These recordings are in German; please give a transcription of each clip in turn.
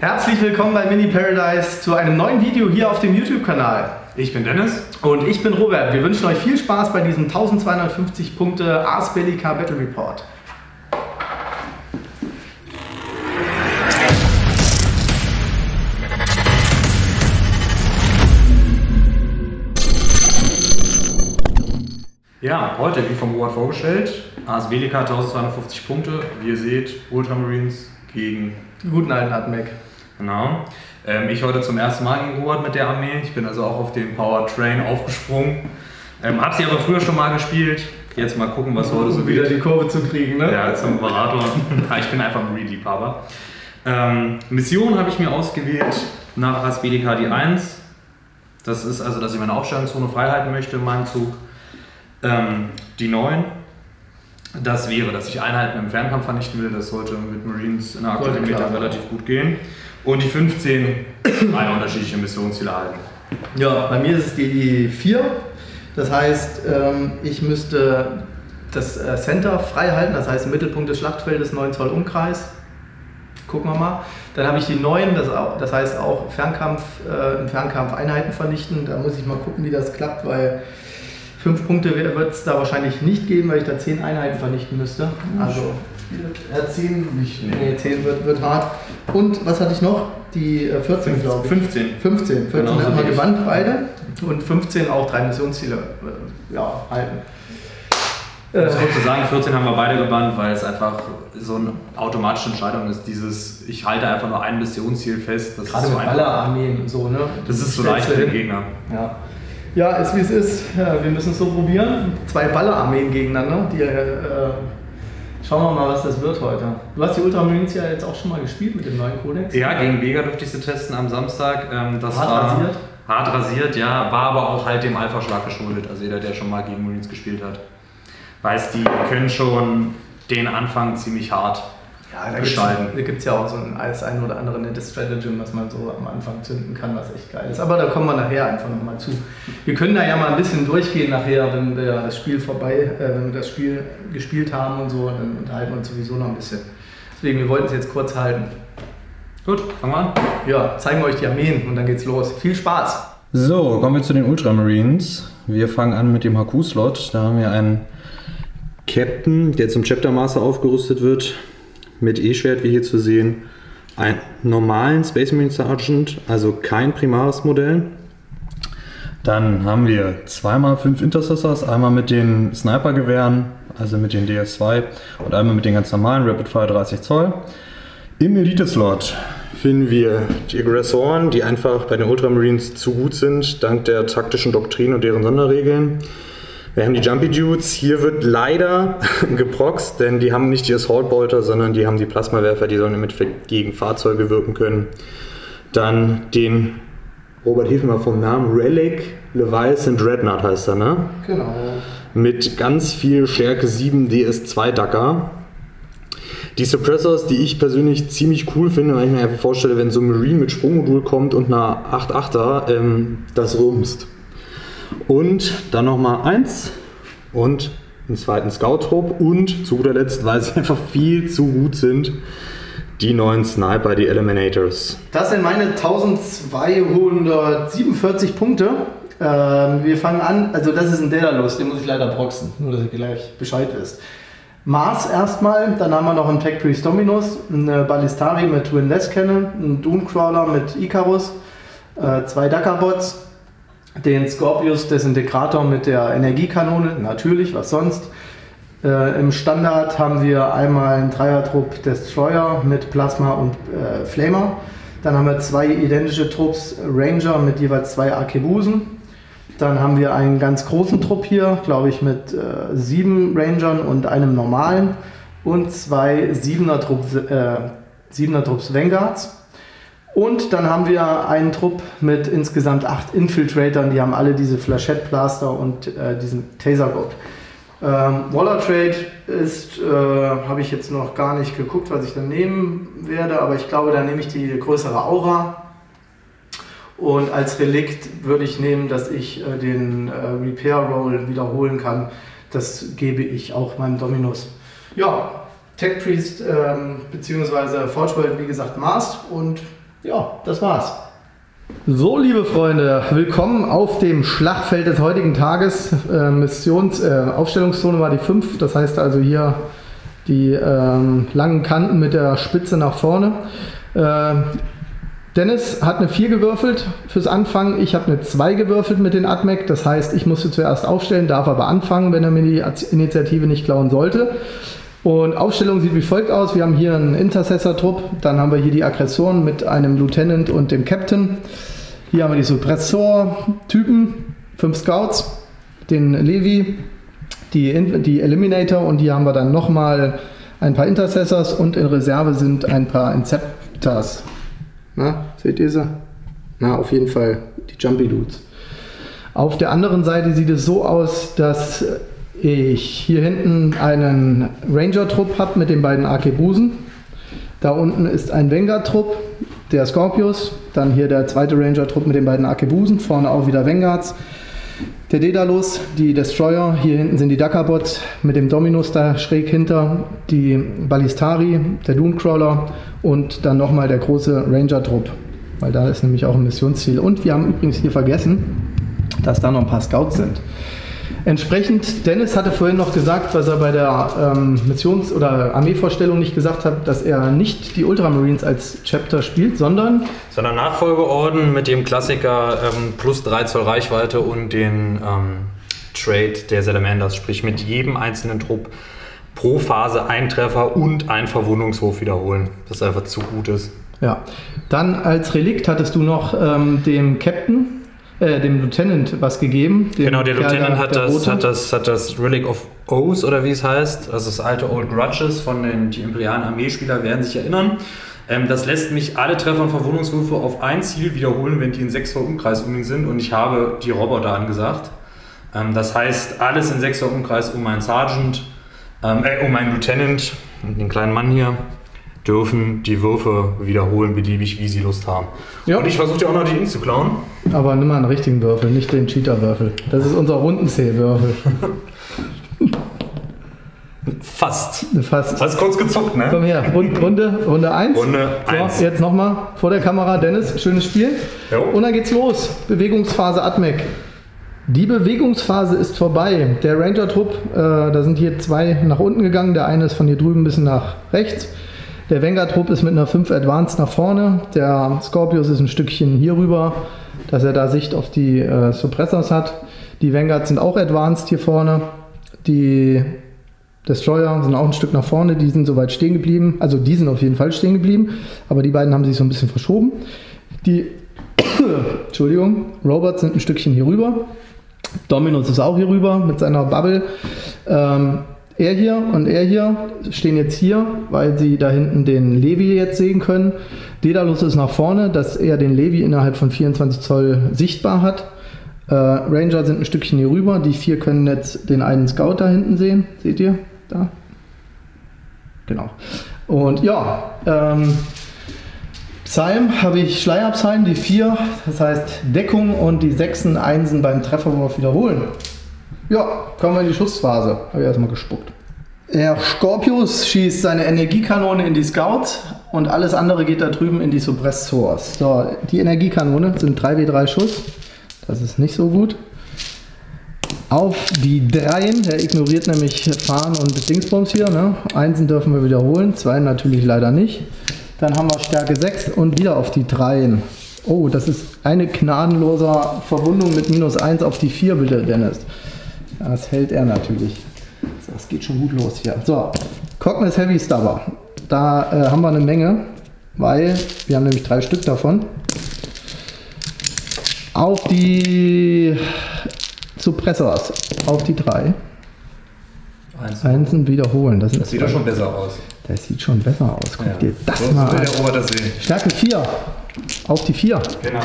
Herzlich willkommen bei Mini Paradise zu einem neuen Video hier auf dem YouTube-Kanal. Ich bin Dennis und ich bin Robert. Wir wünschen euch viel Spaß bei diesem 1250 Punkte Ars Bellica Battle Report. Ja, heute wie vom Robert vorgestellt, Ars Bellica 1250 Punkte. Wie ihr seht, Ultramarines gegen den guten alten Admech. Genau. Ich heute zum ersten Mal gegen Robert mit der Armee. Ich bin also auch auf den Power Train aufgesprungen. Hab sie aber früher schon mal gespielt. Jetzt mal gucken, was heute so wieder die Kurve zu kriegen, ne? Ja, zum Operator. Ich bin einfach ein Read-Liebhaber. Mission habe ich mir ausgewählt nach Ars Bellica die 1. Das ist also, dass ich meine Aufstellungszone freihalten möchte in meinem Zug. Die 9. Das wäre, dass ich Einheiten im Fernkampf vernichten will. Das sollte mit Marines in der aktuellen Meta relativ gut gehen. Und die 15, eine unterschiedliche Missionsziele halten. Ja, bei mir ist es die 4. Das heißt, ich müsste das Center frei halten, das heißt Mittelpunkt des Schlachtfeldes, 9 Zoll Umkreis. Gucken wir mal. Dann habe ich die 9, das heißt auch Fernkampf, im Fernkampf Einheiten vernichten. Da muss ich mal gucken, wie das klappt, weil 5 Punkte wird es da wahrscheinlich nicht geben, weil ich da 10 Einheiten vernichten müsste. Also 10 nicht. Nee, 10 wird hart. Und was hatte ich noch? Die 14, glaube ich. 15. 14 haben wir gewandt beide. Und 15 auch 3 Missionsziele halten. Ich muss kurz sagen, 14 haben wir beide gebannt, weil es einfach so eine automatische Entscheidung ist. Dieses, ich halte einfach nur ein Missionsziel fest. Das gerade ist so mit aller Armeen so, ne? Das ist so leicht für den Gegner. Ja. Ja, ist wie es ist. Wir müssen es so probieren. 2 Ballerarmeen gegeneinander. Die, schauen wir mal, was das wird heute. Du hast die Ultramarines ja jetzt auch schon mal gespielt mit dem neuen Codex. Ja, gegen Vega durfte ich sie testen am Samstag. Hart rasiert, ja. War aber auch halt dem Alpha-Schlag geschuldet. Also jeder, der schon mal gegen Marines gespielt hat, weiß, die können schon den Anfang ziemlich hart gestalten. Da gibt es ja auch so ein oder andere nette Stratagem, was man so am Anfang zünden kann, was echt geil ist. Aber da kommen wir nachher einfach nochmal zu. Wir können da ja mal ein bisschen durchgehen nachher, wenn wir das Spiel gespielt haben und so, dann unterhalten wir uns sowieso noch ein bisschen. Deswegen, wir wollten es jetzt kurz halten. Gut, fangen wir an. Ja, zeigen wir euch die Armeen und dann geht's los. Viel Spaß! So, kommen wir zu den Ultramarines. Wir fangen an mit dem HQ-Slot. Da haben wir einen Captain, der zum Chapter Master aufgerüstet wird. Mit E-Schwert, wie hier zu sehen, einen normalen Space Marine Sergeant, also kein primares Modell. Dann haben wir 2x5 Intercessors, einmal mit den Sniper-Gewehren, also mit den DS2 und einmal mit den ganz normalen Rapid Fire 30 Zoll. Im Elite-Slot finden wir die Aggressoren, die einfach bei den Ultramarines zu gut sind, dank der taktischen Doktrin und deren Sonderregeln. Wir haben die Jumpy Dudes, hier wird leider geproxt, denn die haben nicht die Assault Bolter, sondern die haben die Plasmawerfer, die sollen im Endeffekt gegen Fahrzeuge wirken können. Dann den, Robert, hilf mir mal vom Namen, Relic, Leviathan Dreadnought heißt er, ne? Genau. Mit ganz viel Stärke 7 DS2 Dacker. Die Suppressors, die ich persönlich ziemlich cool finde, weil ich mir einfach vorstelle, wenn so ein Marine mit Sprungmodul kommt und einer 8-8er, das rumst. Und dann nochmal 1 und einen zweiten Scout-Trupp und zu guter Letzt, weil sie einfach viel zu gut sind, die neuen Sniper, die Eliminators. Das sind meine 1247 Punkte. Wir fangen an, also das ist ein Daedalus, den muss ich leider proxen, nur dass ihr gleich Bescheid wisst. Mars erstmal, dann haben wir noch einen Tech Priest Dominus, eine Ballistari mit Twin Less Cannon, einen Doomcrawler mit Icarus, 2 Daka-Bots, den Scorpius Desintegrator mit der Energiekanone, natürlich, was sonst. Im Standard haben wir einmal einen 3er-Trupp Destroyer mit Plasma und Flamer. Dann haben wir 2 identische Trupps Ranger mit jeweils 2 Arkebusen. Dann haben wir einen ganz großen Trupp hier, glaube ich, mit 7 Rangern und einem normalen. Und 2 7er-Trupps Vanguards. Und dann haben wir einen Trupp mit insgesamt 8 Infiltratoren, die haben alle diese Flaschettplaster und diesen Tasergott. Waller Trade ist, habe ich jetzt noch gar nicht geguckt, was ich dann nehmen werde, aber ich glaube, da nehme ich die größere Aura. Und als Relikt würde ich nehmen, dass ich den Repair Roll wiederholen kann. Das gebe ich auch meinem Dominus. Ja, Tech Priest bzw. Forge World, wie gesagt, Mars und Ja, das war's. So, liebe Freunde, willkommen auf dem Schlachtfeld des heutigen Tages. Aufstellungszone war die 5, das heißt also hier die langen Kanten mit der Spitze nach vorne. Dennis hat eine 4 gewürfelt fürs Anfangen, ich habe eine 2 gewürfelt mit den AdMech, das heißt, ich musste zuerst aufstellen, darf aber anfangen, wenn er mir die Initiative nicht klauen sollte. Und Aufstellung sieht wie folgt aus, wir haben hier einen Intercessor-Trupp, dann haben wir hier die Aggressoren mit einem Lieutenant und dem Captain. Hier haben wir die Suppressor-Typen, 5 Scouts, den Levi, die Eliminator und hier haben wir dann nochmal ein paar Intercessors und in Reserve sind ein paar Inceptors. Na, seht ihr sie? Na, auf jeden Fall die Jumpy Dudes. Auf der anderen Seite sieht es so aus, dass ich hier hinten einen Ranger-Trupp habe mit den beiden Arkebusen. Da unten ist ein Vanguard-Trupp, der Scorpius. Dann hier der zweite Ranger-Trupp mit den beiden Arkebusen. Vorne auch wieder Vanguards. Der Daedalus, die Destroyer. Hier hinten sind die Dakabots mit dem Dominus da schräg hinter. Die Ballistari, der Dunecrawler und dann nochmal der große Ranger-Trupp. Weil da ist nämlich auch ein Missionsziel. Und wir haben übrigens hier vergessen, dass da noch ein paar Scouts sind. Entsprechend, Dennis hatte vorhin noch gesagt, was er bei der Missions- oder Armeevorstellung nicht gesagt hat, dass er nicht die Ultramarines als Chapter spielt, sondern Nachfolgeorden mit dem Klassiker plus 3 Zoll Reichweite und den Trade der Salamanders, sprich mit jedem einzelnen Trupp pro Phase ein Treffer und ein Verwundungswurf wiederholen, das einfach zu gut ist. Ja, dann als Relikt hattest du noch dem Captain. Dem Lieutenant was gegeben. Genau, der Lieutenant hat das Relic of Oath oder wie es heißt, also das alte Old Grudges von den imperialen Armeespieler werden sich erinnern. Das lässt mich alle Treffer und Verwundungswürfe auf ein Ziel wiederholen, wenn die in 6er Umkreis um ihn sind und ich habe die Roboter angesagt. Das heißt, alles in 6er Umkreis um meinen Sergeant, um meinen Lieutenant und den kleinen Mann hier dürfen die Würfe wiederholen, beliebig, wie sie Lust haben. Ja. Und ich versuche ja auch noch die Inns zu klauen. Aber nimm mal einen richtigen Würfel, nicht den Cheater-Würfel. Das ist unser Rundenzählwürfel. Fast. Hast kurz gezockt, ne? Komm her, Runde 1. Runde 1. Jetzt nochmal vor der Kamera, Dennis, schönes Spiel. Jo. Und dann geht's los. Bewegungsphase AdMech. Die Bewegungsphase ist vorbei. Der Ranger-Trupp, da sind hier 2 nach unten gegangen. Der eine ist von hier drüben ein bisschen nach rechts. Der Vanguard-Trupp ist mit einer 5 Advanced nach vorne. Der Scorpius ist ein Stückchen hier rüber, dass er da Sicht auf die Suppressors hat. Die Vanguards sind auch Advanced hier vorne. Die Destroyer sind auch ein Stück nach vorne. Die sind soweit stehen geblieben. Also die sind auf jeden Fall stehen geblieben. Aber die beiden haben sich so ein bisschen verschoben. Die Robots sind ein Stückchen hier rüber. Dominus ist auch hier rüber mit seiner Bubble. Er hier und er hier stehen jetzt hier, weil sie da hinten den Levi jetzt sehen können. Daedalus ist nach vorne, dass er den Levi innerhalb von 24 Zoll sichtbar hat. Ranger sind ein Stückchen hier rüber. Die 4 können jetzt den einen Scout da hinten sehen. Seht ihr? Da. Genau. Und ja, Psalm habe ich Schleierpsalm, die 4, das heißt Deckung und die 6en Einsen beim Trefferwurf wiederholen. Ja, kommen wir in die Schussphase. Habe ich erstmal gespuckt. Der Scorpius schießt seine Energiekanone in die Scouts und alles andere geht da drüben in die Suppressors. So, die Energiekanone sind 3W3 Schuss. Das ist nicht so gut. Auf die 3en, der ignoriert nämlich Fahren und Dingsbums hier. Ne? 1en dürfen wir wiederholen, 2en natürlich leider nicht. Dann haben wir Stärke 6 und wieder auf die 3en. Oh, das ist eine gnadenlose Verwundung mit -1 auf die 4, bitte, Dennis. Das hält er natürlich. Das geht schon gut los hier. So, Cognis Heavy Stabber. Da haben wir eine Menge, weil wir haben nämlich 3 Stück davon. Auf die Suppressors. Auf die 3. Einsen wiederholen. Das sieht doch schon besser aus. Das sieht schon besser aus. Guck dir das so mal an. Stärke 4. Auf die 4. Genau.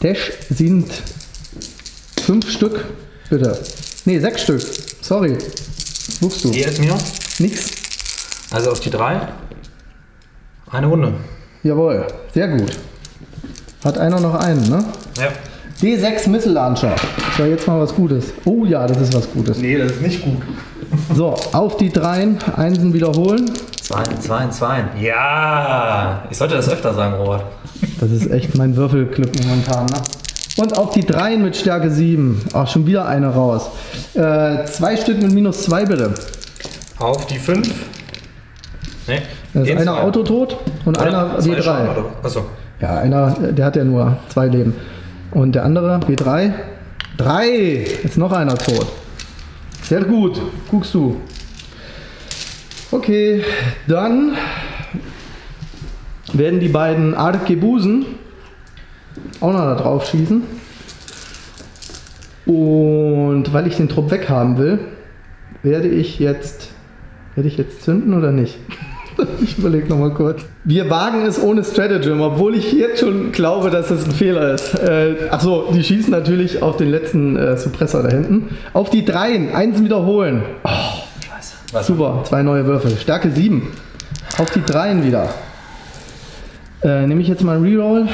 Dash sind 5 Stück. Bitte. Ne, 6 Stück. Sorry. Rufst du? Hier ist mir nichts. Also auf die 3. Eine Runde. Jawohl. Sehr gut. Hat einer noch einen, ne? Ja. D6 Missile Launcher. So, jetzt mal was Gutes. Oh ja, das ist was Gutes. Nee, das ist nicht gut. So, auf die Dreien, Einsen wiederholen. Zweien, Zweien, Zweien. Ja, ich sollte das öfter sagen, Robert. Das ist echt mein Würfelglück momentan, ne? Und auf die Dreien mit Stärke 7. Ach, schon wieder eine raus. 2 Stück mit minus 2 bitte. Auf die 5. Nee. Da ist einer autotot und einer W3. Achso. Ja, einer, der hat ja nur 2 Leben. Und der andere, W3. 3! Ist noch einer tot. Sehr gut. Guckst du. Okay, dann werden die beiden Arkebusen auch noch da drauf schießen. Und weil ich den Trupp weghaben will, werde ich jetzt zünden oder nicht? Ich überlege nochmal kurz. Wir wagen es ohne Stratagem, obwohl ich jetzt schon glaube, dass es ein Fehler ist. Achso, die schießen natürlich auf den letzten Suppressor da hinten. Auf die Dreien, Einsen wiederholen. Oh, Scheiße. Super, 2 neue Würfel. Stärke 7. Auf die Dreien wieder. Nehme ich jetzt mal einen Reroll.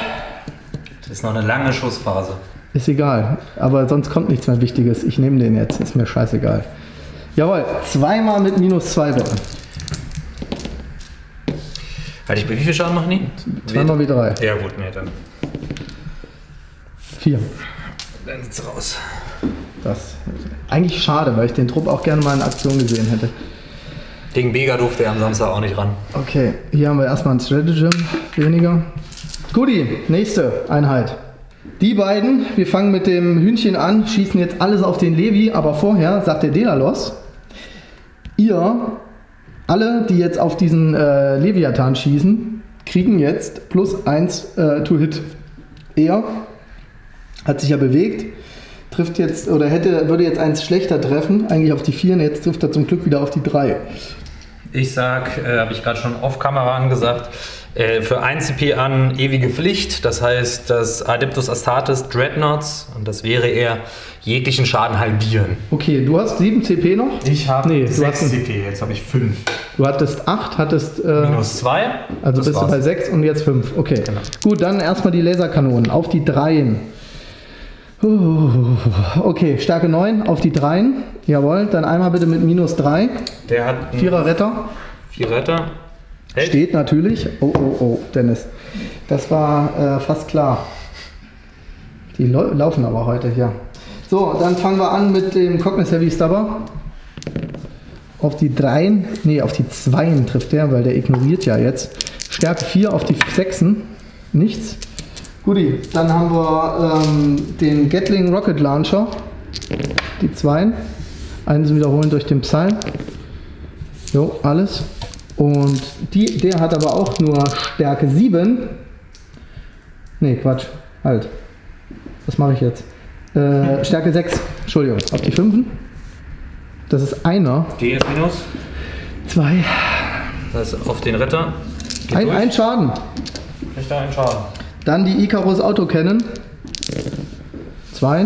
Das ist noch eine lange Schussphase. Ist egal, aber sonst kommt nichts mehr Wichtiges. Ich nehme den jetzt, ist mir scheißegal. Jawohl, zweimal mit minus 2 Würfeln. Hatte ich wie viel Schaden machen die? 2 mal W3. Ja gut, nee, dann. 4. Dann sitzt raus. Das. Eigentlich schade, weil ich den Trupp auch gerne mal in Aktion gesehen hätte. Gegen Bega durfte er am Samstag auch nicht ran. Okay, hier haben wir erstmal ein Stratagem weniger. Guti, nächste Einheit. Die beiden, wir fangen mit dem Hühnchen an, schießen jetzt alles auf den Levi, aber vorher sagt der Delalos, ihr. Alle, die jetzt auf diesen Leviathan schießen, kriegen jetzt plus 1 to hit. Er hat sich ja bewegt, trifft jetzt, oder würde jetzt eins schlechter treffen, eigentlich auf die 4, jetzt trifft er zum Glück wieder auf die 3. Ich sag, habe ich gerade schon off Kamera angesagt, für 1 CP an ewige Pflicht, das heißt, dass Adeptus Astartes Dreadnoughts, und das wäre er, jeglichen Schaden halbieren. Okay, du hast 7 CP noch? Ich habe 6 CP, jetzt habe ich 5. Du hattest 8, hattest... minus 2. Also das bist war's. Du bei 6 und jetzt 5. Okay, genau. Gut, dann erstmal die Laserkanonen auf die 3. Okay, Stärke 9 auf die 3. Jawohl, dann einmal bitte mit minus 3. Der hat 4er Retter. 4 Retter. Hält. Steht natürlich. Oh, oh, oh, Dennis. Das war fast klar. Die laufen aber heute hier. So, dann fangen wir an mit dem Cognis Heavy Stabber. Auf die 3. Ne, auf die 2 trifft der, weil der ignoriert ja jetzt. Stärke 4 auf die 6. Nichts. Guti, dann haben wir den Gatling Rocket Launcher, die 2, Einsen wiederholen durch den Psalm, jo, alles, und der hat aber auch nur Stärke 7, ne Quatsch, halt, was mache ich jetzt, Stärke 6, Entschuldigung, auf die 5, das ist einer, die ist minus, 2, das ist auf den Retter, ein Schaden, Richter, ein Schaden. Dann die Icarus Auto Cannon. 2.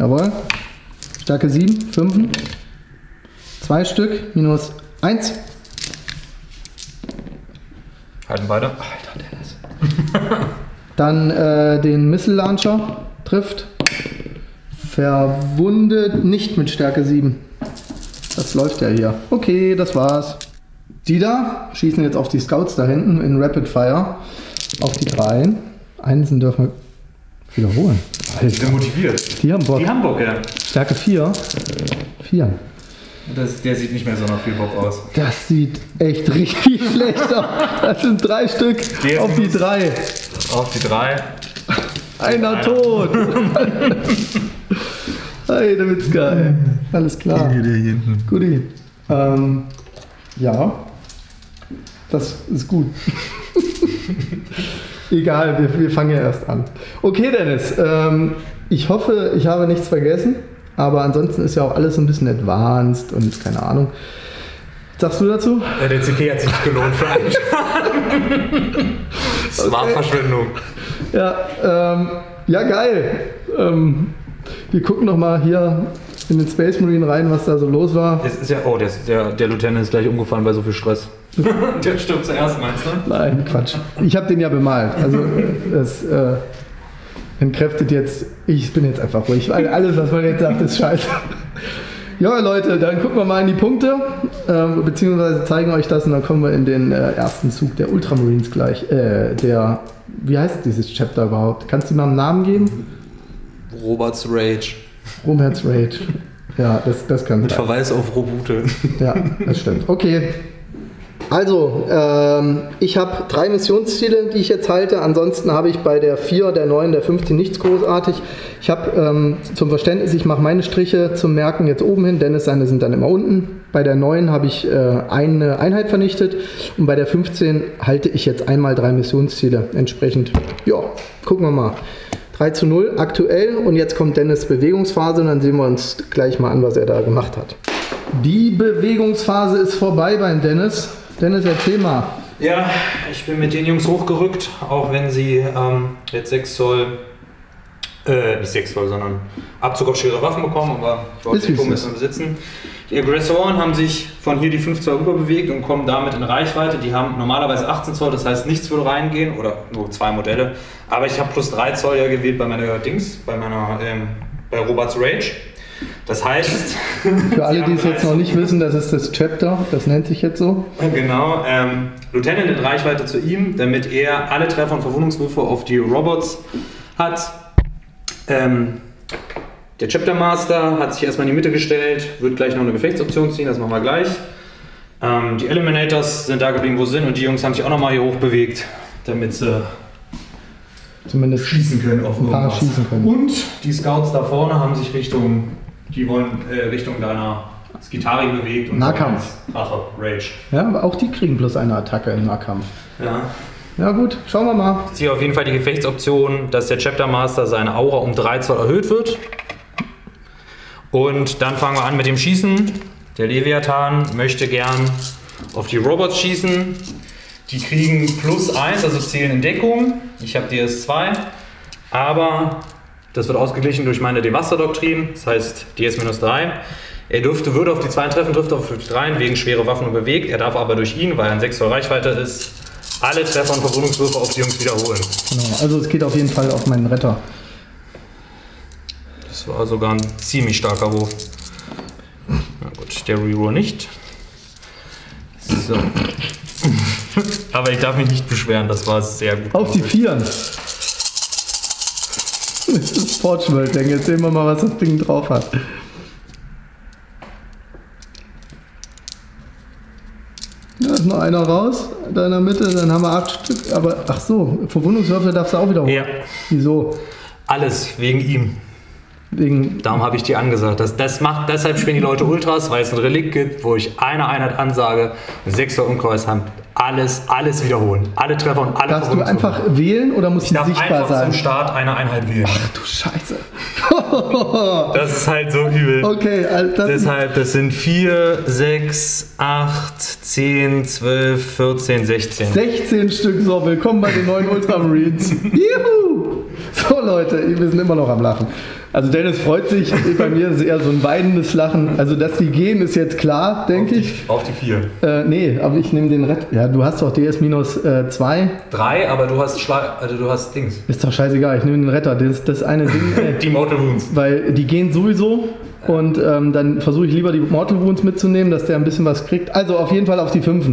Jawohl. Stärke 7. 5. 2 Stück. Minus 1. Halten beide. Alter, Dennis. Dann den Missile Launcher. Trifft. Verwundet nicht mit Stärke 7. Das läuft ja hier. Okay, das war's. Die da schießen jetzt auf die Scouts da hinten in Rapid Fire. Auf die 3. Einsen dürfen wir wiederholen. Die sind motiviert. Die haben Bock. Die haben Bock, ja. Stärke 4. 4. Der sieht nicht mehr so nach viel Bock aus. Das sieht echt richtig schlecht aus. Das sind 3 Stück. Der auf die 3. Auf die 3. Einer tot. Hey, der wird's geil. Alles klar. Guti. Ja. Das ist gut. Egal, wir fangen ja erst an. Okay, Dennis, ich hoffe, ich habe nichts vergessen, aber ansonsten ist ja auch alles ein bisschen advanced und keine Ahnung. Sagst du dazu? Ja, der CP hat sich nicht gelohnt für einen Schaden. Das war Verschwendung. Ja, ja, geil. Wir gucken nochmal hier in den Space Marine rein, was da so los war. Das ist ja, oh, der Lieutenant ist gleich umgefallen bei so viel Stress. Der stirbt zuerst, meinst du? Nein, Quatsch. Ich habe den ja bemalt. Also, das entkräftet jetzt, ich bin jetzt einfach ruhig, weil alles, was man jetzt sagt, ist scheiße. Ja, Leute, dann gucken wir mal in die Punkte, beziehungsweise zeigen euch das und dann kommen wir in den ersten Zug der Ultramarines gleich. Wie heißt dieses Chapter überhaupt? Kannst du mal einen Namen geben? Roberts Rage. Roberts Rage. Ja, das kann mit sein. Verweis auf Robute. Ja, das stimmt. Okay. Also, ich habe 3 Missionsziele, die ich jetzt halte. Ansonsten habe ich bei der 4, der 9, der 15 nichts großartig. Ich habe zum Verständnis, ich mache meine Striche zum Merken jetzt oben hin. Dennis seine sind dann immer unten. Bei der 9 habe ich eine Einheit vernichtet. Und bei der 15 halte ich jetzt einmal 3 Missionsziele. Entsprechend, ja, gucken wir mal. 3:0 aktuell. Und jetzt kommt Dennis' Bewegungsphase. Und dann sehen wir uns gleich mal an, was er da gemacht hat. Die Bewegungsphase ist vorbei beim Dennis. Dennis, erzähl mal. Ja, ich bin mit den Jungs hochgerückt, auch wenn sie jetzt 6 Zoll, nicht 6 Zoll, sondern Abzug auf schwere Waffen bekommen, aber ich wollte den Punkt erstmal besitzen. Die Aggressoren haben sich von hier die 5 Zoll rüber bewegt und kommen damit in Reichweite. Die haben normalerweise 18 Zoll, das heißt nichts würde reingehen oder nur 2 Modelle. Aber ich habe plus 3 Zoll ja gewählt bei meiner Dings, bei Roberts Rage. Das heißt... Für alle, die es jetzt noch nicht wissen, das ist das Chapter, das nennt sich jetzt so. Genau, Lieutenant in Reichweite zu ihm, damit er alle Treffer und Verwundungswürfe auf die Robots hat. Der Chapter Master hat sich erstmal in die Mitte gestellt, wird gleich noch eine Gefechtsoption ziehen, das machen wir gleich. Die Eliminators sind da geblieben, wo sie sind, und die Jungs haben sich auch nochmal hier hoch bewegt, damit sie... zumindest schießen können auf irgendwas. Und die Scouts da vorne haben sich Richtung deiner Skitari bewegt. Und Nahkampf. Rache, Rage. Ja, aber auch die kriegen bloß eine Attacke im Nahkampf. Ja. Ja gut, schauen wir mal. Ich ziehe auf jeden Fall die Gefechtsoption, dass der Chapter Master seine Aura um 3 Zoll erhöht wird. Und dann fangen wir an mit dem Schießen. Der Leviathan möchte gern auf die Robots schießen. Die kriegen plus 1, also zählen in Deckung. Ich habe DS2, aber das wird ausgeglichen durch meine Devaster-Doktrin, das heißt DS-3. Er würde auf die 2 treffen, trifft auf die 3 wegen schwere Waffen und bewegt. Er darf aber durch ihn, weil er in 6 Zoll Reichweite ist, alle Treffer und Verwundungswürfe auf die Jungs wiederholen. Genau, also es geht auf jeden Fall auf meinen Retter. Das war sogar ein ziemlich starker Wurf. Na gut, der Reroll nicht. So. Aber ich darf mich nicht beschweren, das war sehr gut. Auf die 4! Das ist Porchworld-Ding, jetzt sehen wir mal, was das Ding drauf hat. Da ist noch einer raus, da in der Mitte, dann haben wir 8 Stück. Aber ach so, Verwundungswürfe darfst du auch wieder holen. Ja. Wieso? Alles wegen ihm. Darum habe ich dir angesagt. Deshalb spielen die Leute Ultras, weil es ein Relikt gibt, wo ich eine Einheit ansage, 6 Zoll Umkreis haben, alles wiederholen. Alle Treffer und alle Verwundungswürfe. Darfst du einfach wählen oder muss die sichtbar sein? Ich darf einfach zum Start eine Einheit wählen. Ach du Scheiße. Das ist halt so übel. Okay, also deshalb, das sind 4, 6, 8, 10, 12, 14, 16. 16 Stück, so, willkommen bei den neuen Ultramarines. Juhu! So Leute, wir sind immer noch am Lachen. Also Dennis freut sich, bei mir ist eher so ein weinendes Lachen. Also dass die gehen, ist jetzt klar, denke ich. Auf die 4. Nee, aber ich nehme den Red. Ja, du hast doch DS-2. 3, aber du hast Dings. Ist doch scheißegal, ich nehme den Retter. Das eine Ding. Die Mortal Wounds. Weil die gehen sowieso und dann versuche ich lieber die Mortal Wounds mitzunehmen, dass der ein bisschen was kriegt. Also auf jeden Fall auf die 5.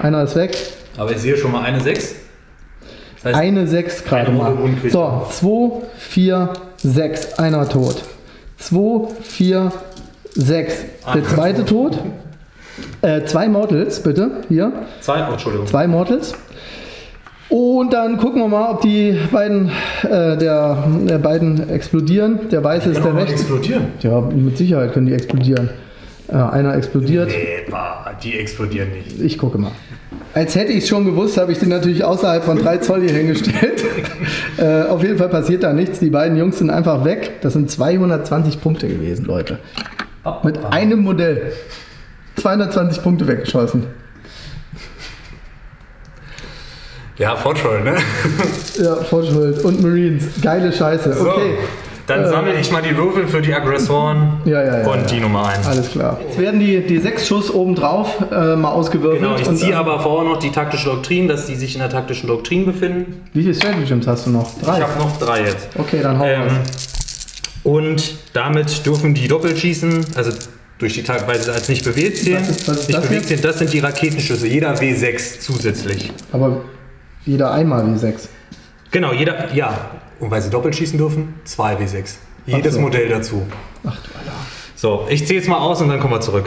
Einer ist weg. Aber ich sehe schon mal eine 6. Das heißt, eine 6 gerade mal. So, 2, 4, 6. Einer tot. 2, 4, 6. Der zweite tot. 2 Mortals, bitte. Hier. 2, oh, Entschuldigung. 2 Mortals. Und dann gucken wir mal, ob die beiden, der beiden explodieren. Der weiße ist der rechte. Explodieren? Ja, mit Sicherheit können die explodieren. Einer explodiert. Nee, die explodieren nicht. Ich gucke mal. Als hätte ich es schon gewusst, habe ich den natürlich außerhalb von 3 Zoll hier hingestellt. Auf jeden Fall passiert da nichts. Die beiden Jungs sind einfach weg. Das sind 220 Punkte gewesen, Leute. Mit einem Modell. 220 Punkte weggeschossen. Ja, Fortschuld, ne? Ja, Fortschuld und Marines. Geile Scheiße. Okay. So. Dann sammle ich mal die Würfel für die Aggressoren und die Nummer 1. Alles klar. Jetzt werden die 6 Schuss obendrauf mal ausgewürfelt. Genau, ich ziehe aber vorher noch die taktische Doktrin, dass die sich in der taktischen Doktrin befinden. Wie viele Strategems hast du noch? 3? Ich habe noch 3 jetzt. Okay, dann hau und damit dürfen die doppelt schießen, also durch die Tagweise als nicht bewegt zählen. Nicht bewegt zählen, das sind die Raketenschüsse, jeder W6 zusätzlich. Aber jeder einmal W6? Genau, jeder, ja. Und weil sie doppelt schießen dürfen, 2 W6. Jedes Modell dazu. Ach du Allah. So, ich zähle es mal aus und dann kommen wir zurück.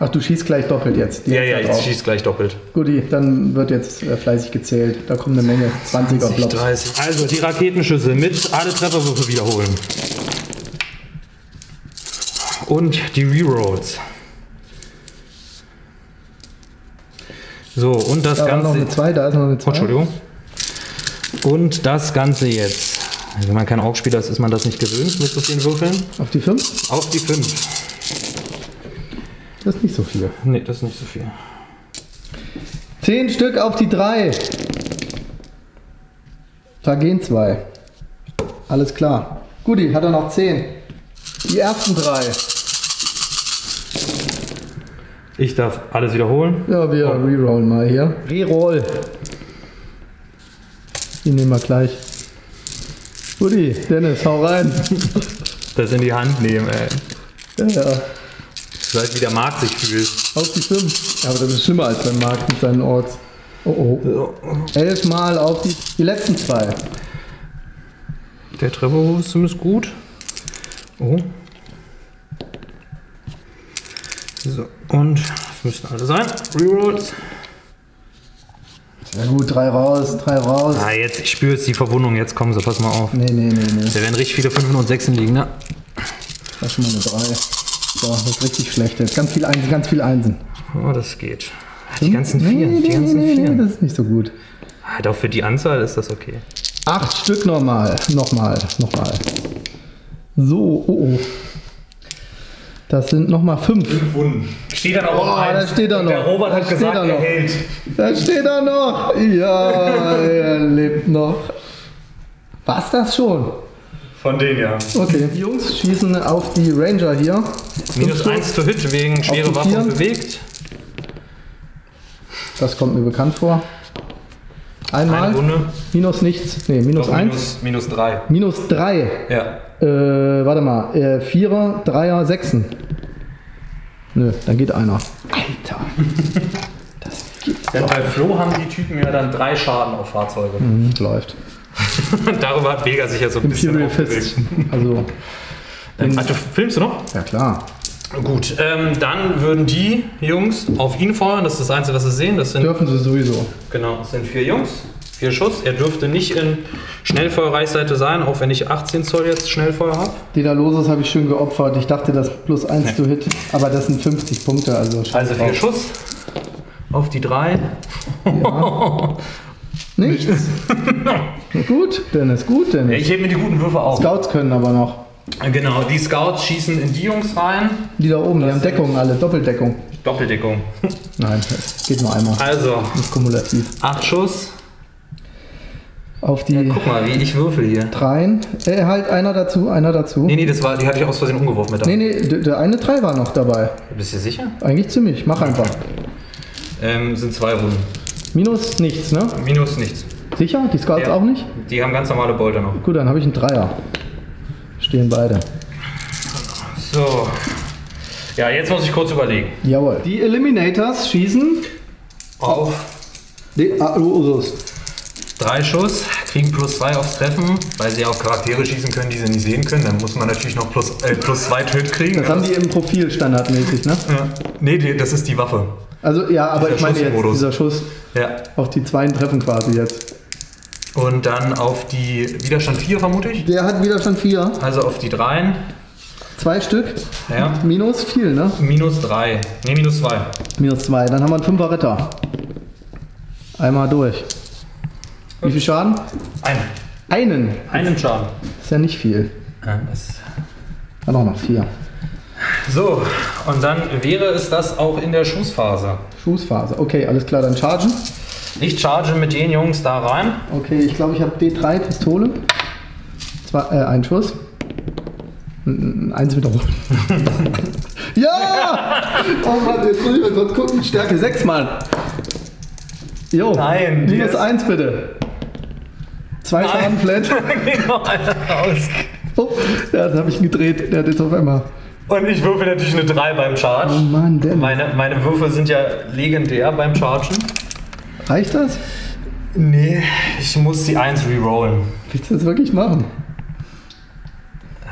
Ach, du schießt gleich doppelt jetzt? Ja, ja, ich schieß gleich doppelt. Guti, dann wird jetzt fleißig gezählt. Da kommt eine Menge. 20er Blocks. 30. Also, die Raketenschüsse mit alle Trefferwürfe wiederholen. Und die Rerolls. So, und das Ganze... Da ist noch eine 2, da ist noch eine 2. Entschuldigung. Und das Ganze jetzt. Wenn man kein Ork-Spieler ist, ist man das nicht gewöhnt. Mit so vielen Würfeln. Auf die 5? Auf die 5. Das ist nicht so viel. Nee, das ist nicht so viel. 10 Stück auf die 3. Da gehen 2. Alles klar. Guti, hat er noch 10. Die ersten 3. Ich darf alles wiederholen. Ja, wir rerollen mal hier. Reroll. Die nehmen wir gleich. Guti, Dennis, hau rein. Das in die Hand nehmen, ey. Ja, ja. So halt wie der Markt sich fühlt. Auf die 5. Ja, aber das ist schlimmer als beim Markt mit seinen Orks. Oh, oh. 11 Mal auf die letzten 2. Der Trefferwurf ist zumindest gut. Oh. So, und das müssten alle sein. Rerolls. Na gut, 3 raus, 3 raus. Ah, jetzt, ich spüre jetzt die Verwundung, jetzt kommen sie, pass mal auf. Nee. Da werden richtig viele 5 und 6 liegen, ne? Das ist schon mal eine 3. So, das ist richtig schlecht jetzt. Ganz viel Einsen, ganz viel Einsen. Oh, das geht. Die ganzen Vieren, die ganzen Vieren. Nee, das ist nicht so gut. Halt auch für die Anzahl ist das okay. 8 Stück nochmal. So, oh. Das sind nochmal 5 Wunden. Steht da noch? Oh, da steht er noch. Der Robert hat gesagt, er hält. Da steht er noch. Ja, er lebt noch. War's das schon? Von denen ja. Okay, die Jungs schießen auf die Ranger hier. Minus 1 zu Hit wegen schwere Waffen bewegt. Das kommt mir bekannt vor. Einmal. Minus nichts. Ne, minus 1. Minus 3. Minus 3. Ja. Warte mal. 4er, 3er, 6. Nö, dann geht einer. Alter. Das gibt's doch. Bei Flo haben die Typen ja dann 3 Schaden auf Fahrzeuge. Mhm, läuft. Darüber hat Vega sich ja so ein bisschen Fist. Also, also, filmst du noch? Ja, klar. Gut, dann würden die Jungs auf ihn feuern, das ist das Einzige, was sie sehen. Das sind, dürfen sie sowieso. Genau, das sind 4 Jungs, 4 Schuss. Er dürfte nicht in Schnellfeuerreichseite sein, auch wenn ich 18 Zoll jetzt Schnellfeuer habe. Die da los ist, habe ich schön geopfert. Ich dachte, das plus 1 zu Hit, aber das sind 50 Punkte. Also 4 Schuss auf die 3. Ja. Nichts. Gut, Dennis, gut, Dennis. Ich hebe mir die guten Würfe auf. Scouts können aber noch. Genau, die Scouts schießen in die Jungs rein. Die da oben, die haben Deckung alle, Doppeldeckung. Doppeldeckung. Nein, das geht nur einmal. Also, das ist kumulativ. 8 Schuss. Auf die... Ja, guck mal, wie ich würfel hier. 3. Halt, einer dazu. Nee, das war, die hatte ich aus Versehen umgeworfen mit dabei. Nee, der eine 3 war noch dabei. Bist du sicher? Eigentlich ziemlich, mach einfach. Sind 2 Runden. Minus nichts, ne? Minus nichts. Sicher? Die Scouts auch nicht? Die haben ganz normale Bolter noch. Gut, dann habe ich einen 3er. Stehen beide. So. Ja, jetzt muss ich kurz überlegen. Jawohl. Die Eliminators schießen auf den Ursus. 3 Schuss, kriegen plus 2 aufs Treffen, weil sie auf Charaktere schießen können, die sie nicht sehen können. Dann muss man natürlich noch plus 2 Töt kriegen. Das haben die im Profil standardmäßig, ne? Ja. Nee, das ist die Waffe. Also ja, aber ich meine jetzt dieser Schuss auf die 2 Treffen quasi jetzt. Und dann auf die Widerstand 4 vermute ich. Der hat Widerstand 4. Also auf die 3. 2 Stück. Ja. Minus viel, ne? Minus 3. Ne, minus 2. Minus 2. Dann haben wir einen 5er Ritter. Einmal durch. Wie viel Schaden? Einen. Einen Schaden. Ist ja nicht viel. Ja, dann auch noch 4. So, und dann wäre es das auch in der Schussphase. Schussphase. Okay, alles klar, dann chargen. Ich charge mit den Jungs da rein. Okay, ich glaube, ich habe D3 Pistole. 1 Schuss. Eins mit der Runde. Ja! Oh Mann, jetzt muss ich mal kurz gucken. Stärke 6, Mann. Jo. Nein. Minus 1 bitte. 2 Schaden flat. Geh noch einer raus. Oh, ja, das habe ich gedreht. Der hat jetzt auf einmal. Und ich würfel natürlich eine 3 beim Charge. Oh Mann, denn. Meine Würfel sind ja legendär beim Chargen. Reicht das? Nee, ich muss die 1 rerollen. Willst du das wirklich machen?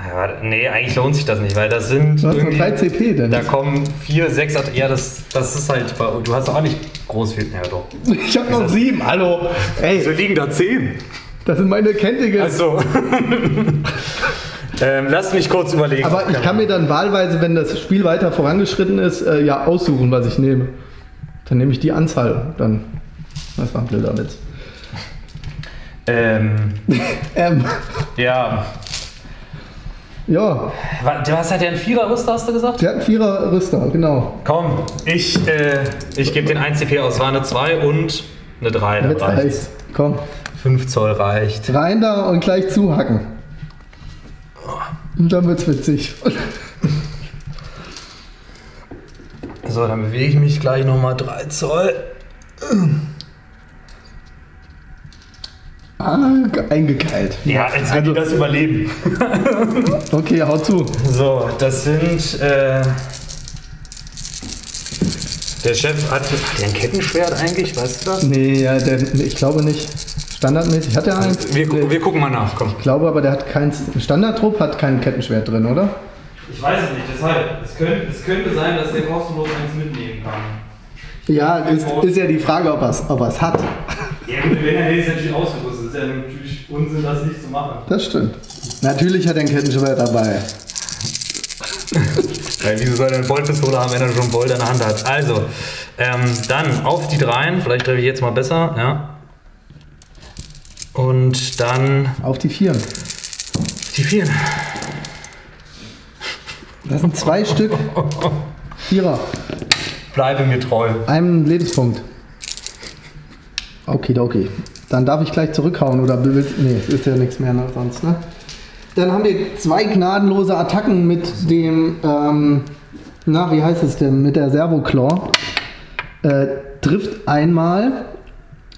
Ja, nee, eigentlich lohnt sich das nicht, weil das sind. Du hast nur 3 CP denn. Da kommen 4, 6, ja, das ist halt. Du hast auch nicht groß viel. Ja, doch. Ich hab noch 7, hallo. Ey. So liegen da 10. Das sind meine Kentige. Ach so. Lass mich kurz überlegen. Aber ich kann mir dann wahlweise, wenn das Spiel weiter vorangeschritten ist, ja aussuchen, was ich nehme. Dann nehme ich die Anzahl. Dann. Das war ein blöder Witz. Ja. Ja. Was hat der einen 4er Rüster, hast du gesagt? Der hat einen 4er Rüster, genau. Komm, ich gebe den 1 CP aus. War eine 2 und eine 3. Jetzt reicht's. Komm. 5 Zoll reicht. Rein da und gleich zuhacken. Und dann wird's witzig. So, dann bewege ich mich gleich nochmal 3 Zoll. Ah, eingekeilt. Ja, als wenn die das überleben. Okay, hau zu. So, das sind. Der Chef hat der ein Kettenschwert eigentlich, weißt du das? Nee, ja, ich glaube nicht. Standardmäßig hat er eins. Wir gucken mal nach, komm. Ich glaube aber, der hat kein. Standardtrupp hat kein Kettenschwert drin, oder? Ich weiß es nicht, deshalb. Es könnte sein, dass der kostenlos eins mitnehmen kann. Ja, ist ja die Frage, ob er's hat. Ja, gut, wenn er jetzt natürlich ausgerüstet ist, ist ja natürlich Unsinn, das nicht zu machen. Das stimmt. Natürlich hat er ein Kettenschwert dabei. Weil wieso soll er eine Boltpistole haben, wenn er schon Bolt in der Hand hat? Also, dann auf die 3, vielleicht treffe ich jetzt mal besser, ja. Und dann. Auf die 4. Die 4. Das sind 2 Stück. 4er. Bleibe mir treu. Einen Lebenspunkt. Okay. Dann darf ich gleich zurückhauen, oder? Nee, ist ja nichts mehr sonst, ne? Dann haben wir 2 gnadenlose Attacken mit dem, na, wie heißt es denn? Mit der Servo-Claw. Trifft einmal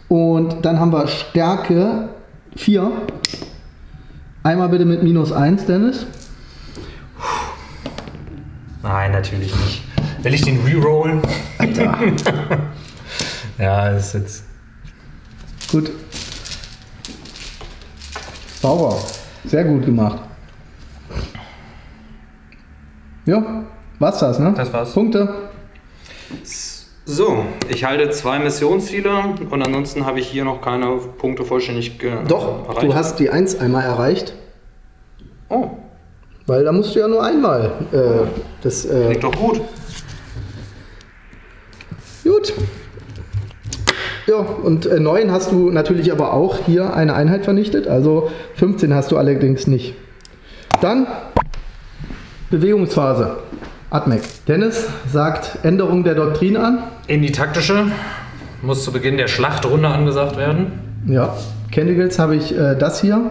und dann haben wir Stärke 4. Einmal bitte mit minus 1, Dennis. Nein, natürlich nicht. Will ich den rerollen? Alter. Ja, das ist jetzt... Gut. Sauber. Sehr gut gemacht. Ja, war's das, ne? Das war's. Punkte. So, ich halte 2 Missionsziele und ansonsten habe ich hier noch keine Punkte vollständig erreicht. Doch, du hast die 1 einmal erreicht. Oh. Weil da musst du ja nur einmal. Klingt doch gut. Gut. Ja, und 9 hast du natürlich aber auch hier eine Einheit vernichtet, also 15 hast du allerdings nicht. Dann Bewegungsphase. Atmek. Dennis sagt Änderung der Doktrin an. In die taktische muss zu Beginn der Schlachtrunde angesagt werden. Ja, Kendigels habe ich das hier,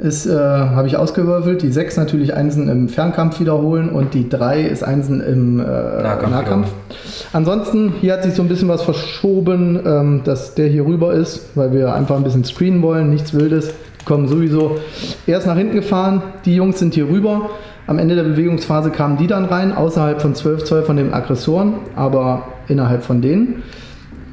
habe ich ausgewürfelt. Die 6 natürlich einzeln im Fernkampf wiederholen und die 3 ist einzeln im Nahkampf. Ansonsten, hier hat sich so ein bisschen was verschoben, dass der hier rüber ist, weil wir einfach ein bisschen screenen wollen, nichts Wildes. Die kommen sowieso erst nach hinten gefahren, die Jungs sind hier rüber. Am Ende der Bewegungsphase kamen die dann rein, außerhalb von 12 Zoll von den Aggressoren, aber innerhalb von denen.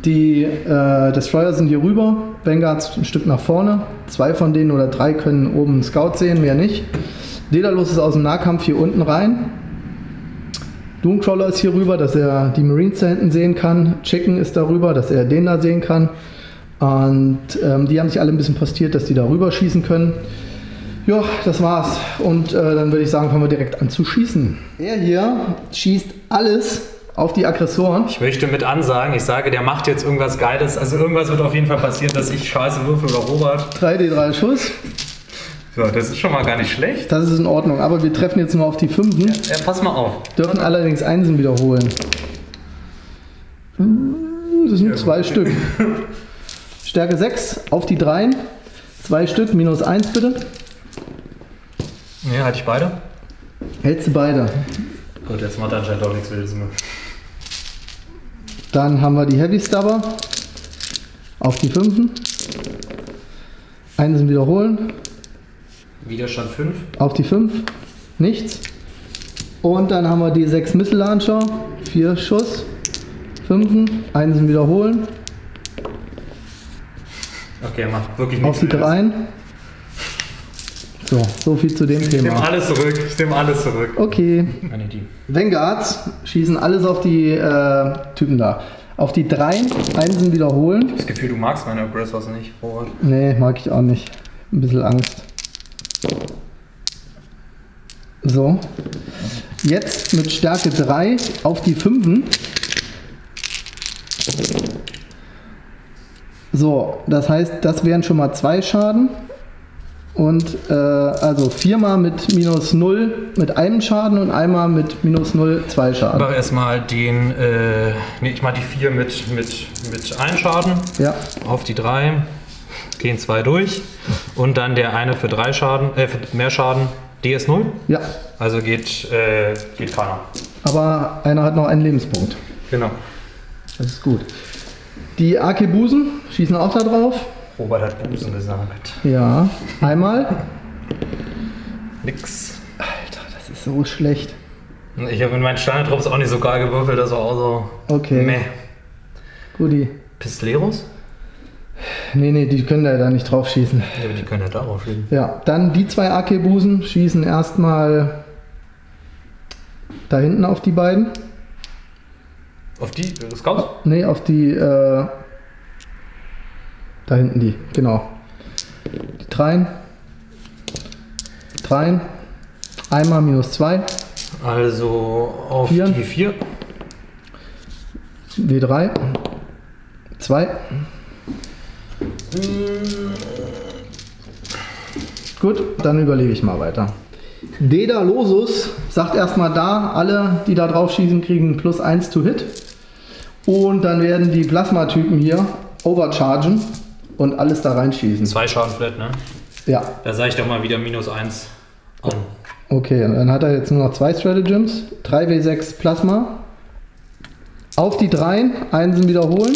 Die Destroyer sind hier rüber, Vanguards ein Stück nach vorne. 2 von denen oder 3 können oben einen Scout sehen, mehr nicht. Daedalus ist aus dem Nahkampf hier unten rein. Doomcrawler ist hier rüber, dass er die Marines da hinten sehen kann. Chicken ist darüber, dass er den da sehen kann. Und die haben sich alle ein bisschen postiert, dass die da rüber schießen können. Ja, das war's. Und dann würde ich sagen, fangen wir direkt an zu schießen. Er hier schießt alles auf die Aggressoren. Ich möchte mit ansagen, ich sage, der macht jetzt irgendwas Geiles. Also irgendwas wird auf jeden Fall passieren, dass ich scheiße würfel oder Robert. 3D3 Schuss. So, das ist schon mal gar nicht schlecht. Das ist in Ordnung, aber wir treffen jetzt nur auf die 5. Ja, pass mal auf. Dürfen allerdings Einsen wiederholen. Das sind 2 Stück. Stärke 6 auf die 3. 2 Stück, minus 1 bitte. Ne, hatte ich beide. Hältst du beide. Gut, jetzt macht er anscheinend auch nichts Wildes mehr. Dann haben wir die Heavy Stubber auf die 5. Einen sind wiederholen. Widerstand 5. Auf die 5. Nichts. Und dann haben wir die 6 Missile Launcher. 4 Schuss. 5. Einen sind wiederholen. Okay, er macht wirklich nichts. Auf die 3. So, so viel zu dem Thema. Ich nehme alles zurück, ich nehme alles zurück. Okay. Vanguards schießen alles auf die Typen da. Auf die 3, Einsen wiederholen. Das Gefühl, du magst meine Aggressors nicht, Robert. Nee, mag ich auch nicht. Ein bisschen Angst. So. Jetzt mit Stärke 3 auf die 5. So, das heißt, das wären schon mal 2 Schaden. Und also 4-mal mit minus 0 mit einem Schaden und einmal mit minus 0 2 Schaden. Ich mache erstmal den, ich mache die 4 mit 1 Schaden, ja. Auf die 3 gehen 2 durch und dann der eine für 3 Schaden, für mehr Schaden, DS0. Ja. Also geht keiner. Aber einer hat noch einen Lebenspunkt. Genau. Das ist gut. Die Arkebusen schießen auch da drauf. Robert hat Busen gesagt. Ja, einmal. Nix. Alter, das ist so schlecht. Ich habe in meinen Standardrops auch nicht so geil gewürfelt, das war auch so. Okay. Meh. Guti. Pistoleros? Nee, die können da nicht drauf schießen. Ja, aber die können da drauf schießen. Ja, dann die 2 AK-Busen schießen erstmal da hinten auf die beiden. Auf die Scouts? Nee, auf die. Da hinten die, genau. Die 3. Einmal minus 2. Also auf die 4. Die 3. 2. Gut, dann überlege ich mal weiter. Daedalosus sagt erstmal da, alle, die da drauf schießen, kriegen plus 1 to hit. Und dann werden die Plasmatypen hier overchargen. Und alles da reinschießen. 2 Schaden flat, ne? Ja. Da sage ich doch mal wieder minus 1 an. Okay, dann hat er jetzt nur noch 2 Stratagems. 3W6 Plasma. Auf die 3, Einsen wiederholen.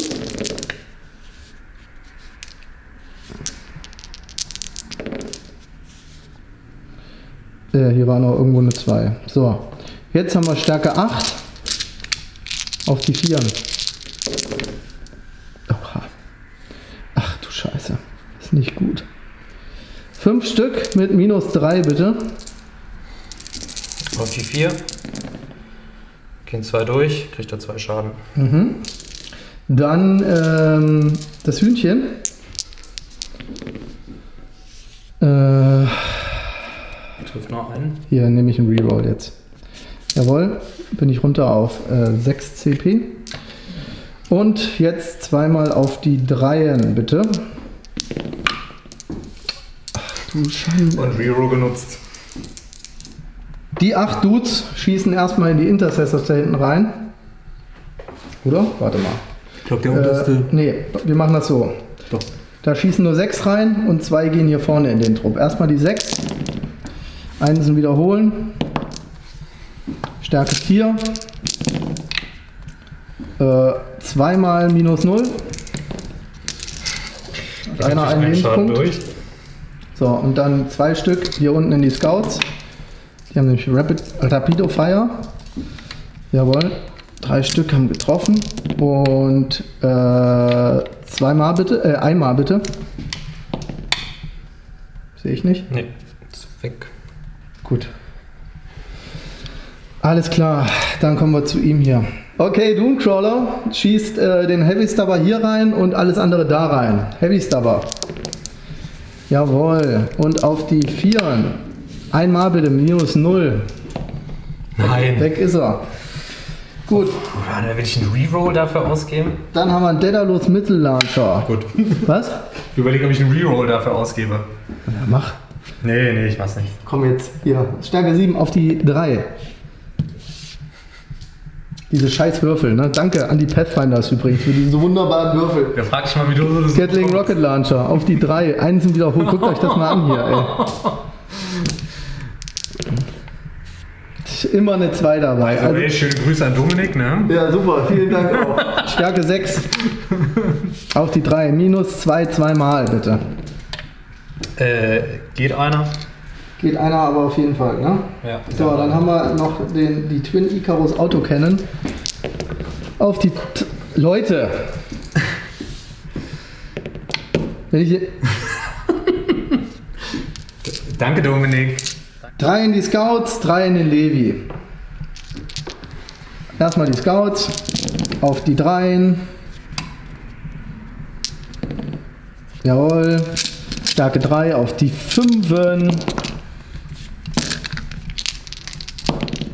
Ja, hier war noch irgendwo eine 2. So, jetzt haben wir Stärke 8. Auf die 4. Scheiße, ist nicht gut. 5 Stück mit minus 3 bitte. Auf die 4. Gehen 2 durch, kriegt er 2 Schaden. Mhm. Dann das Hühnchen. Trifft noch einen. Hier nehme ich einen Reroll jetzt. Jawohl, bin ich runter auf 6 CP. Und jetzt 2-mal auf die 3 bitte. Ach du Scheiße. Und Reroll genutzt. Die 8 Dudes schießen erstmal in die Intercessors da hinten rein. Oder? Warte mal. Ich glaube, der unterste. Nee, wir machen das so. Doch. Da schießen nur 6 rein und 2 gehen hier vorne in den Trupp. Erstmal die 6. Einsen wiederholen. Stärke 4. 2-mal minus 0. Einer einen Lebenspunkt. Durch. So, und dann 2 Stück hier unten in die Scouts. Die haben nämlich Rapido Fire. Jawohl. 3 Stück haben getroffen. Und einmal bitte. Sehe ich nicht? Nee, ist weg. Gut. Alles klar, dann kommen wir zu ihm hier. Okay, Doomcrawler schießt den Heavy Stubber hier rein und alles andere da rein. Heavy Stubber. Jawohl. Und auf die 4. Einmal bitte, minus 0. Nein. Weg ist er. Gut. Oh, da will ich einen Reroll dafür ausgeben. Dann haben wir einen Daedalus Missile Launcher. Gut. Was? Ich überlege, ob ich einen Reroll dafür ausgebe. Ja, mach. Nee, ich mach's nicht. Komm jetzt, hier. Stärke 7 auf die 3. Diese scheiß Würfel, ne? Danke an die Pathfinders übrigens für diese wunderbaren Würfel. Ja, frag ich mal, wie du das Gatling kommst. Rocket Launcher auf die 3. Einen sind wieder hoch. Guckt euch das mal an hier, ey. immer eine 2 dabei. Also, ey, schöne Grüße an Dominik, ne? Ja, super, vielen Dank auch. Stärke 6. Auf die 3. Minus 2 zweimal, bitte. Geht einer? Geht einer, aber auf jeden Fall, ne? Ja. So, dann haben wir noch die Twin Icarus Autocannon. Auf die... Leute! Wenn ich hier... Danke, Dominik. 3 in die Scouts, 3 in den Levi. Erstmal die Scouts, auf die 3. Jawohl. Stärke 3 auf die 5.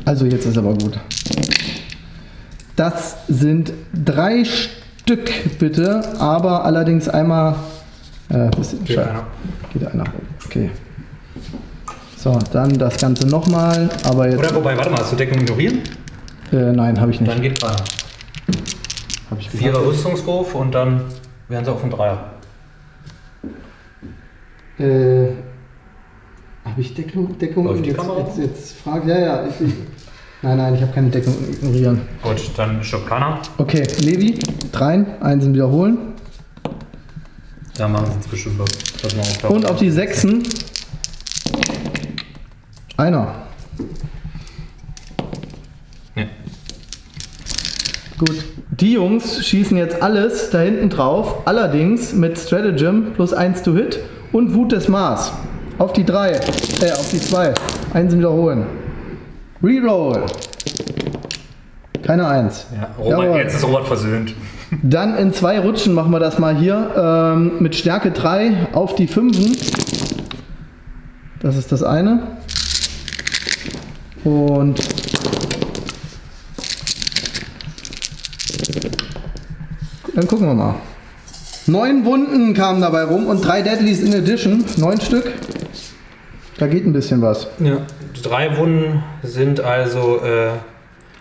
Also jetzt ist aber gut. Das sind 3 Stück, bitte, aber allerdings einmal... geht einer. Geht einer. Okay. So, dann das Ganze nochmal, aber jetzt... Oder wobei, warte mal, hast du Deckung ignorieren? Nein, habe ich nicht. Dann geht keiner. Hab ich 4er Rüstungswurf und dann wären sie auf dem 3er. Habe ich Deckung jetzt frage, ja, nein, ich habe keine Deckung ignorieren. Gut, dann stoppt keiner. Okay, Levi, 3, Einsen wiederholen. Da machen sie jetzt bestimmt was. Und auf die 6. Einer. Ja. Gut. Die Jungs schießen jetzt alles da hinten drauf, allerdings mit Stratagem plus 1 to Hit und Wut des Mars. Auf die 3, auf die 2. Einsen wiederholen. Reroll. Keine 1. Ja, Robert, jetzt ist Robert versöhnt. Dann in 2 Rutschen machen wir das mal hier. Mit Stärke 3 auf die 5. Das ist das eine. Und dann gucken wir mal. 9 Wunden kamen dabei rum und 3 Deadlies in Addition. 9 Stück. Da geht ein bisschen was. Ja. 3 Wunden sind also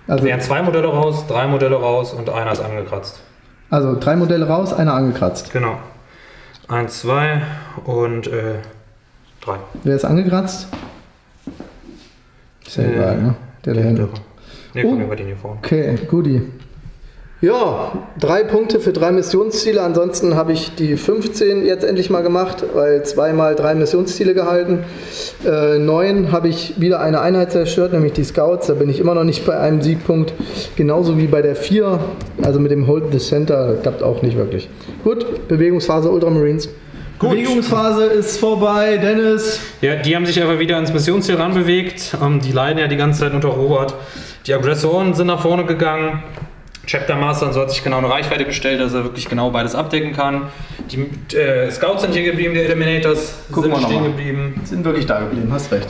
wären 2 Modelle raus, 3 Modelle raus und einer ist angekratzt. Also 3 Modelle raus, einer angekratzt. Genau. 1, 2 und 3. Wer ist angekratzt? Ist ja egal, ne? Der Händler. Ne, komm, wir den hier vorne. Okay, goodie. Ja, 3 Punkte für 3 Missionsziele. Ansonsten habe ich die 15 jetzt endlich mal gemacht, weil 2 mal 3 Missionsziele gehalten. 9 habe ich wieder eine Einheit zerstört, nämlich die Scouts. Da bin ich immer noch nicht bei einem Siegpunkt. Genauso wie bei der 4. Also mit dem Hold the Center klappt auch nicht wirklich. Gut, Bewegungsphase Ultramarines. Gut. Bewegungsphase ist vorbei, Dennis. Ja, die haben sich aber wieder ans Missionsziel ranbewegt. Die leiden ja die ganze Zeit unter Robert. Die Aggressoren sind nach vorne gegangen. Chapter Master und so hat sich genau eine Reichweite gestellt, dass er wirklich genau beides abdecken kann. Die Scouts sind hier geblieben, die Eliminators sind stehen geblieben. Sind wirklich da geblieben, hast recht.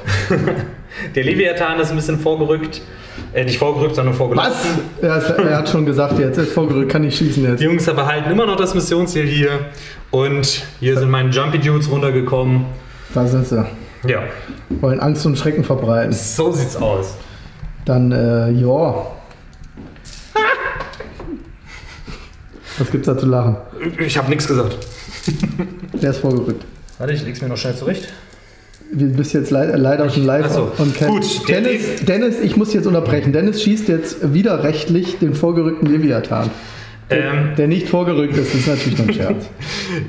Der Leviathan ist ein bisschen vorgerückt. Nicht vorgerückt, sondern vorgelassen. Was? Er hat schon gesagt, jetzt ist vorgerückt, kann ich schießen jetzt. Die Jungs aber halten immer noch das Missionsziel hier. Und hier sind meine Jumpy Dudes runtergekommen. Da sind sie. Ja. Wollen Angst und Schrecken verbreiten. So sieht's aus. Dann, ja. Was gibt's da zu lachen? Ich habe nichts gesagt. Der ist vorgerückt. Warte, ich leg's mir noch schnell zurecht. Wir bist jetzt leider schon live. Achso. Gut, Dennis, ich muss jetzt unterbrechen. Dennis schießt jetzt widerrechtlich den vorgerückten Leviathan. Der nicht vorgerückt ist, ist natürlich ein Scherz.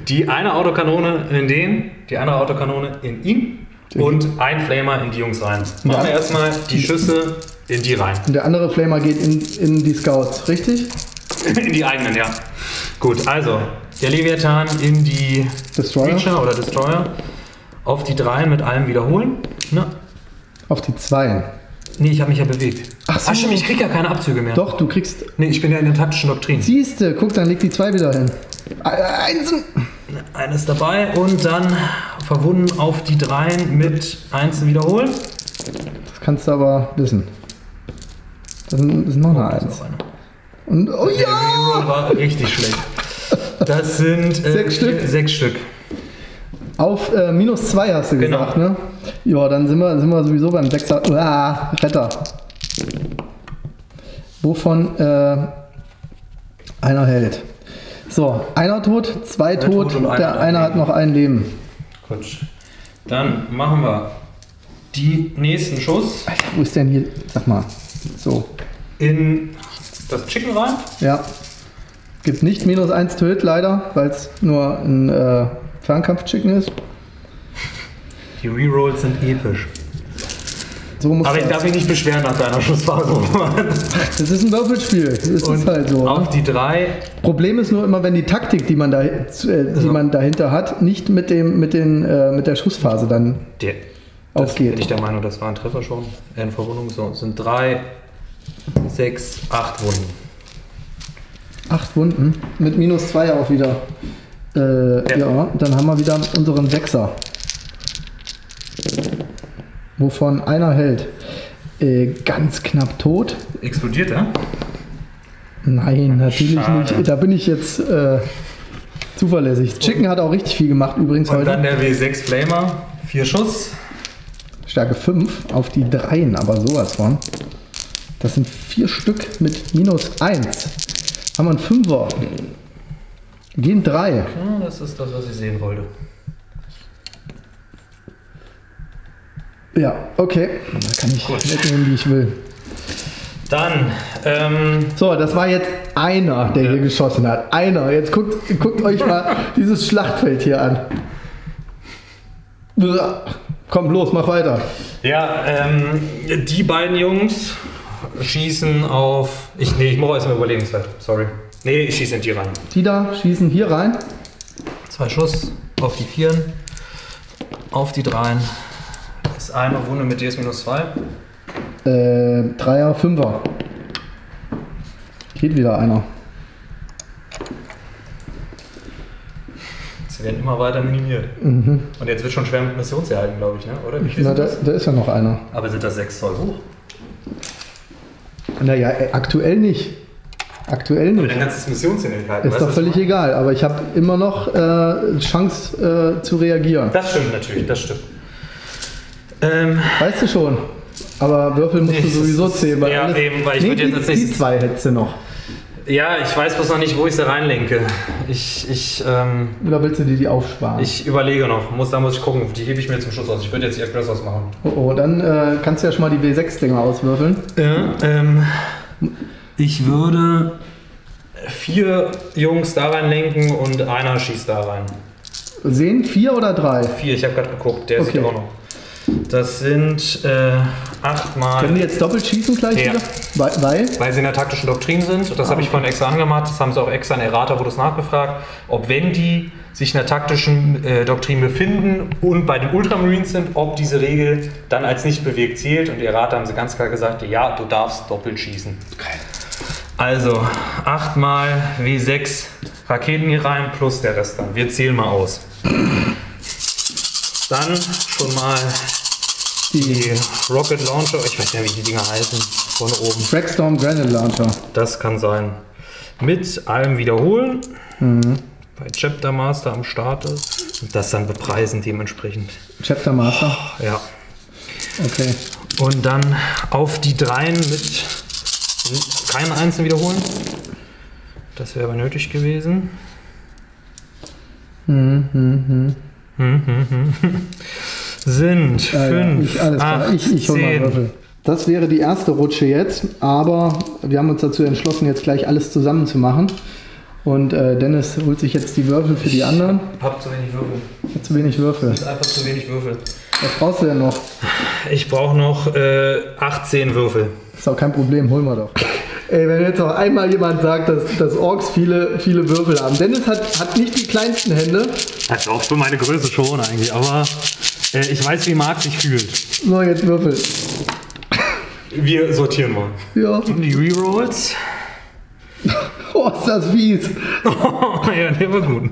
Die eine Autokanone in den, die andere Autokanone in ihn und ein Flamer in die Jungs rein. Machen wir erstmal die Schüsse in die rein. Und der andere Flamer geht in die Scouts, richtig? In die eigenen, ja. Gut, also der Leviathan in die Creature oder Destroyer. Auf die 3 mit allem wiederholen. Na. Auf die 2. Nee, ich habe mich ja bewegt. Ach so. Ach stimmt, ich krieg ja keine Abzüge mehr. Doch, du kriegst... Nee, ich bin ja in der taktischen Doktrin. Siehste, guck, dann legt die 2 wieder hin. Einsen. Eines dabei und dann verwunden auf die 3 mit Einsen wiederholen. Das kannst du aber wissen. Das ist noch eine 1. Und, oh ja! Der war richtig schlecht. Das sind 6 Stück. Auf minus 2 hast du gesagt, ne? Ja, dann sind wir sowieso beim 6er. Retter. Wovon einer hält. So, einer tot, 2 tot, der eine hat noch ein Leben. Gut. Dann machen wir die nächsten Schuss. Alter, wo ist denn hier? Sag mal. So. In das Chicken rein? Ja. Gibt nicht -1 Töt leider, weil es nur ein Fernkampf-Chicken ist. Die Rerolls sind episch. So muss aber ich darf mich nicht beschweren nach deiner Schussphase. Das ist ein Würfelspiel. Das ist halt so. Auf die 3. Problem ist nur immer, wenn die Taktik, die man, man dahinter hat, nicht mit, mit der Schussphase dann aufgeht. Bin ich der Meinung, das war ein Treffer schon. Eine Verwundung. So, es sind 3, 6, 8 Wunden. 8 Wunden? Mit -2 auch wieder. Ja, dann haben wir wieder unseren Sechser. Wovon einer hält. Ganz knapp tot. Explodiert er? Nein, natürlich nicht. Da bin ich jetzt zuverlässig. Chicken hat auch richtig viel gemacht übrigens heute. Und dann der W6 Flamer. 4 Schuss. Stärke 5 auf die 3, aber sowas von. Das sind 4 Stück mit -1. Haben wir einen 5er. Gehen 3. Das ist das, was ich sehen wollte. Ja, okay. Da kann ich mitnehmen, wie ich will. Dann. So, das war jetzt einer, der hier geschossen hat. Einer. Jetzt guckt euch mal dieses Schlachtfeld hier an. Komm, los, mach weiter. Ja, die beiden Jungs schießen auf. Ich mache erstmal Überlebenszeit. Sorry. Nee, ich schieße in die rein. Die da schießen hier rein. 2 Schuss auf die 4. Auf die 3. Ist eine Wunde mit DS-2. 3er, 5er. Geht wieder einer. Sie werden immer weiter minimiert. Mhm. Und jetzt wird schon schwer mit Missionserhalten, glaube ich, ne? Oder? Na, da ist ja noch einer. Aber sind das 6 Zoll hoch? Naja, aktuell nicht. Aktuell nicht. Aber dann kannst du das Missionserhalten halten. Ist doch völlig egal, aber ich habe immer noch Chance zu reagieren. Das stimmt natürlich, das stimmt. Weißt du schon, aber Würfel musst du sowieso zählen. Weil ja, alles, eben, weil ich würde jetzt tatsächlich. Die 2 hättest du noch. Ja, ich weiß bloß noch nicht, wo ich sie reinlenke. Oder willst du die aufsparen? Ich überlege noch, da muss ich gucken, die hebe ich mir zum Schluss aus. Ich würde jetzt die Aggressors ausmachen. Oh, dann kannst du ja schon mal die W6-Dinger auswürfeln. Ja, ich würde 4 Jungs da reinlenken und einer schießt da rein. Sehen 4 oder 3? 4, ich habe gerade geguckt, der sieht auch noch. Das sind 8 mal... Können die jetzt doppelt schießen gleich wieder? Weil sie in der taktischen Doktrin sind. Und das habe ich vorhin extra angemacht. Das haben sie auch extra in Errata, wurde es nachgefragt. Ob, wenn die sich in der taktischen Doktrin befinden und bei den Ultramarines sind, ob diese Regel dann als nicht bewegt zählt. Und Errata haben sie ganz klar gesagt, ja, du darfst doppelt schießen. Okay. Also 8 mal W6 Raketen hier rein plus der Rest dann. Wir zählen mal aus. Dann schon mal die Rocket Launcher, ich weiß ja, wie die Dinger heißen, von oben. Trackstorm Granite Launcher. Das kann sein. Mit allem wiederholen, bei Chapter Master am Start ist und das dann bepreisen dementsprechend. Chapter Master? Oh, ja. Okay. Und dann auf die 3 mit keinen einzelnen wiederholen. Das wäre aber nötig gewesen. Sind 5, 8, 10. Das wäre die erste Rutsche jetzt, aber wir haben uns dazu entschlossen, jetzt gleich alles zusammen zu machen. Und Dennis holt sich jetzt die Würfel für die anderen. Ich hab zu wenig Würfel. Zu wenig Würfel. Das ist einfach zu wenig Würfel. Was brauchst du denn noch? Ich brauche noch 18 Würfel. Ist auch kein Problem, holen wir doch. Ey, wenn jetzt noch einmal jemand sagt, dass Orks viele Würfel haben. Dennis hat nicht die kleinsten Hände. Das ist auch für meine Größe schon eigentlich, aber ich weiß, wie Marc sich fühlt. So, jetzt Würfel. Wir sortieren mal. Ja. Die Rerolls. Oh, ist das fies. Ja, der war gut.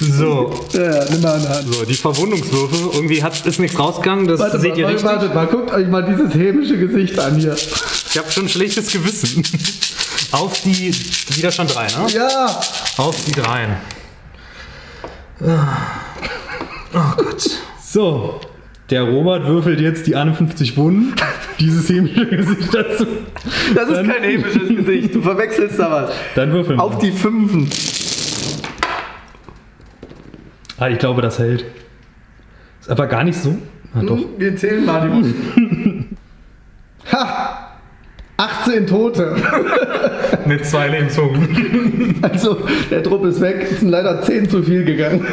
So. Ja, nimm mal eine Hand. So, die Verwundungswürfe. Irgendwie ist nichts rausgegangen, das seht ihr richtig. Wartet mal, guckt euch mal dieses hämische Gesicht an hier. Ich habe schon ein schlechtes Gewissen. Auf die... Wieder schon 3, ne? Ja! Auf die 3. Oh Gott. So. Der Robert würfelt jetzt die 51 Wunden. Dieses hämische Gesicht dazu. Das ist kein hämisches Gesicht. Du verwechselst da was. Dann würfeln wir. Auf die 5. Ich glaube, das hält. Ist aber gar nicht so. Ja, doch. Wir zählen mal die. Ha! 18 Tote. Mit 2 Lebenspunkten. Also, der Trupp ist weg. Es sind leider 10 zu viel gegangen.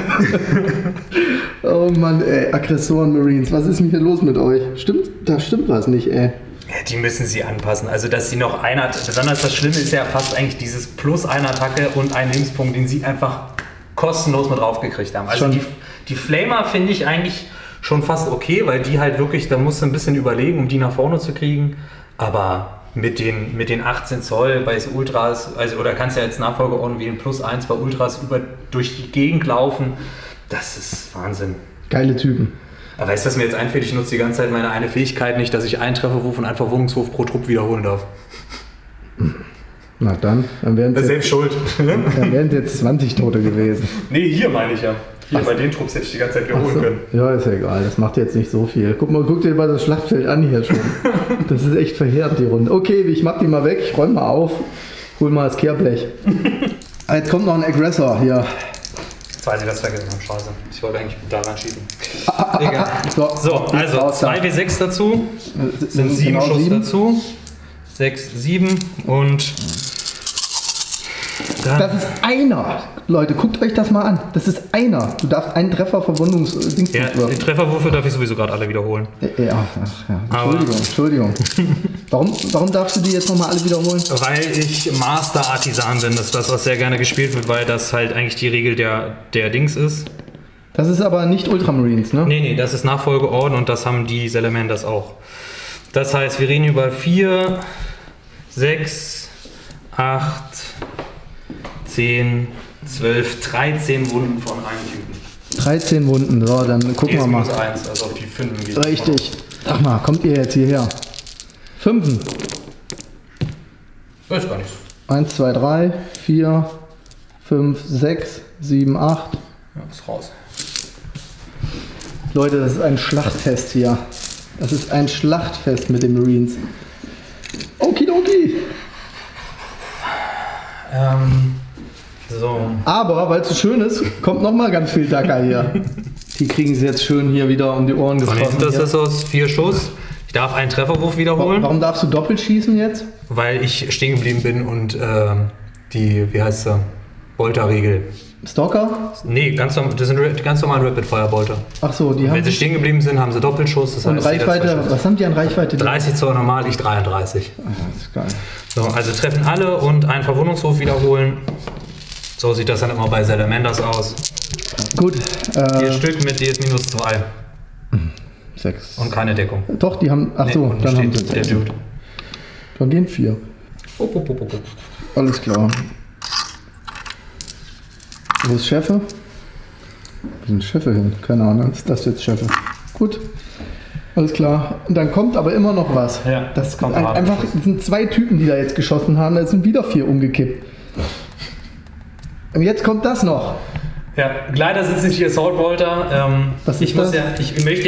Oh Mann, ey. Aggressoren Marines. Was ist denn hier los mit euch? Stimmt, da stimmt was nicht, ey. Ja, die müssen sie anpassen. Also, dass sie noch einer... Besonders das Schlimme ist ja fast eigentlich dieses plus eine Attacke und ein Lebenspunkt, den sie einfach kostenlos mit draufgekriegt haben. Also, die Flamer finde ich eigentlich schon fast okay, weil die halt wirklich... Da musst du ein bisschen überlegen, um die nach vorne zu kriegen. Aber... Mit den 18 Zoll bei Ultras, also oder kannst ja jetzt Nachfolger irgendwie ein Plus 1 bei Ultras durch die Gegend laufen. Das ist Wahnsinn. Geile Typen. Aber weißt du, was mir jetzt einfällt? Ich nutze die ganze Zeit meine eine Fähigkeit nicht, dass ich einen Trefferwurf und einen Verwundungswurf pro Trupp wiederholen darf. Na dann wären es selbst schuld. Dann wären es jetzt 20 Tote gewesen. Nee, hier meine ich ja. Hier bei den Trupps hätte ich die ganze Zeit wiederholen können. Ja, ist ja egal. Das macht jetzt nicht so viel. Guck dir mal das Schlachtfeld an hier schon. Das ist echt verheerend, die Runde. Okay, ich mach die mal weg. Ich räume mal auf. Hol mal das Kehrblech. Jetzt kommt noch ein Aggressor hier. Jetzt weiß ich, dass ich vergessen habe. Scheiße. Ich wollte eigentlich da reinschieben. Egal. So, also 2W6 dazu. Sind 7 Schuss dazu. 6, 7 und... Dann. Das ist einer. Leute, guckt euch das mal an. Das ist einer. Du darfst einen Treffer Verwundungs-Dings ja, die Trefferwürfe darf ich sowieso gerade alle wiederholen. Ja, ach, ja. Entschuldigung. Warum darfst du die jetzt nochmal alle wiederholen? Weil ich Master Artisan bin. Das ist das, was sehr gerne gespielt wird, weil das halt eigentlich die Regel der Dings ist. Das ist aber nicht Ultramarines, ne? Nee, das ist Nachfolgeorden und das haben die Salamanders auch. Das heißt, wir reden über 4, 6, 8... 10, 12, 13 Wunden von einem Typen. 13 Wunden, so, dann gucken wir mal. 1, also auf die 5 geht. Richtig. Ach mal, kommt ihr jetzt hierher? 5. Weiß gar nicht. 1, 2, 3, 4, 5, 6, 7, 8. Ja, ist raus. Leute, das ist ein Schlachtfest hier. Das ist ein Schlachtfest mit den Marines. Okidoki. So. Aber, weil es so schön ist, kommt nochmal ganz viel Dacker hier. Die kriegen sie jetzt schön hier wieder um die Ohren getroffen. Das ist aus 4 Schuss. Ich darf einen Trefferwurf wiederholen. Warum darfst du doppelt schießen jetzt? Weil ich stehen geblieben bin und die, wie heißt sie, Bolter-Regel. Stalker? Nee, das sind ganz normale Rapid-Fire-Bolter. Ach so, die haben... Wenn sie stehen geblieben sind, haben sie Doppelschuss. Das und heißt, Reichweite, was haben die an Reichweite? 30 Zoll normal, ich 33. Ach, das ist geil. So, also treffen alle und einen Verwundungswurf wiederholen. So sieht das dann immer bei Salamanders aus. Gut. 4 Stück mit DS minus 2. 6. Und keine Deckung. Doch, die haben... Ach so, dann haben sie... Der Dude. Dann gehen 4. Alles klar. Wo ist Scheffe? Wo sind Scheffe hin? Keine Ahnung. Ist das jetzt Scheffe? Gut. Alles klar. Und dann kommt aber immer noch was. Ja, das kommt einfach. Das sind 2 Typen, die da jetzt geschossen haben. Es sind wieder 4 umgekippt. Und jetzt kommt das noch. Ja, leider sitzen hier Assault Bolter. Ich möchte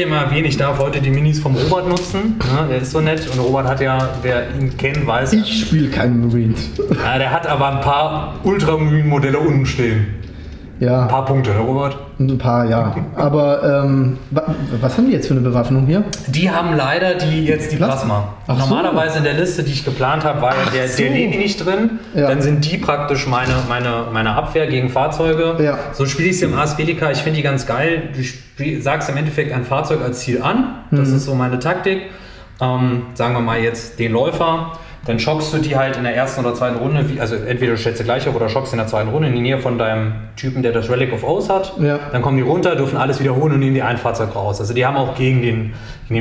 ja mal erwähnen, ich darf heute die Minis vom Robert nutzen. Ja, der ist so nett und Robert hat ja, wer ihn kennt, weiß. Ich spiele keinen Marines. Ja, der hat aber ein paar Ultramarine-Modelle unten stehen. Ja. Ein paar Punkte, ne, Robert? Ein paar, ja. Aber was haben die jetzt für eine Bewaffnung hier? Die haben leider jetzt die Plasma. Ach, normalerweise in der Liste, die ich geplant habe, war der Levi nicht drin. Ja. Dann sind die praktisch meine Abwehr gegen Fahrzeuge. Ja. So spiele ich sie im Ars Bellica. Ich finde die ganz geil. Du sagst im Endeffekt ein Fahrzeug als Ziel an. Das ist so meine Taktik. Sagen wir mal jetzt den Läufer. Dann schockst du die halt in der ersten oder zweiten Runde, also entweder stellst du gleich auf oder schockst in der zweiten Runde in die Nähe von deinem Typen, der das Relic of Oath hat. Ja. Dann kommen die runter, dürfen alles wiederholen und nehmen die ein Fahrzeug raus. Also die haben auch gegen den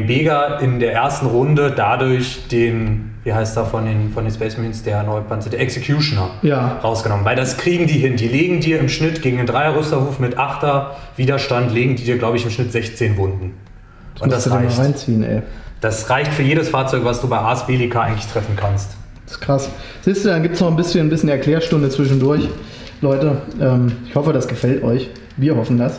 Bega in der ersten Runde dadurch den, wie heißt da von den Space Marines, der neue Panzer, der Executioner, ja, rausgenommen. Weil das kriegen die hin. Die legen dir im Schnitt gegen den 3er Rüsterwurf mit 8er Widerstand, legen die dir, glaube ich, im Schnitt 16 Wunden. Und das reicht. Das reicht für jedes Fahrzeug, was du bei Ars Bellica eigentlich treffen kannst. Das ist krass. Siehst du, dann gibt es noch ein bisschen Erklärstunde zwischendurch. Leute, ich hoffe, das gefällt euch. Wir hoffen das.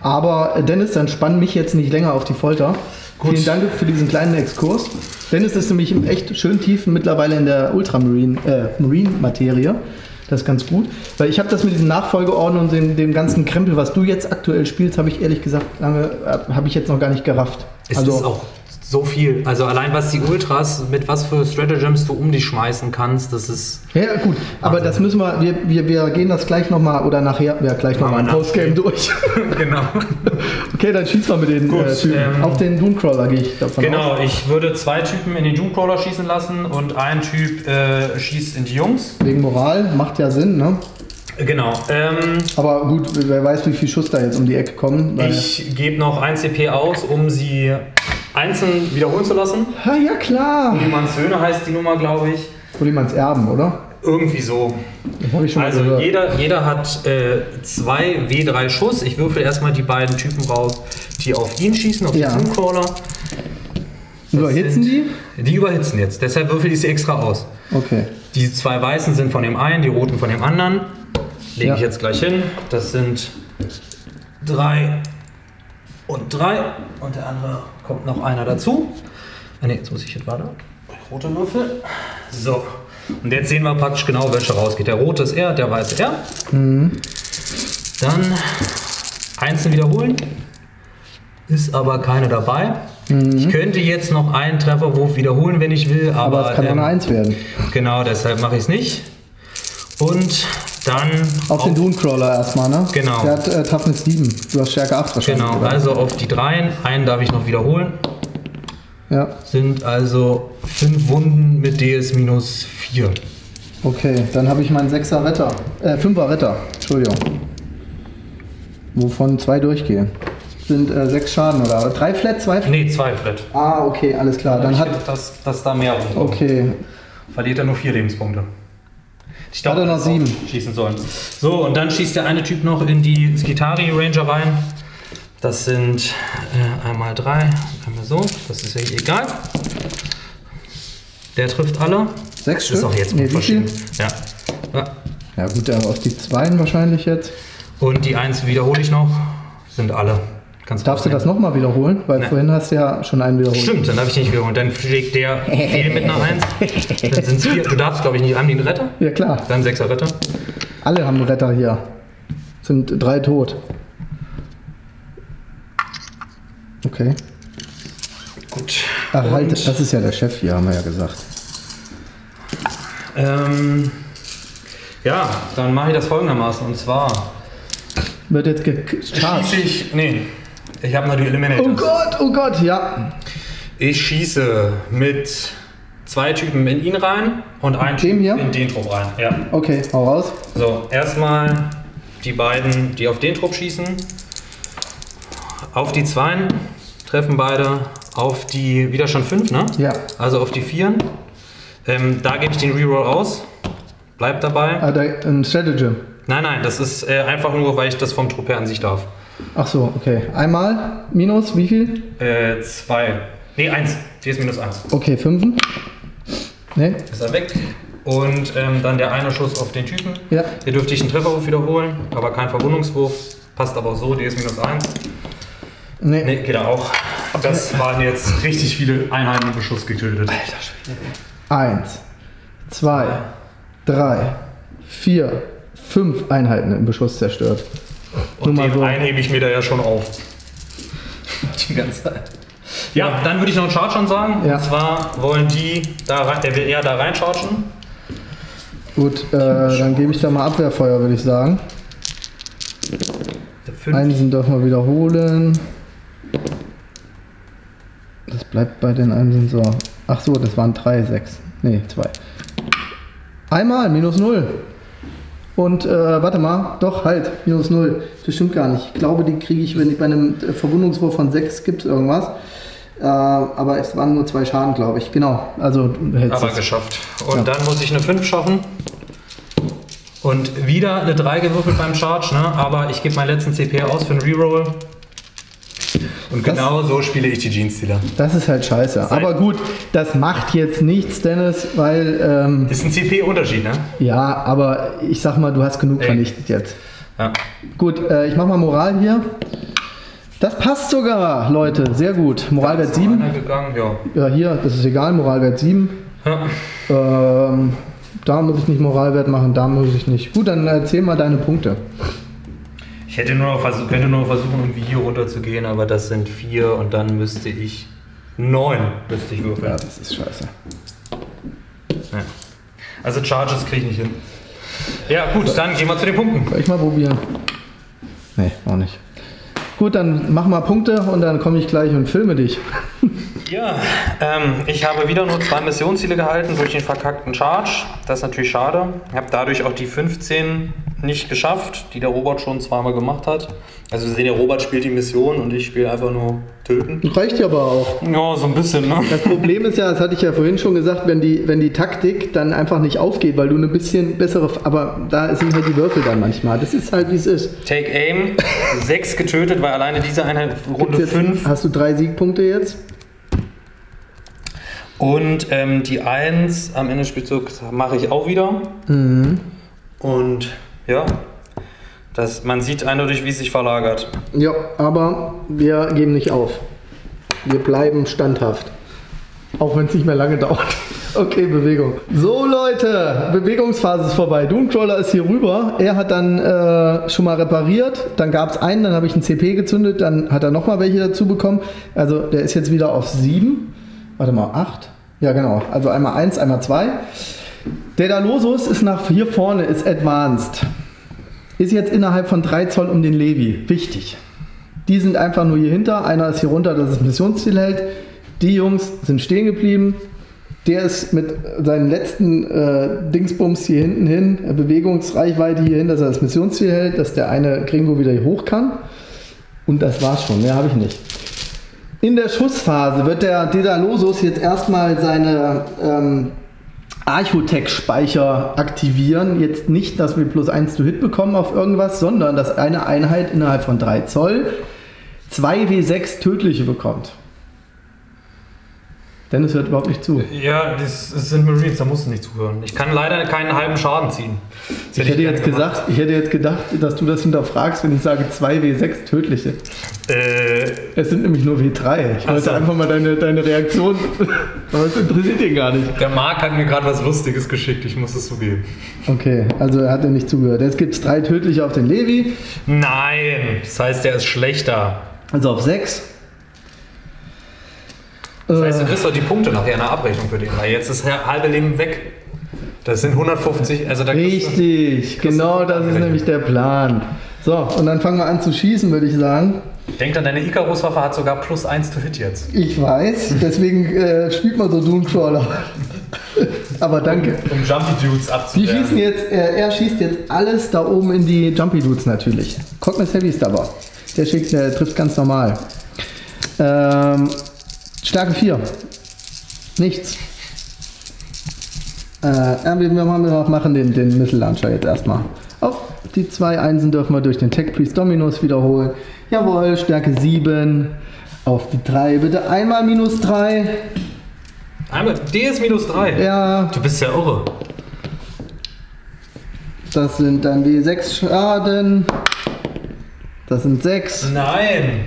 Aber Dennis, dann spann mich jetzt nicht länger auf die Folter. Gut. Vielen Dank für diesen kleinen Exkurs. Dennis ist nämlich echt schön tief mittlerweile in der Ultramarine-Materie. Das ist ganz gut, weil ich habe das mit diesen Nachfolgeorden und dem ganzen Krempel, was du jetzt aktuell spielst, habe ich ehrlich gesagt, habe ich jetzt noch gar nicht gerafft. Es ist auch so viel. Also allein was die Ultras, mit was für Stratagems du um dich schmeißen kannst, das ist... Ja gut, aber das müssen wir, wir gehen das gleich nochmal, oder nachher, ja gleich nochmal im Postgame durch. Genau. Okay, dann schießen wir mit den gut, Typen. Auf den Doomcrawler gehe ich davon aus. Ich würde 2 Typen in den Doomcrawler schießen lassen und ein Typ schießt in die Jungs. Wegen Moral, macht ja Sinn, ne? Genau. Aber gut, wer weiß, wie viel Schuss da jetzt um die Ecke kommen. Ich gebe noch 1 CP aus, um sie einzeln wiederholen zu lassen. Ha, ja klar. Ulimanns Söhne heißt die Nummer, glaube ich. Ulimanns Erben, oder? Irgendwie so. Das hab ich schon mal gehört. Jeder hat 2 W3 Schuss. Ich würfel erstmal die beiden Typen raus, die auf ihn schießen, auf den Doomcrawler. Überhitzen die? Die überhitzen jetzt. Deshalb würfel ich sie extra aus. Okay. Die 2 Weißen sind von dem einen, die Roten von dem anderen. Lege ich jetzt gleich hin. Das sind 3 und 3. Und der andere kommt noch einer dazu. Ah, ne, jetzt muss ich jetzt warten. Rote Würfel. So. Und jetzt sehen wir praktisch genau, welche rausgeht. Der rote ist er, der weiße er. Mhm. Dann einzeln wiederholen. Ist aber keine dabei. Mhm. Ich könnte jetzt noch einen Trefferwurf wiederholen, wenn ich will. Aber es kann eine 1 werden. Genau, deshalb mache ich es nicht. Und dann auf den Doomcrawler erstmal, ne? Genau. Der hat Toughness 7. Du hast Stärke 8 wahrscheinlich. Genau, also auf die 3. Einen darf ich noch wiederholen. Ja. Sind also 5 Wunden mit DS minus 4. Okay, dann habe ich meinen 6er Retter. 5er Retter, Entschuldigung. Wovon 2 durchgehen. Sind 6 Schaden, oder? 3 Flat, 2 Flat? Nee, 2 Flat. Ah, okay, alles klar. Dann hat das da mehr rumkommt. Okay. Verliert er nur 4 Lebenspunte. Ich dachte noch 7 schießen sollen. So, und dann schießt der eine Typ noch in die Skitari Ranger rein. Das sind einmal 3, einmal so. Das ist ja egal. Der trifft alle. 6 Stück? Ist auch jetzt gut verschieden. Ja. Ja gut, aber auf die 2 wahrscheinlich jetzt. Und die 1 wiederhole ich noch. Sind alle. Darfst du das nochmal wiederholen? Weil vorhin hast du ja schon einen wiederholt. Stimmt, dann darf ich nicht wiederholen. Dann schlägt der viel mit einer 1. Dann sind es 4. Du darfst, glaube ich, nicht. Haben die einen Retter? Ja, klar. Dann 6er Retter. Alle haben einen Retter hier. Sind 3 tot. Okay. Gut. Ach, halt, das ist ja der Chef hier, haben wir ja gesagt. Ja, dann mache ich das folgendermaßen. Und zwar wird jetzt gecharged. Ich habe noch die Eliminators. Oh Gott, ja. Ich schieße mit 2 Typen in ihn rein und einen Typen in den Trupp rein. Ja. Okay, hau raus. So, erstmal die beiden, die auf den Trupp schießen. Auf die 2 treffen beide auf die Widerstand 5, ne? Ja. Also auf die 4. Da gebe ich den Reroll aus. Bleibt dabei. Ein Stratagem. Nein, nein, das ist einfach nur, weil ich das vom Trupp her an sich darf. Ach so, okay. Einmal minus wie viel? 2. Ne, 1. Die ist minus 1. Okay, 5. Ne. Ist er weg. Und dann der eine Schuss auf den Typen. Ja. Hier dürfte ich einen Trefferwurf wiederholen, aber kein Verwundungswurf. Passt aber auch so, die ist minus 1. Ne. Ne, geht er auch. Das waren jetzt richtig viele Einheiten mit Beschuss getötet. Alter Schwede. 1, 2, 3, 4, 5 Einheiten im Beschuss zerstört. Und den einen hebe ich mir da ja schon auf. Die ganze Zeit. Ja, dann würde ich noch einen Charge schon sagen. Ja. Und zwar wollen die da rein, der will eher da rein chargen. Gut, dann gebe ich da mal Abwehrfeuer, würde ich sagen. Einsen dürfen wir wiederholen. Das bleibt bei den Einsen so. Ach so, das waren 3, 6. Ne, 2. Einmal, minus 0. Und warte mal, doch, halt, minus 0, das stimmt gar nicht. Ich glaube, die kriege ich, wenn ich bei einem Verwundungswurf von 6 gibt irgendwas. Aber es waren nur 2 Schaden, glaube ich. Genau, also aber geschafft. Und dann muss ich eine 5 schaffen. Und wieder eine 3 gewürfelt beim Charge, ne? Aber ich gebe meinen letzten CP aus für einen Reroll. Und genau so spiele ich die Jeans-Dealer. Das ist halt scheiße. Aber gut, das macht jetzt nichts, Dennis, weil... ist ein CP-Unterschied, ne? Ja, aber ich sag mal, du hast genug vernichtet jetzt. Ja. Gut, ich mach mal Moral hier. Das passt sogar, Leute. Sehr gut. Moralwert 7. Ja. Ja, hier, das ist egal. Moralwert 7. Ja. da muss ich nicht Moralwert machen, da muss ich nicht. Gut, dann erzähl mal deine Punkte. Ich hätte nur noch könnte nur noch versuchen, irgendwie hier runter zu gehen, aber das sind 4 und dann müsste ich 9 würfeln. Ja, das ist scheiße. Ja. Also Charges kriege ich nicht hin. Ja gut, dann gehen wir zu den Punkten. Soll ich mal probieren? Nee, auch nicht. Gut, dann mach mal Punkte und dann komme ich gleich und filme dich. Ja, ich habe wieder nur 2 Missionsziele gehalten durch den verkackten Charge. Das ist natürlich schade. Ich habe dadurch auch die 15 nicht geschafft, die der Robert schon zweimal gemacht hat. Also wir sehen ja, Robert spielt die Mission und ich spiele einfach nur töten. Reicht ja aber auch. Ja, so ein bisschen, ne? Das Problem ist ja, das hatte ich ja vorhin schon gesagt, wenn die Taktik dann einfach nicht aufgeht, weil du eine bisschen bessere... Aber da sind halt die Würfel dann manchmal. Das ist halt, wie es ist. Take aim, 6 getötet, weil alleine diese Einheit Runde 5... Hast du 3 Siegpunkte jetzt? Und die 1 am Ende des Spielzugs mache ich auch wieder. Mhm. Und ja, das, man sieht eindeutig, wie es sich verlagert. Ja, aber wir geben nicht auf. Wir bleiben standhaft. Auch wenn es nicht mehr lange dauert. Okay, Bewegung. So Leute, Bewegungsphase ist vorbei. Doomcrawler ist hier rüber. Er hat dann schon mal repariert. Dann gab es einen, dann habe ich einen CP gezündet. Dann hat er nochmal welche dazu bekommen. Also der ist jetzt wieder auf 7. Warte mal, 8? Ja genau, also einmal 1, einmal 2. Der Dalosus ist nach hier vorne, ist advanced. Ist jetzt innerhalb von 3 Zoll um den Levi. Wichtig. Die sind einfach nur hier hinter. Einer ist hier runter, dass es Missionsziel hält. Die Jungs sind stehen geblieben. Der ist mit seinen letzten Dingsbums hier hinten hin, Bewegungsreichweite hier hin, dass er das Missionsziel hält, dass der eine Gringo wieder hier hoch kann. Und das war's schon, mehr habe ich nicht. In der Schussphase wird der Daedalosus jetzt erstmal seine Archotech-Speicher aktivieren. Jetzt nicht, dass wir plus 1 zu Hit bekommen auf irgendwas, sondern dass eine Einheit innerhalb von 3 Zoll 2W6 tödliche bekommt. Dennis hört überhaupt nicht zu. Ja, das sind Marines, da musst du nicht zuhören. Ich kann leider keinen halben Schaden ziehen. Ich hätte jetzt gedacht, dass du das hinterfragst, wenn ich sage 2W6 tödliche. Es sind nämlich nur W3. Ich wollte einfach mal deine Reaktion, aber es interessiert ihn gar nicht. Der Marc hat mir gerade was Lustiges geschickt, ich muss es zugeben. Okay, also er hat ja nicht zugehört. Jetzt gibt es 3 tödliche auf den Levi. Nein, das heißt, der ist schlechter. Also auf 6. Das heißt, du kriegst doch die Punkte nachher in der Abrechnung für den, weil jetzt ist das halbe Leben weg. Das sind 150, also da richtig, genau das ist nämlich der Plan. So, und dann fangen wir an zu schießen, würde ich sagen. Denk dann, deine Icarus-Waffe hat sogar plus 1 to Hit jetzt. Ich weiß, deswegen spielt man so Doomcrawler. Aber danke. Um Jumpy Dudes abzuwehren. Die schießen jetzt, er schießt jetzt alles da oben in die Jumpy Dudes natürlich. Cognos Heavy ist dabei. Der trifft ganz normal. Stärke 4. Nichts. Wir machen den Missile Launcher jetzt erstmal. Auf die 2 Einsen dürfen wir durch den Tech Priest Dominus wiederholen. Jawohl, Stärke 7. Auf die 3 bitte einmal minus 3. Einmal? D ist minus 3? Ja. Du bist ja irre. Das sind dann die 6 Schaden. Das sind 6. Nein!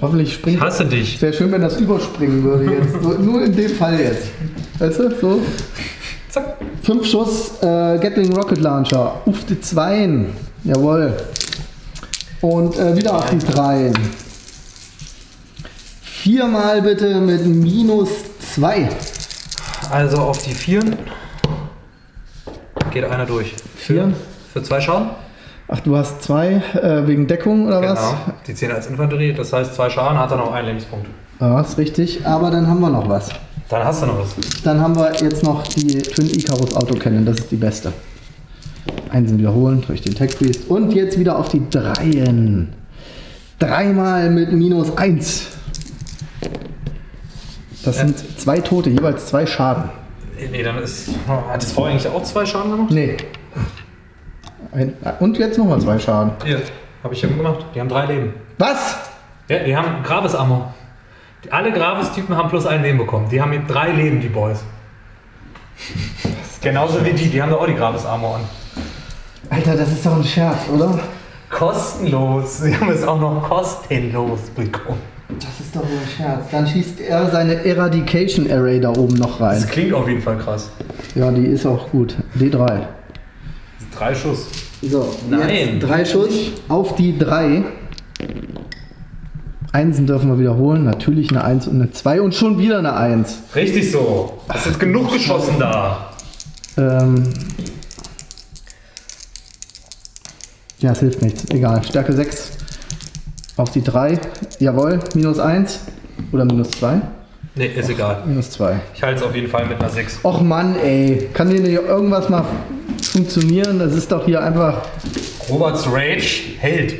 Hoffentlich springt. Ich hasse dich. Wäre schön, wenn das überspringen würde jetzt. So, nur in dem Fall jetzt. Weißt du? So. Zack. 5 Schuss Gatling Rocket Launcher. Uff, die 2. Jawohl. Und wieder auf die 3. 4-mal bitte mit minus 2. Also auf die 4. Geht einer durch. 4. Für 2 Schaden. Ach, du hast 2 wegen Deckung oder was? Genau, die 10 als Infanterie, das heißt 2 Schaden, hat er noch 1 Lebenspunkt. Ja, ist richtig, aber dann haben wir noch was. Dann hast du noch was. Dann haben wir jetzt noch die Twin Icarus Autocannon, das ist die beste. Einsen wiederholen durch den Tech Priest und jetzt wieder auf die 3. 3-mal mit minus 1. Das sind 2 Tote, jeweils 2 Schaden. Nee, dann ist... Hat es vorher eigentlich auch 2 Schaden gemacht? Nee. Und jetzt nochmal 2 Schaden. Hier, habe ich ja gemacht. Die haben 3 Leben. Was? Ja, die haben Gravis-Ammo. Alle Gravis-Typen haben plus 1 Leben bekommen. Die haben jetzt 3 Leben, die Boys. Genauso wie die haben da auch die Gravis-Ammo an. Alter, das ist doch ein Scherz, oder? Kostenlos. Sie haben es auch noch kostenlos bekommen. Das ist doch nur ein Scherz. Dann schießt er seine Eradication Array da oben noch rein. Das klingt auf jeden Fall krass. Ja, die ist auch gut. D3. 3 Schuss. So, nein. 3 Schuss auf die 3. Einsen dürfen wir wiederholen. Natürlich eine 1 und eine 2 und schon wieder eine 1. Richtig so. Hast jetzt genug geschossen da. Ja, es hilft nichts. Egal. Stärke 6 auf die 3. Jawohl. Minus 1 oder minus 2. Ne, ist egal. Minus 2. Ich halte es auf jeden Fall mit einer 6. Och Mann, ey. Kann hier nicht irgendwas mal funktionieren? Das ist doch hier einfach... Roberts Rage hält.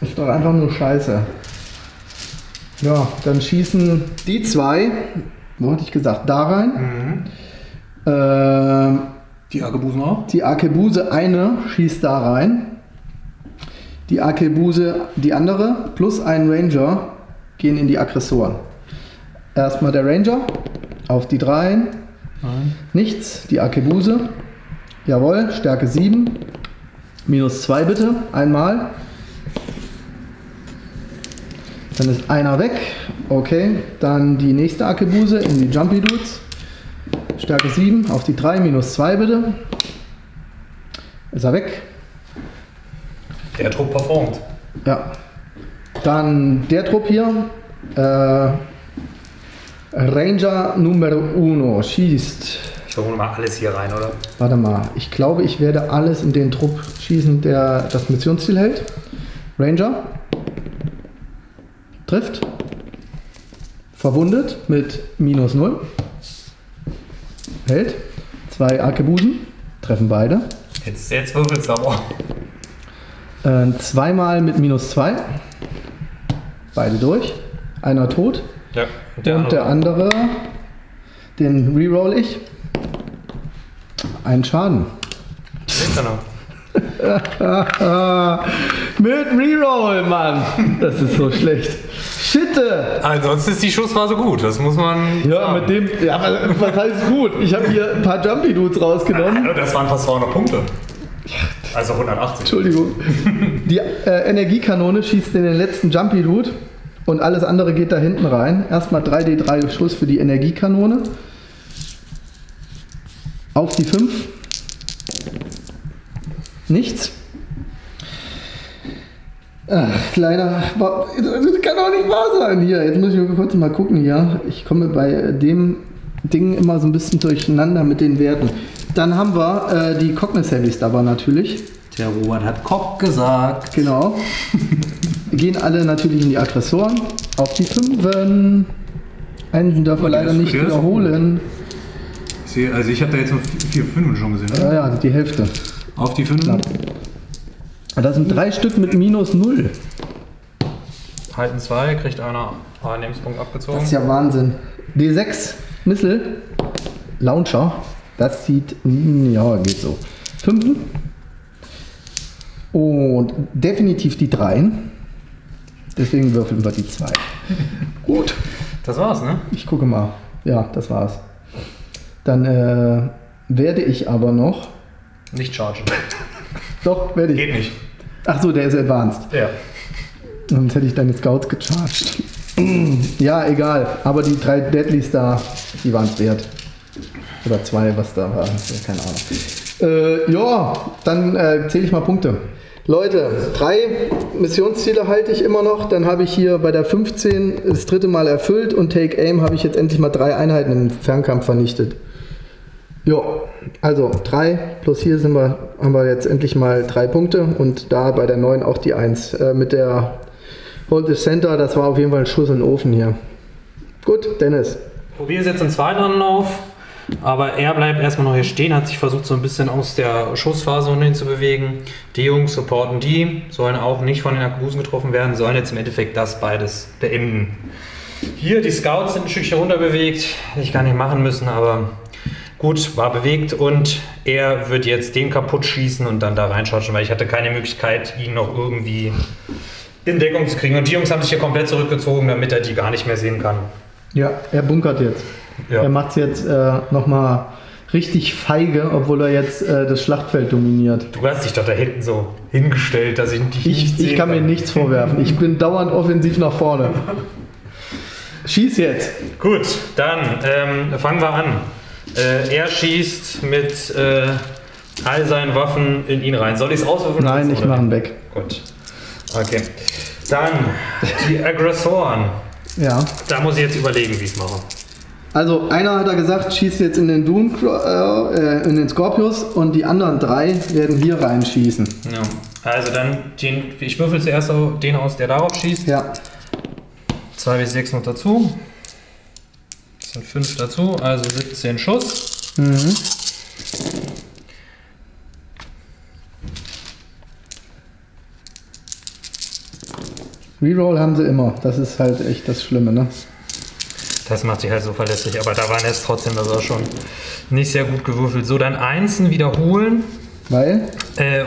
Ist doch einfach nur Scheiße. Ja, dann schießen die 2, so hatte ich gesagt, da rein. Mhm. Die Arkebusen auch? Die Arkebuse eine schießt da rein. Die Arkebuse, die andere, plus ein Ranger, gehen in die Aggressoren. Erstmal der Ranger, auf die 3. Nichts, die Arkebuse. Jawohl, Stärke 7. Minus 2 bitte, einmal. Dann ist einer weg. Okay, dann die nächste Arkebuse in die Jumpy Dudes. Stärke 7 auf die 3, minus 2 bitte. Ist er weg. Der Trupp performt. Ja. Dann der Trupp hier. Ranger Nummer 1 schießt. Ich hole mal alles hier rein, oder? Warte mal. Ich glaube, ich werde alles in den Trupp schießen, der das Missionsziel hält. Ranger. Trifft, verwundet mit minus 0, hält, 2 Arkebusen, treffen beide. Jetzt würfelt's aber. Zweimal mit minus 2, beide durch, einer tot, ja, und der andere, den reroll ich, einen Schaden. Mit Reroll, Mann! Das ist so schlecht. Schitte! Ansonsten ist die Schussphase gut, das muss man sagen. Mit dem... Ja, was heißt gut? Ich habe hier ein paar Jumpy Dudes rausgenommen. Das waren fast 200 Punkte. Also 180. Entschuldigung. Die Energiekanone schießt in den letzten Jumpy Dude und alles andere geht da hinten rein. Erstmal 3D3 Schuss für die Energiekanone. Auf die 5. Nichts. Ach, kleiner... Das kann doch nicht wahr sein hier. Jetzt muss ich kurz mal gucken hier. Ich komme bei dem Ding immer so ein bisschen durcheinander mit den Werten. Dann haben wir die Cognis-Heavys dabei natürlich. Der Robert hat Cock gesagt. Genau. Gehen alle natürlich in die Aggressoren. Auf die 5. Einen darf man leider nicht wiederholen. Also ich habe da jetzt noch 4 5 schon gesehen. Oder? Ja, die Hälfte. Auf die 5. Das sind 3 Stück mit minus 0. Halten 2, kriegt einer Annehmungspunkt abgezogen. Das ist ja Wahnsinn. D6, Missile, Launcher. Das sieht, ja, geht so. 5. Und definitiv die 3. Deswegen würfeln wir die 2. Gut. Das war's, ne? Ich gucke mal. Ja, das war's. Dann werde ich aber noch... Nicht chargen. Doch, werde ich. Geht nicht. Ach so, der ist advanced. Ja. Sonst hätte ich deine Scouts gecharged. Ja, egal. Aber die 3 Deadlies da, die waren es wert. Oder 2, was da war. Keine Ahnung. Ja, dann zähle ich mal Punkte. Leute, 3 Missionsziele halte ich immer noch. Dann habe ich hier bei der 15 das 3. Mal erfüllt und Take Aim habe ich jetzt endlich mal 3 Einheiten im Fernkampf vernichtet. Ja, also 3 plus hier haben wir jetzt endlich mal 3 Punkte und da bei der 9 auch die 1. Mit der Hold the Center, das war auf jeden Fall ein Schuss in den Ofen hier. Gut, Dennis. Probier es jetzt in 2 dran auf, aber er bleibt erstmal noch hier stehen, hat sich versucht so ein bisschen aus der Schussphase hin zu bewegen. Die Jungs supporten die, sollen auch nicht von den Arkebusen getroffen werden, sollen jetzt im Endeffekt das beides beenden. Hier, die Scouts sind ein Stückchen runter bewegt, hätte ich gar nicht machen müssen, aber... Gut, war bewegt und er wird jetzt den kaputt schießen und dann da reinschauschen, weil ich hatte keine Möglichkeit, ihn noch irgendwie in Deckung zu kriegen. Und die Jungs haben sich hier komplett zurückgezogen, damit er die gar nicht mehr sehen kann. Ja, er bunkert jetzt. Ja. Er macht es jetzt nochmal richtig feige, obwohl er jetzt das Schlachtfeld dominiert. Du hast dich doch da hinten so hingestellt, dass ich nicht sehen kann. Ich kann mir nichts vorwerfen. Ich bin dauernd offensiv nach vorne. Schieß jetzt. Gut, dann fangen wir an. Er schießt mit all seinen Waffen in ihn rein. Soll ich es auswürfeln? Nein, ich mache ihn weg. Gut. Okay. Dann die Aggressoren. Ja. Da muss ich jetzt überlegen, wie ich es mache. Also einer hat er gesagt, schießt jetzt in den Doom, in den Scorpius, und die anderen drei werden hier reinschießen. Ja. Also dann, ich würfel zuerst den aus, der darauf schießt. Ja. 2 bis 6 noch dazu. Das sind 5 dazu, also 17 Schuss. Mhm. Reroll haben sie immer, das ist halt echt das Schlimme, ne? Das macht sich halt so verlässlich, aber da waren jetzt trotzdem, das war schon nicht sehr gut gewürfelt. So, dann Einsen wiederholen. Weil?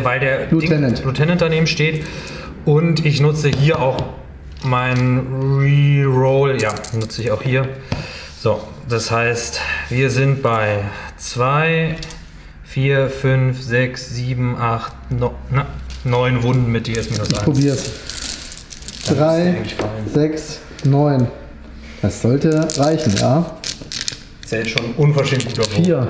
Weil der Lieutenant daneben steht. Und ich nutze hier auch meinen Reroll. Ja, nutze ich auch hier. So, das heißt, wir sind bei 2, 4, 5, 6, 7, 8, 9 Wunden mit DS minus 1. Ich probier's. 3, 6, 9. Das sollte reichen, ja. Das ist ja jetzt schon unverschämt gut. 4.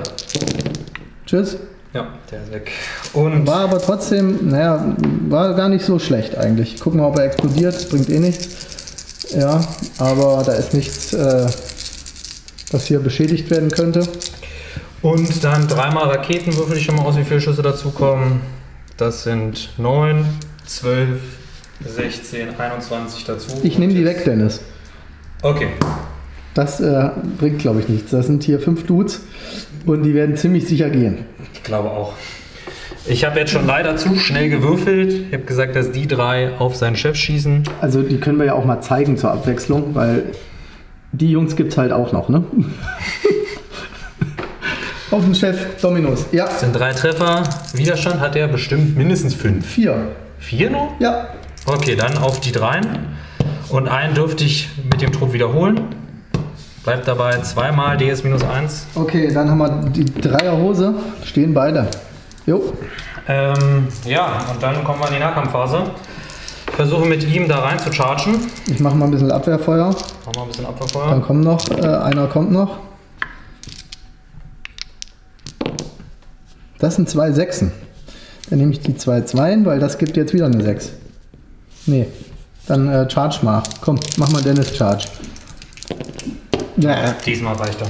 Tschüss. Ja, der ist weg. Und war aber trotzdem, naja, war gar nicht so schlecht eigentlich. Gucken wir, ob er explodiert, bringt eh nichts. Ja, aber da ist nichts, was hier beschädigt werden könnte. Und dann dreimal Raketen, würfel ich schon mal aus, wie viele Schüsse dazu kommen. Das sind 9, 12, 16, 21 dazu. Ich nehme die weg, Dennis. Okay. Das bringt, glaube ich, nichts. Das sind hier 5 Dudes und die werden ziemlich sicher gehen. Ich glaube auch. Ich habe jetzt schon leider zu schnell gewürfelt. Ich habe gesagt, dass die drei auf seinen Chef schießen. Also die können wir ja auch mal zeigen zur Abwechslung, weil die Jungs gibt es halt auch noch, ne? Auf den Chef, Dominus. Ja. Das sind 3 Treffer. Widerstand hat er bestimmt mindestens 5. 4. 4 nur? Ja. Okay, dann auf die 3. Und einen dürfte ich mit dem Trupp wiederholen. Bleibt dabei zweimal DS minus 1. Okay, dann haben wir die Dreierhose. Stehen beide. Jo. Ja, und dann kommen wir in die Nahkampfphase. Ich versuche mit ihm da rein zu chargen. Ich mache mal ein bisschen Abwehrfeuer. Mach mal ein bisschen Abwehrfeuer. Dann kommt noch, einer kommt noch. Das sind 2 Sechsen. Dann nehme ich die 2 Zweien, weil das gibt jetzt wieder eine 6. Nee. Dann charge mal. Komm, mach mal Dennis Charge. Ja. Diesmal reicht er.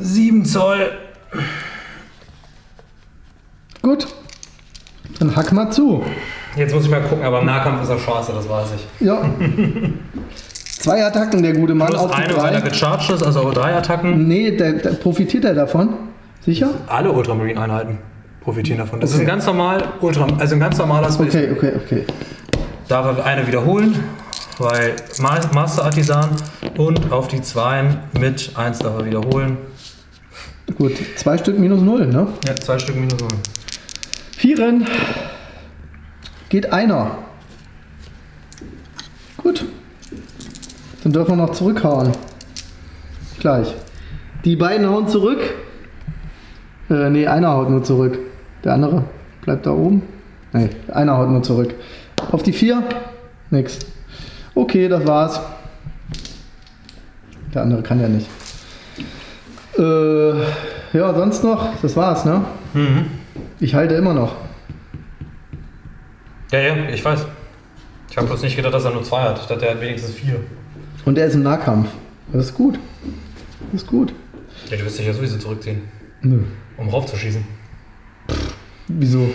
7 Zoll. Gut. Dann hack mal zu. Jetzt muss ich mal gucken, aber im Nahkampf ist er scheiße, das weiß ich. Ja. 2 Attacken, der gute Mann. Plus auf die eine, 3. Weil er gecharged ist, also 3 Attacken. Nee, da profitiert er davon. Sicher? Alle Ultramarine-Einheiten profitieren davon. Das ist ein ganz normal also ein ganz normaler Space. Okay, okay, okay. Darf er eine wiederholen, weil Master Artisan, und auf die 2 mit 1 darf er wiederholen. Gut, 2 Stück minus 0, ne? Ja, 2 Stück minus 0. 4 geht einer. Gut. Dann dürfen wir noch zurückhauen. Gleich. Die beiden hauen zurück. Ne, einer haut nur zurück. Der andere bleibt da oben. Ne, einer haut nur zurück. Auf die 4? Nix. Okay, das war's. Der andere kann ja nicht. Ja, sonst noch? Das war's, ne? Mhm. Ich halte immer noch. Ja, ja, ich weiß. Ich habe bloß nicht gedacht, dass er nur 2 hat. Ich dachte, er hat wenigstens 4. Und er ist im Nahkampf. Das ist gut. Das ist gut. Ja, du wirst dich ja sowieso zurückziehen. Nö. Um raufzuschießen. Pff, wieso?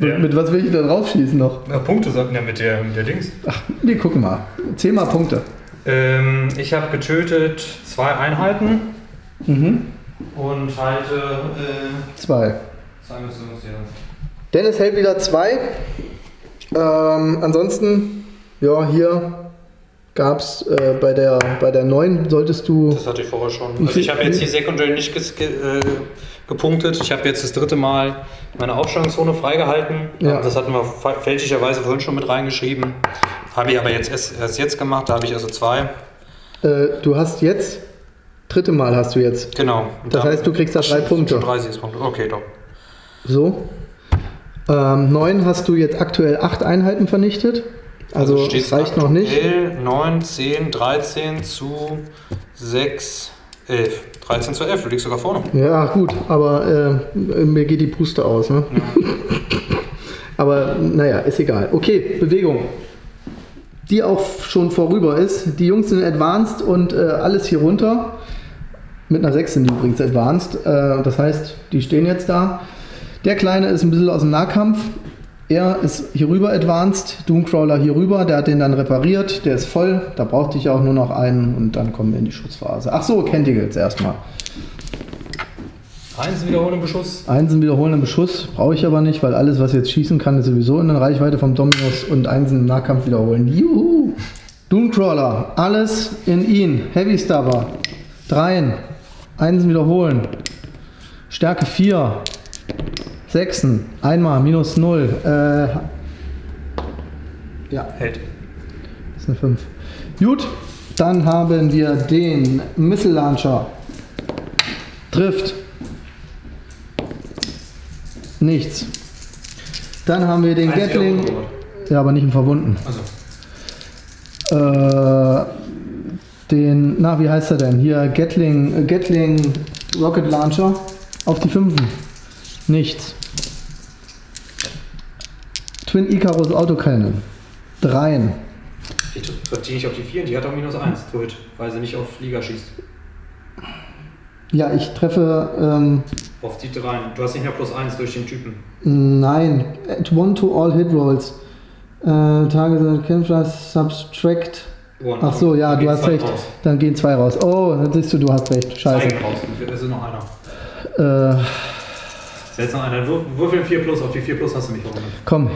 Ja. Mit was will ich denn raufschießen noch? Na, Punkte sagten ja mit der Dings. Ach, nee, guck mal. 10 mal Punkte. Ich habe getötet 2 Einheiten. Mhm. Und halte 2. Dennis hält wieder 2. Ansonsten, ja, hier gab es bei der 9 solltest du... Das hatte ich vorher schon. Also ich habe jetzt hier sekundär nicht gepunktet. Ich habe jetzt das 3. Mal meine Aufstellungszone freigehalten. Ja. Das hatten wir fälschlicherweise vorhin schon mit reingeschrieben. Habe ich aber jetzt erst jetzt gemacht. Da habe ich also 2. Du hast jetzt... 3. Mal hast du jetzt. Genau. Das heißt, du kriegst da 3 Punkte. 30 Punkte. Okay, doch. So. 9 hast du jetzt aktuell 8 Einheiten vernichtet. Also es reicht noch nicht. 9, 10, 13 zu 6, 11. 13 zu 11, du liegst sogar vorne. Ja gut, aber mir geht die Puste aus. Ne? Ja. Aber naja, ist egal. Okay, Bewegung. Die auch schon vorüber ist. Die Jungs sind advanced und alles hier runter. Mit einer 6 sind die übrigens advanced. Das heißt, die stehen jetzt da. Der Kleine ist ein bisschen aus dem Nahkampf. Er ist hier rüber advanced. Doomcrawler hier rüber. Der hat den dann repariert. Der ist voll. Da brauchte ich auch nur noch einen. Und dann kommen wir in die Schussphase. Ach so, Kentigels erstmal. Einsen wiederholen im Beschuss. Einsen wiederholen im Beschuss brauche ich aber nicht, weil alles, was jetzt schießen kann, ist sowieso in der Reichweite vom Dominus und Einsen im Nahkampf wiederholen. Juhu! Doomcrawler, alles in ihn. Heavy Stabber. 3. Einsen wiederholen. Stärke 4. 6. Einmal, minus 0. Ja. Hält. Das ist eine 5. Gut, dann haben wir den Missile Launcher. Trifft. Nichts. Dann haben wir den Gatling. Ja, aber nicht im Verwunden. Also. Den, na, wie heißt er denn? Hier Gatling Rocket Launcher auf die 5. Nichts. Twin Icarus Autocannon. 3. Die nicht auf die 4, die hat auch minus 1 tot, weil sie nicht auf Flieger schießt. Ja, ich treffe... auf die 3. Du hast nicht mehr plus 1 durch den Typen. Nein. At 1 to all hit rolls. Target Campflash subtract. One. Ach so, ja, du hast recht. Raus. Dann gehen 2 raus. Oh, dann siehst du hast recht. Scheiße. Es ist noch einer. Jetzt noch einer. Würfel 4 plus. Auf die 4 plus hast du mich verwundert. Komm.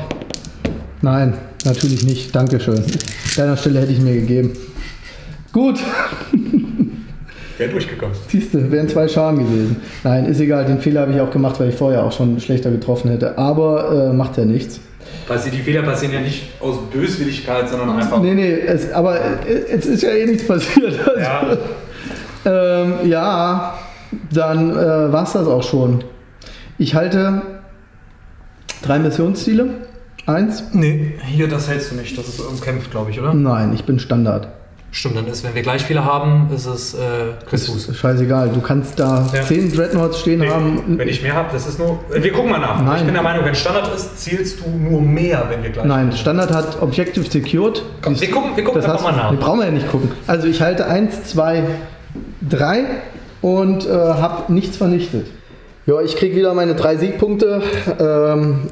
Nein, natürlich nicht. Dankeschön. Deiner Stelle hätte ich mir gegeben. Gut. Wäre durchgekommen. Siehst du, wären 2 Schaden gewesen. Nein, ist egal, den Fehler habe ich auch gemacht, weil ich vorher auch schon schlechter getroffen hätte. Aber macht ja nichts. Die Fehler passieren ja nicht aus Böswilligkeit, sondern einfach... Nee, es ist ja eh nichts passiert. Also, ja. Ja, dann war es das auch schon. Ich halte 3 Missionsziele. 1. Nee, hier, das hältst du nicht. Das ist umkämpft, glaube ich, oder? Nein, ich bin Standard. Stimmt, dann ist, wenn wir gleich Fehler haben, ist es Christus. Scheißegal, du kannst da 10 Dreadnoughts stehen haben. Wenn ich mehr habe, das ist nur... Wir gucken mal nach. Nein. Ich bin der Meinung, wenn Standard ist, zielst du nur mehr, wenn wir gleich... Nein, Standard hat Objective Secured. Komm, wir gucken einfach mal nach. Wir brauchen ja nicht gucken. Also ich halte 1, 2, 3 und habe nichts vernichtet. Ja, ich kriege wieder meine 3 Siegpunkte,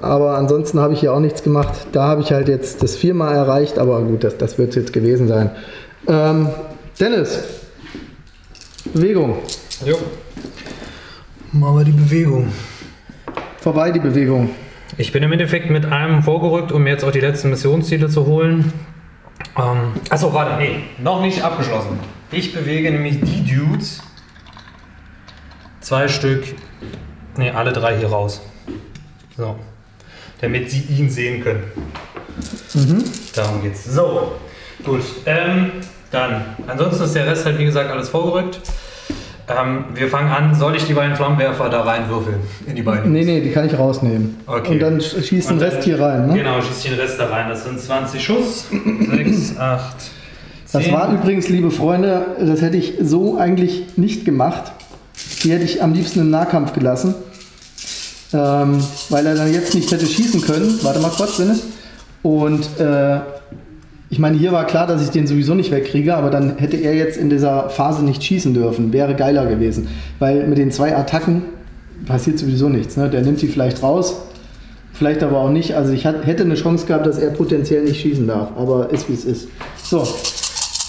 aber ansonsten habe ich hier auch nichts gemacht. Da habe ich halt jetzt das 4-mal erreicht, aber gut, das wird es jetzt gewesen sein. Dennis, Bewegung. Jo. Machen wir die Bewegung. Vorbei die Bewegung. Ich bin im Endeffekt mit einem vorgerückt, um jetzt auch die letzten Missionsziele zu holen. Achso, warte, nee, noch nicht abgeschlossen. Ich bewege nämlich die Dudes 2 Stück, nee, alle 3 hier raus. So. Damit sie ihn sehen können. Mhm. Darum geht's. So. Gut, dann. Ansonsten ist der Rest halt, wie gesagt, alles vorgerückt. Wir fangen an. Soll ich die beiden Flammenwerfer da reinwürfeln? In die beiden? Nee, die kann ich rausnehmen. Okay. Und dann schießt den Rest hier rein, ne? Genau, schießt den Rest da rein. Das sind 20 Schuss. 6, 8, 10. Das war übrigens, liebe Freunde, das hätte ich so eigentlich nicht gemacht. Die hätte ich am liebsten im Nahkampf gelassen. Weil er dann jetzt nicht hätte schießen können. Warte mal kurz, Dennis. Und, ich meine, hier war klar, dass ich den sowieso nicht wegkriege, aber dann hätte er jetzt in dieser Phase nicht schießen dürfen. Wäre geiler gewesen, weil mit den 2 Attacken passiert sowieso nichts. Ne? Der nimmt sie vielleicht raus, vielleicht aber auch nicht. Also ich hätte eine Chance gehabt, dass er potenziell nicht schießen darf, aber ist wie es ist. So,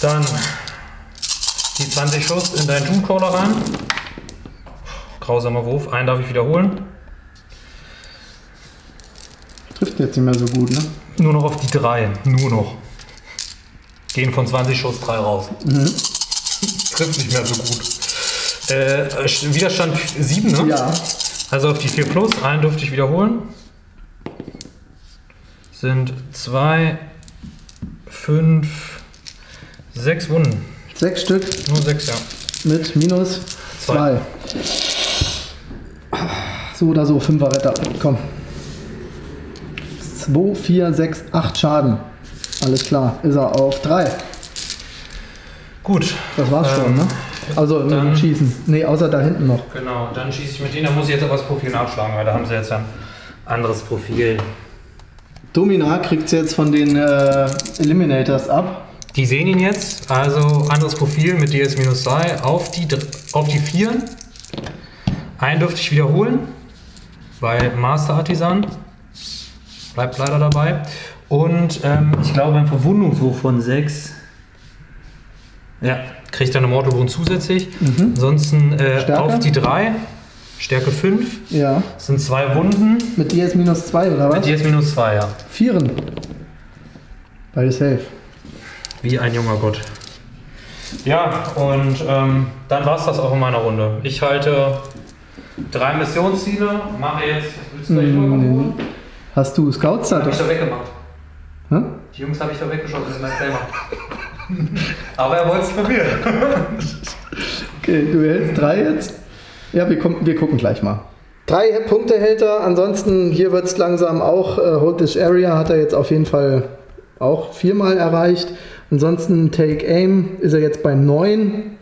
dann die 20 Schuss in deinen Doomcrawler rein. Grausamer Wurf, einen darf ich wiederholen. Trifft jetzt nicht mehr so gut, ne? Nur noch auf die 3, nur noch. Gehen von 20 Schuss 3 raus. Mhm. Trifft nicht mehr so gut. Widerstand 7, ne? Ja. Also auf die 4 plus. Einen dürfte ich wiederholen. Sind 2, 5, 6 Wunden. 6 Stück? Nur 6, ja. Mit minus 2. So oder so, 5er Retter. Komm. 2, 4, 6, 8 Schaden. Alles klar, ist er auf 3. Gut. Das war's schon, ne? Also dann schießen. Ne, außer da hinten noch. Genau, dann schieße ich mit denen. Da muss ich jetzt aber das Profil nachschlagen, weil da haben sie jetzt ein anderes Profil. Dominar kriegt es jetzt von den Eliminators ab. Die sehen ihn jetzt, also anderes Profil mit DS-3 auf die 4. Einen dürfte ich wiederholen, weil Master Artisan bleibt leider dabei. Und ich glaube ein Verwundungswurf von 6. Ja, kriegt er eine Mortalwound zusätzlich. Mhm. Ansonsten auf die 3, Stärke 5. Ja. Das sind 2 Wunden. Mit DS-2 oder was? Mit DS-2, ja. 4. Beide safe. Wie ein junger Gott. Ja, und dann war es das auch in meiner Runde. Ich halte 3 Missionsziele, mache jetzt. Willst du gleich holen? Hast du Scouts? Hab ich doch weggemacht. Hm? Die Jungs habe ich doch weggeschossen in meinem Flamer. Aber er wollte es probieren. Okay, du hältst 3 jetzt? Ja, wir gucken gleich mal. 3 Punkte hält er, ansonsten hier wird es langsam auch. Hold this Area hat er jetzt auf jeden Fall auch 4-mal erreicht. Ansonsten Take Aim ist er jetzt bei 9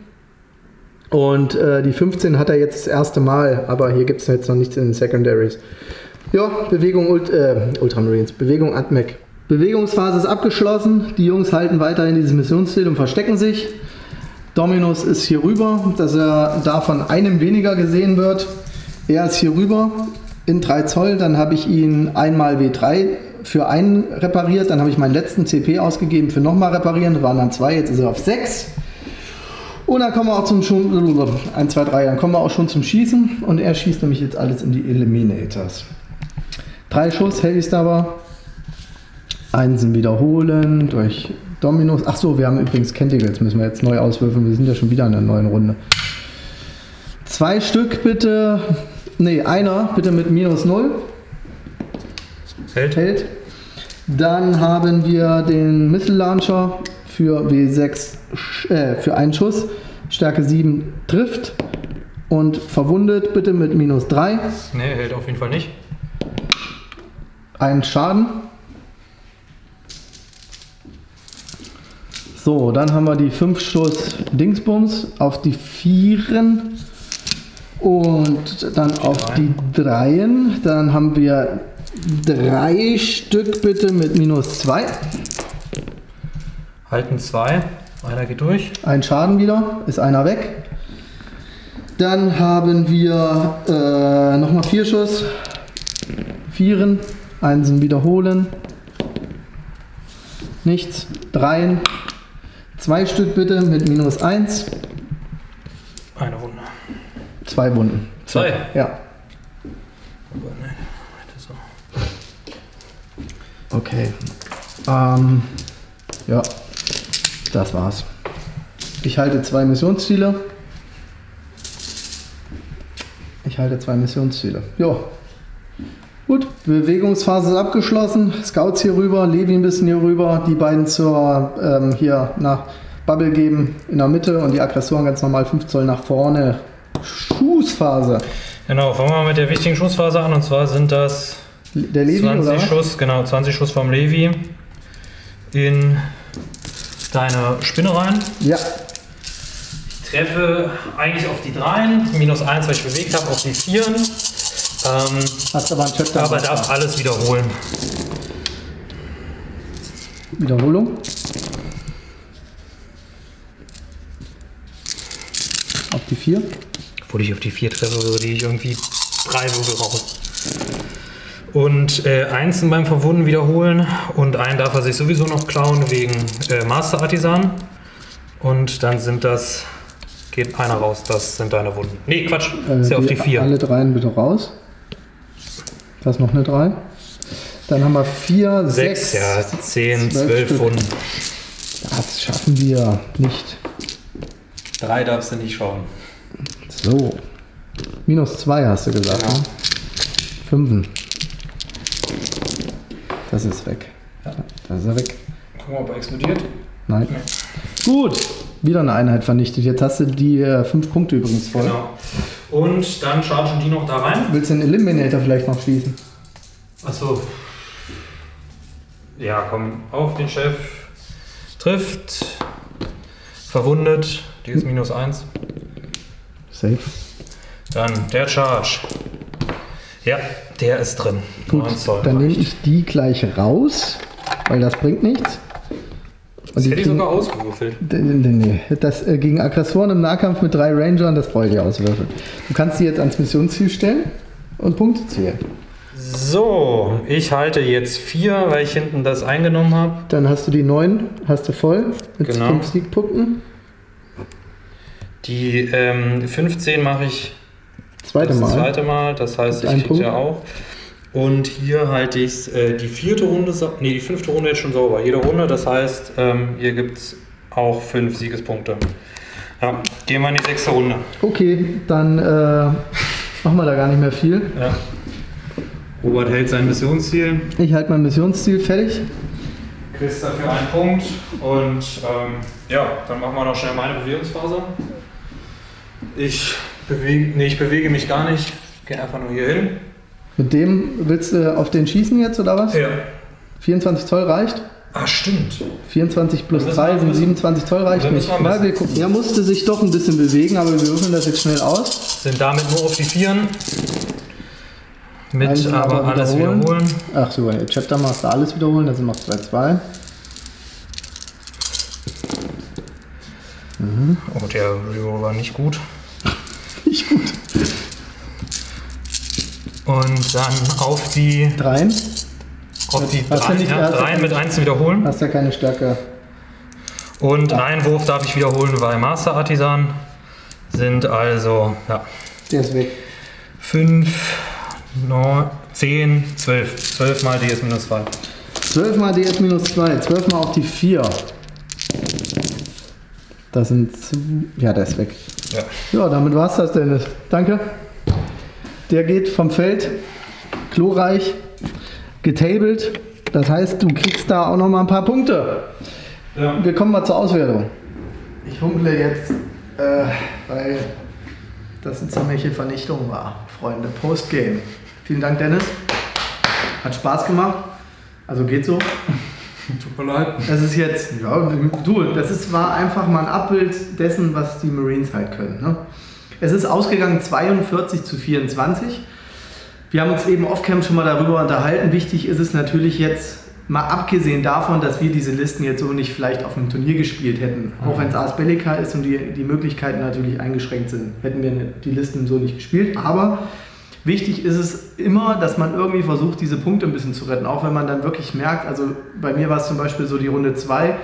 und die 15 hat er jetzt das erste Mal, aber hier gibt es jetzt noch nichts in den Secondaries. Ja, Bewegung Ultramarines, Bewegung Atmec. Bewegungsphase ist abgeschlossen, die Jungs halten weiterhin dieses Missionsziel und verstecken sich. Dominus ist hier rüber, dass er da von einem weniger gesehen wird. Er ist hier rüber in 3 Zoll, dann habe ich ihn einmal W3 für einen repariert, dann habe ich meinen letzten CP ausgegeben für nochmal reparieren, waren dann 2, jetzt ist er auf 6. Und dann kommen wir auch zum Schießen und er schießt nämlich jetzt alles in die Eliminators. 3 Schuss, Hellstabber. 1 wiederholen durch Dominus. Ach so, wir haben übrigens Canticles, müssen wir jetzt neu auswürfeln. Wir sind ja schon wieder in der neuen Runde. 2 Stück bitte. Ne, einer bitte mit -0. Hält. Dann haben wir den Missile Launcher für W6 für einen Schuss. Stärke 7 trifft und verwundet bitte mit -3. Ne, hält auf jeden Fall nicht. 1 Schaden. So, dann haben wir die 5 Schuss Dingsbums auf die 4 und dann auf die 3. Dann haben wir 3 Stück bitte mit -2. Halten 2, einer geht durch. 1 Schaden wieder, ist einer weg. Dann haben wir nochmal 4 Schuss, 4, 1 wiederholen, nichts, 3. 2 Stück bitte mit -1. Eine Wunde. 2 Wunden. 2? Ja. Okay. Ja, das war's. Ich halte 2 Missionsziele. Jo. Gut, Bewegungsphase ist abgeschlossen, Scouts hier rüber, Levi ein bisschen hier rüber, die beiden zur hier nach Bubble geben in der Mitte und die Aggressoren ganz normal 5 Zoll nach vorne. Schussphase. Genau, fangen wir mal mit der wichtigen Schussphase an und zwar sind das der Levi, 20 Schuss, genau, 20 Schuss vom Levi in deine Spinne rein. Ja. Ich treffe eigentlich auf die 3, -1, weil ich bewegt habe, auf die 4. Hast aber einen Chapter, aber darf alles wiederholen. Wiederholung. Auf die 4. Obwohl ich auf die 4 treffe, würde ich irgendwie 3 Würfel raus. Und 1 beim Verwunden wiederholen und einen darf er sich sowieso noch klauen wegen Master Artisan. Und dann sind das, geht einer raus, das sind deine Wunden. Ne, Quatsch, ist ja auf die 4. Alle 3 bitte raus. Da ist noch eine 3. Dann haben wir 4, 6, 10, 12 Wunden. Das schaffen wir nicht. 3 darfst du nicht schauen. So. -2 hast du gesagt. Ja. 5. Das ist weg. Ja. Das ist er weg. Gucken wir, ob er explodiert. Nein. Nee. Gut. Wieder eine Einheit vernichtet. Jetzt hast du die 5 Punkte übrigens voll. Genau. Und dann chargen die noch da rein. Willst du den Eliminator vielleicht noch schließen? Achso. Ja, komm auf den Chef. Trifft. Verwundet. Die ist -1. Safe. Dann der Charge. Ja, der ist drin. Gut, dann nehme ich die gleich raus, weil das bringt nichts. Und das hätte ich sogar ausgewürfelt. Nee. Das gegen Aggressoren im Nahkampf mit 3 Rangern, das brauche ich dir auswürfeln. Du kannst die jetzt ans Missionsziel stellen und Punkte zählen. So, ich halte jetzt 4, weil ich hinten das eingenommen habe. Dann hast du die 9, hast du voll mit 5 Siegpunkten. Die 15 mache ich das zweite Mal, das heißt, ich kriege ja auch. Und hier halte ich die 5. Runde jetzt schon sauber. Jede Runde, das heißt, hier gibt es auch 5 Siegespunkte. Ja, gehen wir in die 6. Runde. Okay, dann machen wir da gar nicht mehr viel. Ja. Robert hält sein Missionsziel. Ich halte mein Missionsziel, fertig. Chris dafür einen Punkt. Und ja, dann machen wir noch schnell meine Bewegungsphase. Ich bewege mich gar nicht. Ich gehe einfach nur hier hin. Mit dem willst du auf den schießen jetzt, oder was? Ja. 24 Zoll reicht? Ah, stimmt. 24 plus 3 sind 27 Zoll, reicht nicht. Ja, wir gucken. Er musste sich doch ein bisschen bewegen, aber wir würfeln das jetzt schnell aus. Sind damit nur auf die 4. Mit aber alles wiederholen. Ach so, Chapter Master alles wiederholen, da sind noch 2-2. Mhm. Oh, der Reroll war nicht gut. Nicht gut. Und dann auf die 3. Auf die 3 mit 1 wiederholen. Hast ja keine Stärke. Und einen Wurf darf ich wiederholen, weil Master Artisan sind also, ja. Der ist weg. 5, 9, 10, 12. 12 mal DS minus 2. 12 mal DS minus 2. 12 mal auf die 4. Das sind... Ja, der ist weg. Ja, ja, damit war's das, Dennis. Danke. Der geht vom Feld, glorreich, getabled. Das heißt, du kriegst da auch noch mal ein paar Punkte. Ja. Wir kommen mal zur Auswertung. Ich humpele jetzt, weil das eine ziemliche Vernichtung war, Freunde. Postgame. Vielen Dank, Dennis. Hat Spaß gemacht. Also geht so. Tut mir leid. Das ist jetzt, ja, du, war einfach mal ein Abbild dessen, was die Marines halt können. Ne? Es ist ausgegangen 42:24. Wir haben uns eben off-cam schon mal darüber unterhalten. Wichtig ist es natürlich jetzt, mal abgesehen davon, dass wir diese Listen jetzt so nicht vielleicht auf einem Turnier gespielt hätten. Auch wenn es Ars Bellica ist und die Möglichkeiten natürlich eingeschränkt sind, hätten wir die Listen so nicht gespielt. Aber wichtig ist es immer, dass man irgendwie versucht, diese Punkte ein bisschen zu retten. Auch wenn man dann wirklich merkt, also bei mir war es zum Beispiel so die Runde 2,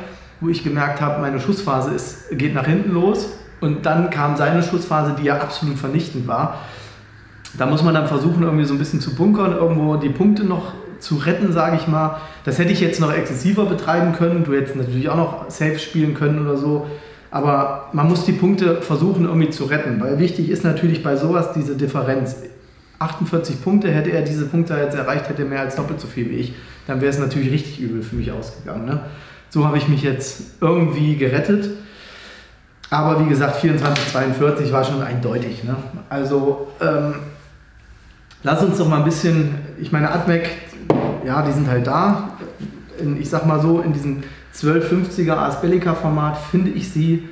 wo ich gemerkt habe, meine Schussphase geht nach hinten los. Und dann kam seine Schussphase, die ja absolut vernichtend war. Da muss man dann versuchen, irgendwie so ein bisschen zu bunkern, irgendwo die Punkte noch zu retten, sage ich mal. Das hätte ich jetzt noch exzessiver betreiben können. Du hättest natürlich auch noch safe spielen können oder so. Aber man muss die Punkte versuchen, irgendwie zu retten. Weil wichtig ist natürlich bei sowas diese Differenz. 48 Punkte, hätte er diese Punkte jetzt erreicht, hätte er mehr als doppelt so viel wie ich. Dann wäre es natürlich richtig übel für mich ausgegangen. Ne? So habe ich mich jetzt irgendwie gerettet. Aber wie gesagt, 24:42 war schon eindeutig. Ne? Also lass uns doch mal ein bisschen, ich meine, AdMec, ja, die sind halt da. Ich sag mal so, in diesem 1250er Ars Bellica Format finde ich sie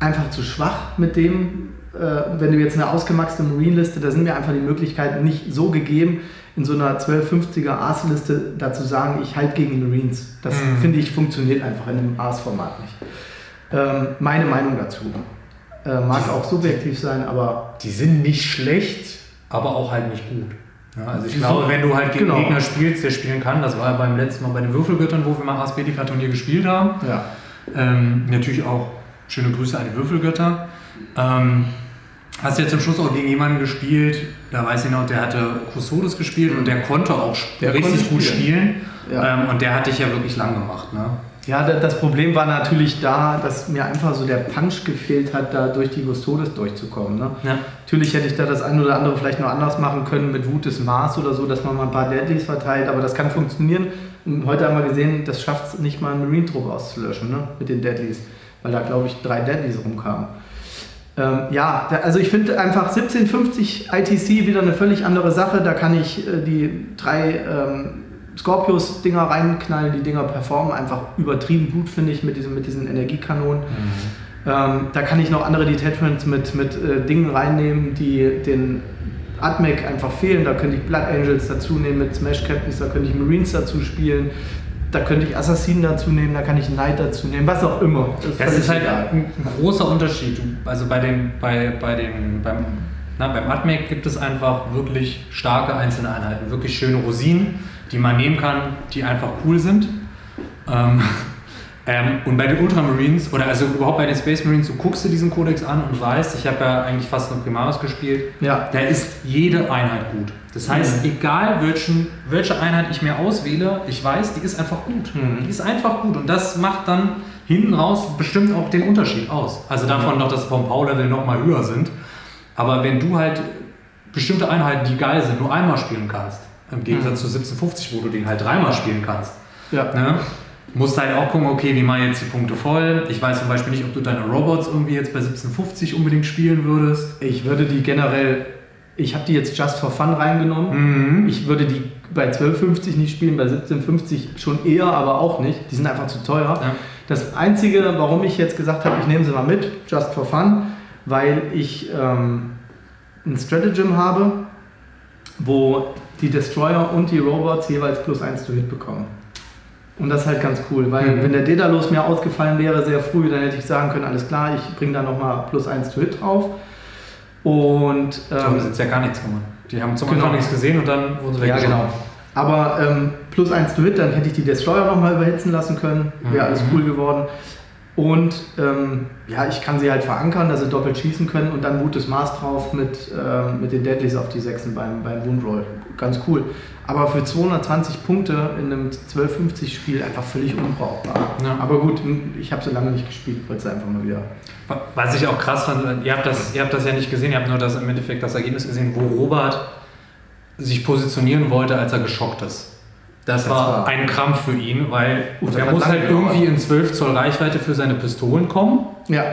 einfach zu schwach mit dem, wenn du jetzt eine ausgemaxte Marine-Liste, da sind mir einfach die Möglichkeiten nicht so gegeben, in so einer 1250er Ars-Liste dazu sagen, ich halte gegen die Marines. Das finde ich funktioniert einfach in einem Ars-Format nicht. Meine Meinung dazu. Mag auch subjektiv sein, aber... Die sind nicht schlecht, aber auch halt nicht gut. Ja, also ich glaube, wenn du halt gegen Gegner spielst, der spielen kann, das war ja beim letzten Mal bei den Würfelgöttern, wo wir mal Ars Bellica Turnier gespielt haben. Ja. Natürlich auch schöne Grüße an die Würfelgötter. Hast du ja zum Schluss auch gegen jemanden gespielt, da weiß ich noch, der hatte Custodes gespielt und der konnte auch richtig gut spielen. Ja. Und der hat dich ja wirklich lang gemacht. Ne? Ja, das Problem war natürlich da, dass mir einfach so der Punch gefehlt hat, da durch die Custodes durchzukommen. Ne? Ja. Natürlich hätte ich da das ein oder andere vielleicht noch anders machen können mit Wut des Mars oder so, dass man mal ein paar Deadlies verteilt, aber das kann funktionieren. Und heute haben wir gesehen, das schafft es nicht mal, einen Marine-Trupp auszulöschen, ne? Mit den Deadlies, weil da glaube ich 3 Deadlies rumkamen. Ja, also ich finde einfach 1750 ITC wieder eine völlig andere Sache. Da kann ich die 3 Scorpius-Dinger reinknallen. Die Dinger performen einfach übertrieben gut, finde ich, mit diesen Energiekanonen. Mhm. Da kann ich noch andere Detachments mit Dingen reinnehmen, die den Atmec einfach fehlen. Da könnte ich Blood Angels dazu nehmen mit Smash Captains, da könnte ich Marines dazu spielen, da könnte ich Assassinen dazu nehmen, da kann ich Knight dazu nehmen, was auch immer. Das ist halt egal. Ein großer Unterschied. Also beim Atmec gibt es einfach wirklich starke einzelne Einheiten, wirklich schöne Rosinen, die man nehmen kann, die einfach cool sind. Und bei den Ultramarines, oder also überhaupt bei den Space Marines, du guckst dir diesen Kodex an und weißt, ich habe ja eigentlich fast nur Primaris gespielt, ja. Da ist jede Einheit gut. Das heißt, egal welche Einheit ich mir auswähle, ich weiß, die ist einfach gut. Mhm. Die ist einfach gut und das macht dann hinten raus bestimmt auch den Unterschied aus. Also davon noch, dass sie vom Power-Level nochmal höher sind. Aber wenn du halt bestimmte Einheiten, die geil sind, nur einmal spielen kannst, im Gegensatz zu 1750, wo du den halt dreimal spielen kannst, ja. Ne? Musst halt auch gucken, okay, wie mache ich jetzt die Punkte voll? Ich weiß zum Beispiel nicht, ob du deine Robots irgendwie jetzt bei 1750 unbedingt spielen würdest. Ich würde die generell, ich habe die jetzt just for fun reingenommen. Mhm. Ich würde die bei 1250 nicht spielen, bei 1750 schon eher, aber auch nicht. Die sind einfach zu teuer. Ja. Das Einzige, warum ich jetzt gesagt habe, ich nehme sie mal mit, just for fun, weil ich ein Stratagem habe, wo die Destroyer und die Robots jeweils +1 zu Hit bekommen. Und das ist halt ganz cool, weil wenn der Daedalus mir ausgefallen wäre sehr früh, dann hätte ich sagen können, alles klar, ich bringe da nochmal +1 zu Hit drauf. Und die haben jetzt ja gar nichts gemacht. Die haben zum Anfang nichts gesehen und dann wurden sie weggeschossen. Ja, genau. Aber +1 zu Hit, dann hätte ich die Destroyer nochmal überhitzen lassen können, wäre alles cool geworden. Und ja, ich kann sie halt verankern, dass sie doppelt schießen können und dann Mutes Maß drauf mit den Deadlies auf die Sechsen beim Woundroll. Ganz cool. Aber für 220 Punkte in einem 1250-Spiel einfach völlig unbrauchbar. Ja. Aber gut, ich habe so lange nicht gespielt, weil es einfach mal wieder... Was ich auch krass fand, ihr habt das ja nicht gesehen, ihr habt nur das im Endeffekt das Ergebnis gesehen, wo Robert sich positionieren wollte, als er geschockt ist. Das war ein Krampf für ihn, weil er muss halt irgendwie in 12 Zoll Reichweite für seine Pistolen kommen. Ja.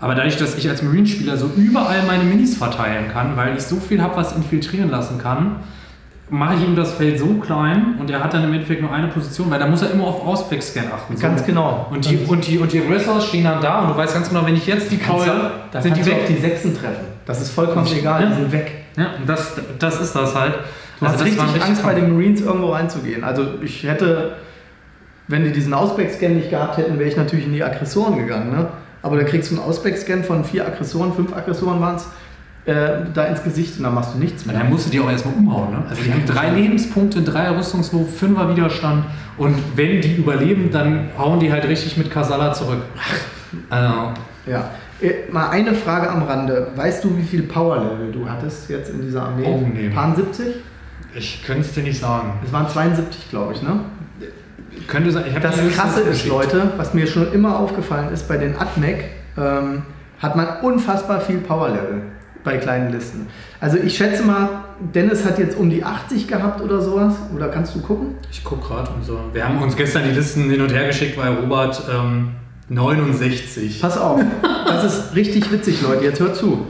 Aber dadurch, dass ich als Marine-Spieler so überall meine Minis verteilen kann, weil ich so viel habe, was infiltrieren lassen kann, mache ich ihm das Feld so klein und er hat dann im Endeffekt nur eine Position, weil da muss er immer auf Auspex-Scan achten. Ganz so. Genau. Und die Wrestlers stehen dann da und du weißt ganz genau, wenn ich jetzt die Keule, sind die weg. Auf die Sechsen treffen. Das ist vollkommen egal, ja. Die sind weg. Ja, und das ist das halt. Du hast richtig Angst, bei den Marines irgendwo reinzugehen. Also ich hätte, wenn die diesen Auspex-Scan nicht gehabt hätten, wäre ich natürlich in die Aggressoren gegangen. Ne? Aber da kriegst du einen Auspex-Scan von 5 Aggressoren waren es, da ins Gesicht und dann machst du nichts mehr. Dann musst du die auch erstmal umhauen. Ne? Also die haben 3 Lebenspunkte, 3 Rüstungswurf, 5er Widerstand und wenn die überleben, dann hauen die halt richtig mit Kasala zurück. Ja. Mal eine Frage am Rande. Weißt du, wie viel Power-Level du hattest jetzt in dieser Armee? Oh, nee. Paar 70? Ich könnte es dir nicht sagen. Es waren 72, glaube ich, ne? Könnte sein. Das Krasse ist, Leute, was mir schon immer aufgefallen ist, bei den Atmec hat man unfassbar viel Power-Level bei kleinen Listen. Also ich schätze mal, Dennis hat jetzt um die 80 gehabt oder sowas. Oder kannst du gucken? Ich gucke gerade. So. Wir haben uns gestern die Listen hin und her geschickt, weil Robert 69. Pass auf, das ist richtig witzig, Leute. Jetzt hört zu.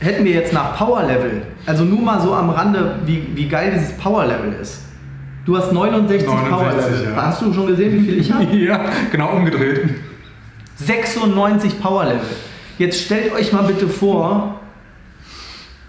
Hätten wir jetzt nach Power-Level, also nur mal so am Rande, wie geil dieses Power-Level ist. Du hast 69 Power-Level. Ja. Hast du schon gesehen, wie viel ich habe? Ja, genau umgedreht. 96 Power-Level. Jetzt stellt euch mal bitte vor,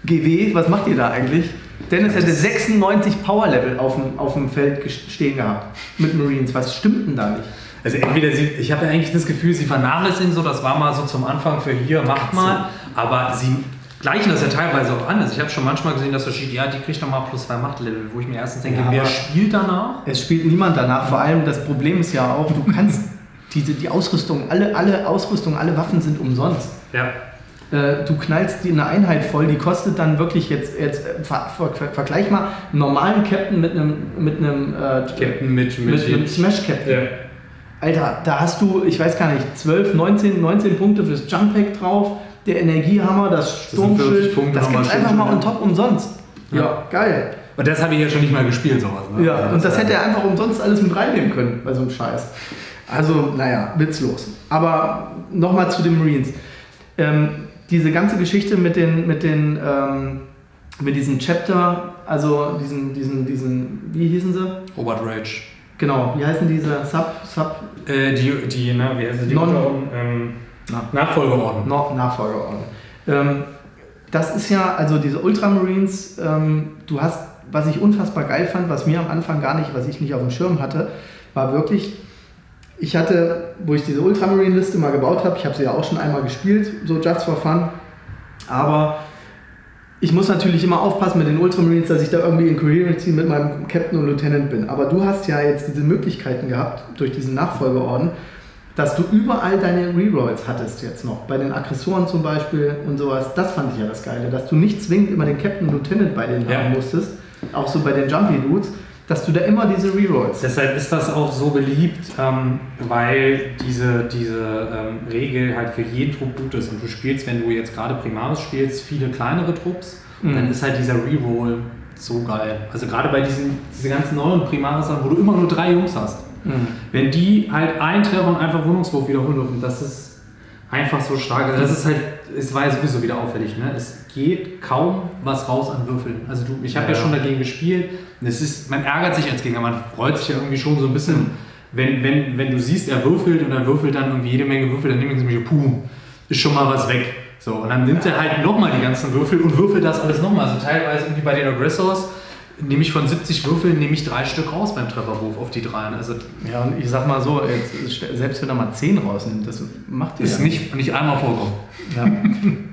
GW, was macht ihr da eigentlich? Dennis hätte 96 Power-Level auf dem Feld stehen gehabt mit Marines. Was stimmt denn da nicht? Also entweder ich habe ja eigentlich das Gefühl, sie vernachlässigen so, das war mal so zum Anfang für hier, macht mal, aber sie gleichen das ja teilweise auch anders. Ich habe schon manchmal gesehen, dass so steht, ja, die kriegt nochmal +2 Machtlevel, wo ich mir erstens denke, ja, wer spielt danach? Es spielt niemand danach, vor allem das Problem ist ja auch, du kannst die Ausrüstung, alle Waffen sind umsonst. Ja. Du knallst dir eine Einheit voll, die kostet dann wirklich jetzt vergleich mal einen normalen Captain mit einem Smash Captain. Ja. Alter, da hast du, ich weiß gar nicht, 19 Punkte fürs Jump Pack drauf. Der Energiehammer, das Sturmschild, das gibt es einfach mal on top umsonst. Ja, ja, geil. Und das habe ich ja schon nicht mal gespielt, sowas. Ne? Ja, also und das hätte er einfach umsonst alles mit reinnehmen können bei so einem Scheiß. Also, naja, witzlos. Aber nochmal zu den Marines. Diese ganze Geschichte mit den mit diesem Chapter, also wie hießen sie? Robert Rage. Genau, wie heißen diese Nachfolgeorden. Nachfolgeorden. Das ist ja, also diese Ultramarines, du hast, was ich unfassbar geil fand, was mir am Anfang gar nicht, was ich nicht auf dem Schirm hatte, war wirklich, ich hatte, wo ich diese Ultramarine-Liste mal gebaut habe, ich habe sie ja auch schon einmal gespielt, so just for fun, aber ich muss natürlich immer aufpassen mit den Ultramarines, dass ich da irgendwie in Coherency mit meinem Captain und Lieutenant bin. Aber du hast ja jetzt diese Möglichkeiten gehabt, durch diesen Nachfolgeorden, dass du überall deine Rerolls hattest jetzt noch. Bei den Aggressoren zum Beispiel und sowas. Das fand ich ja das Geile, dass du nicht zwingend immer den Captain und Lieutenant bei denen haben musstest. Auch so bei den Jumpy Dudes, dass du da immer diese Rerolls. Deshalb ist das auch so beliebt, weil diese Regel halt für jeden Trupp gut ist. Und du spielst, wenn du jetzt gerade Primaris spielst, viele kleinere Trupps. Und dann ist halt dieser Reroll so geil. Also gerade bei diesen ganzen neuen Primaris, wo du immer nur 3 Jungs hast. Wenn die halt einen Treffer und einfach Wundungswurf wiederholen dürfen, das ist einfach so stark. Also das ist halt, es war ja sowieso wieder auffällig, ne? Es geht kaum was raus an Würfeln. Also ich habe ja schon dagegen gespielt. Es ist, man ärgert sich als Gegner, man freut sich ja irgendwie schon so ein bisschen, wenn du siehst, er würfelt und er würfelt dann irgendwie jede Menge Würfel, dann nimmt er nämlich, puh, ist schon mal was weg. So, und dann nimmt er halt nochmal die ganzen Würfel und würfelt das alles nochmal. Also teilweise irgendwie bei den Aggressors. Nehme ich von 70 Würfeln, nehme ich 3 Stück raus beim Trefferwurf auf die 3. Also, ja, und ich sag mal so, jetzt, selbst wenn er mal 10 rausnimmt, das macht ihr. Ist ja nicht einmal vorkommen. Ja.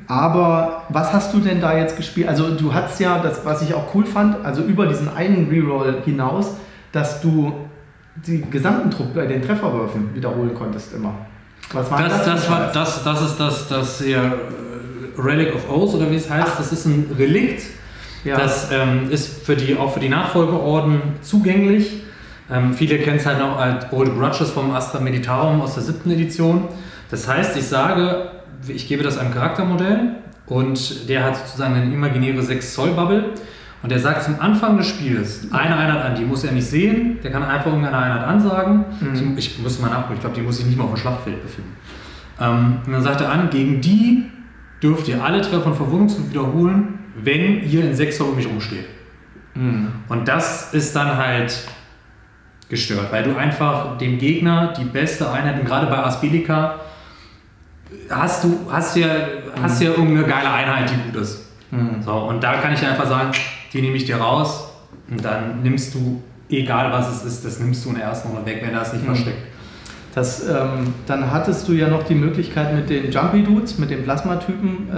Aber was hast du denn da jetzt gespielt? Also du hattest ja, das, was ich auch cool fand, also über diesen einen Reroll hinaus, dass du die gesamten Truppe bei den Trefferwürfen wiederholen konntest immer. Was war das? Das ist das hier Relic of Oath, oder wie es heißt. Ach. Das ist ein Relikt. Ja. Das ist auch für die Nachfolgeorden zugänglich. Viele kennen es halt noch als Old Grudges vom Astra Militarum aus der 7. Edition. Das heißt, ich sage, ich gebe das einem Charaktermodell und der hat sozusagen eine imaginäre 6-Zoll-Bubble und der sagt zum Anfang des Spiels eine Einheit an, die muss er nicht sehen, der kann einfach irgendeine Einheit ansagen. Mhm. Ich muss mal nachgucken, ich glaube, die muss sich nicht mal auf dem Schlachtfeld befinden. Und dann sagt er an, gegen die dürft ihr alle Treffer und Verwundungswürfe wiederholen, wenn ihr in 6 um mich rumsteht. Mhm. Und das ist dann halt gestört, weil du einfach dem Gegner die beste Einheit, und gerade bei Asbellica hast du ja irgendeine geile Einheit, die gut ist. Mhm. So, und da kann ich einfach sagen, die nehme ich dir raus und dann nimmst du, egal was es ist, das nimmst du in der ersten Runde weg, wenn das nicht versteckt. Das, dann hattest du ja noch die Möglichkeit mit den Jumpy Dudes, mit den Plasmatypen,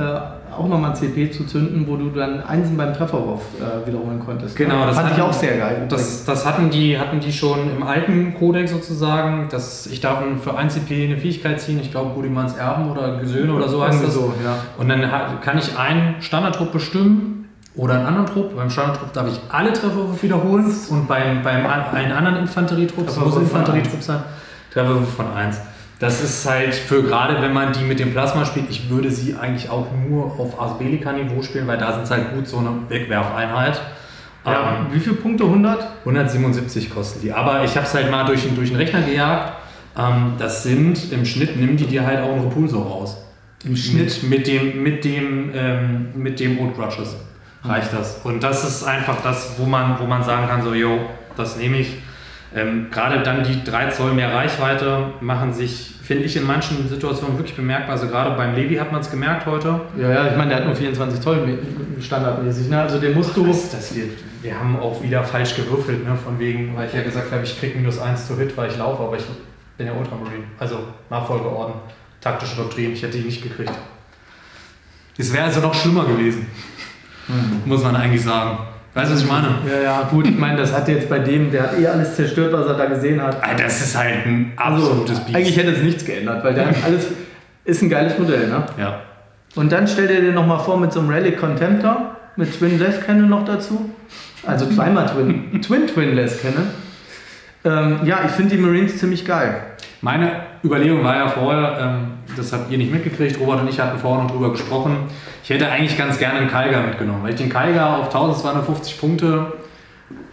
auch nochmal CP zu zünden, wo du dann Einsen beim Trefferwurf wiederholen konntest. Genau, das fand ich auch sehr geil. Das hatten die schon im alten Codex sozusagen, dass ich darf für ein CP eine Fähigkeit ziehen, ich glaube Gudimans Erben oder Gesöhne oder so heißt das. So, ja. Und dann kann ich einen Standardtrupp bestimmen oder einen anderen Trupp. Beim Standardtrupp darf ich alle Trefferwürfe wiederholen und beim einen anderen Infanterietrupp, das muss Infanterietrupp sein, Trefferwurf von 1. Das ist halt für gerade, wenn man die mit dem Plasma spielt, ich würde sie eigentlich auch nur auf Asbellica-Niveau spielen, weil da sind es halt gut so eine Wegwerfeinheit. Ja, wie viele Punkte? 100? 177 kosten die. Aber ich habe es halt mal durch den Rechner gejagt. Das sind im Schnitt, nimmt die dir halt auch einen Repulsor raus. Im Schnitt? Mit dem Old Grudges reicht das. Und das ist einfach das, wo man sagen kann, so, yo, das nehme ich. Gerade dann die 3 Zoll mehr Reichweite machen sich, finde ich, in manchen Situationen wirklich bemerkbar. Also gerade beim Levi hat man es gemerkt heute. Ja, ich meine, der hat nur 24 Zoll standardmäßig. Ne? Also den musst du... Wir haben auch wieder falsch gewürfelt, ne? Von wegen, weil ich ja gesagt habe, ich kriege -1 zu Hit, weil ich laufe, aber ich bin ja Ultramarine. Also Nachfolgeorden, taktische Doktrin, ich hätte die nicht gekriegt. Es wäre also noch schlimmer gewesen, muss man eigentlich sagen. Weißt du, was ich meine? Ja, gut, ich meine, das hat jetzt bei dem, der hat alles zerstört, was er da gesehen hat. Das ist halt ein absolutes Biest. Eigentlich hätte es nichts geändert, weil der hat alles, ist ein geiles Modell, ne? Ja. Und dann stell dir den nochmal vor mit so einem Relic Contemptor, mit Twin Death Cannon noch dazu. Also zweimal Twin Death Cannon. Ja, ich finde die Marines ziemlich geil. Meine Überlegung war ja vorher, das habt ihr nicht mitgekriegt, Robert und ich hatten vorher noch drüber gesprochen, ich hätte eigentlich ganz gerne einen Kalgar mitgenommen, weil ich den Kalgar auf 1250 Punkte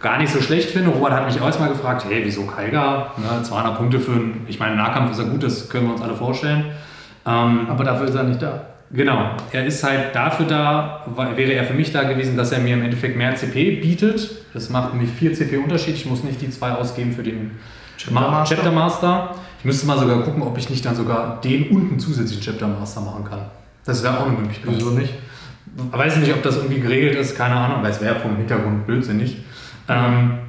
gar nicht so schlecht finde. Robert hat mich auch mal gefragt, hey, wieso Kalgar? Ne, 200 Punkte für einen, ich meine, Nahkampf ist ja gut, das können wir uns alle vorstellen. Aber dafür ist er nicht da. Genau, er ist halt dafür da, wäre er für mich da gewesen, dass er mir im Endeffekt mehr CP bietet. Das macht nämlich 4 CP Unterschied, ich muss nicht die 2 ausgeben für den Chapter Master. Ich müsste mal sogar gucken, ob ich nicht dann sogar den und einen zusätzlichen Chapter Master machen kann. Das wäre auch eine Möglichkeit. Wieso nicht? Ich weiß nicht, ob das irgendwie geregelt ist, keine Ahnung, weil es wäre vom Hintergrund blödsinnig. Wenn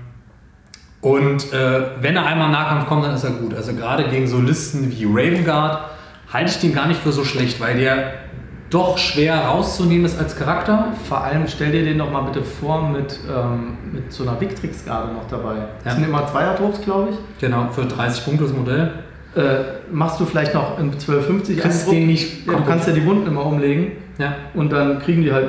er einmal in Nahkampf kommt, dann ist er gut. Also gerade gegen so Listen wie Ravenguard halte ich den gar nicht für so schlecht, weil der doch schwer rauszunehmen ist als Charakter. Vor allem stell dir den doch mal bitte vor mit so einer Victrix-Garde noch dabei. Das sind immer 2er-Drops, glaube ich. Genau, für 30 Punkte das Modell. Machst du vielleicht noch in 12,50 einen Druck? Du kannst ja die Wunden immer umlegen. Ja. Und dann kriegen die halt...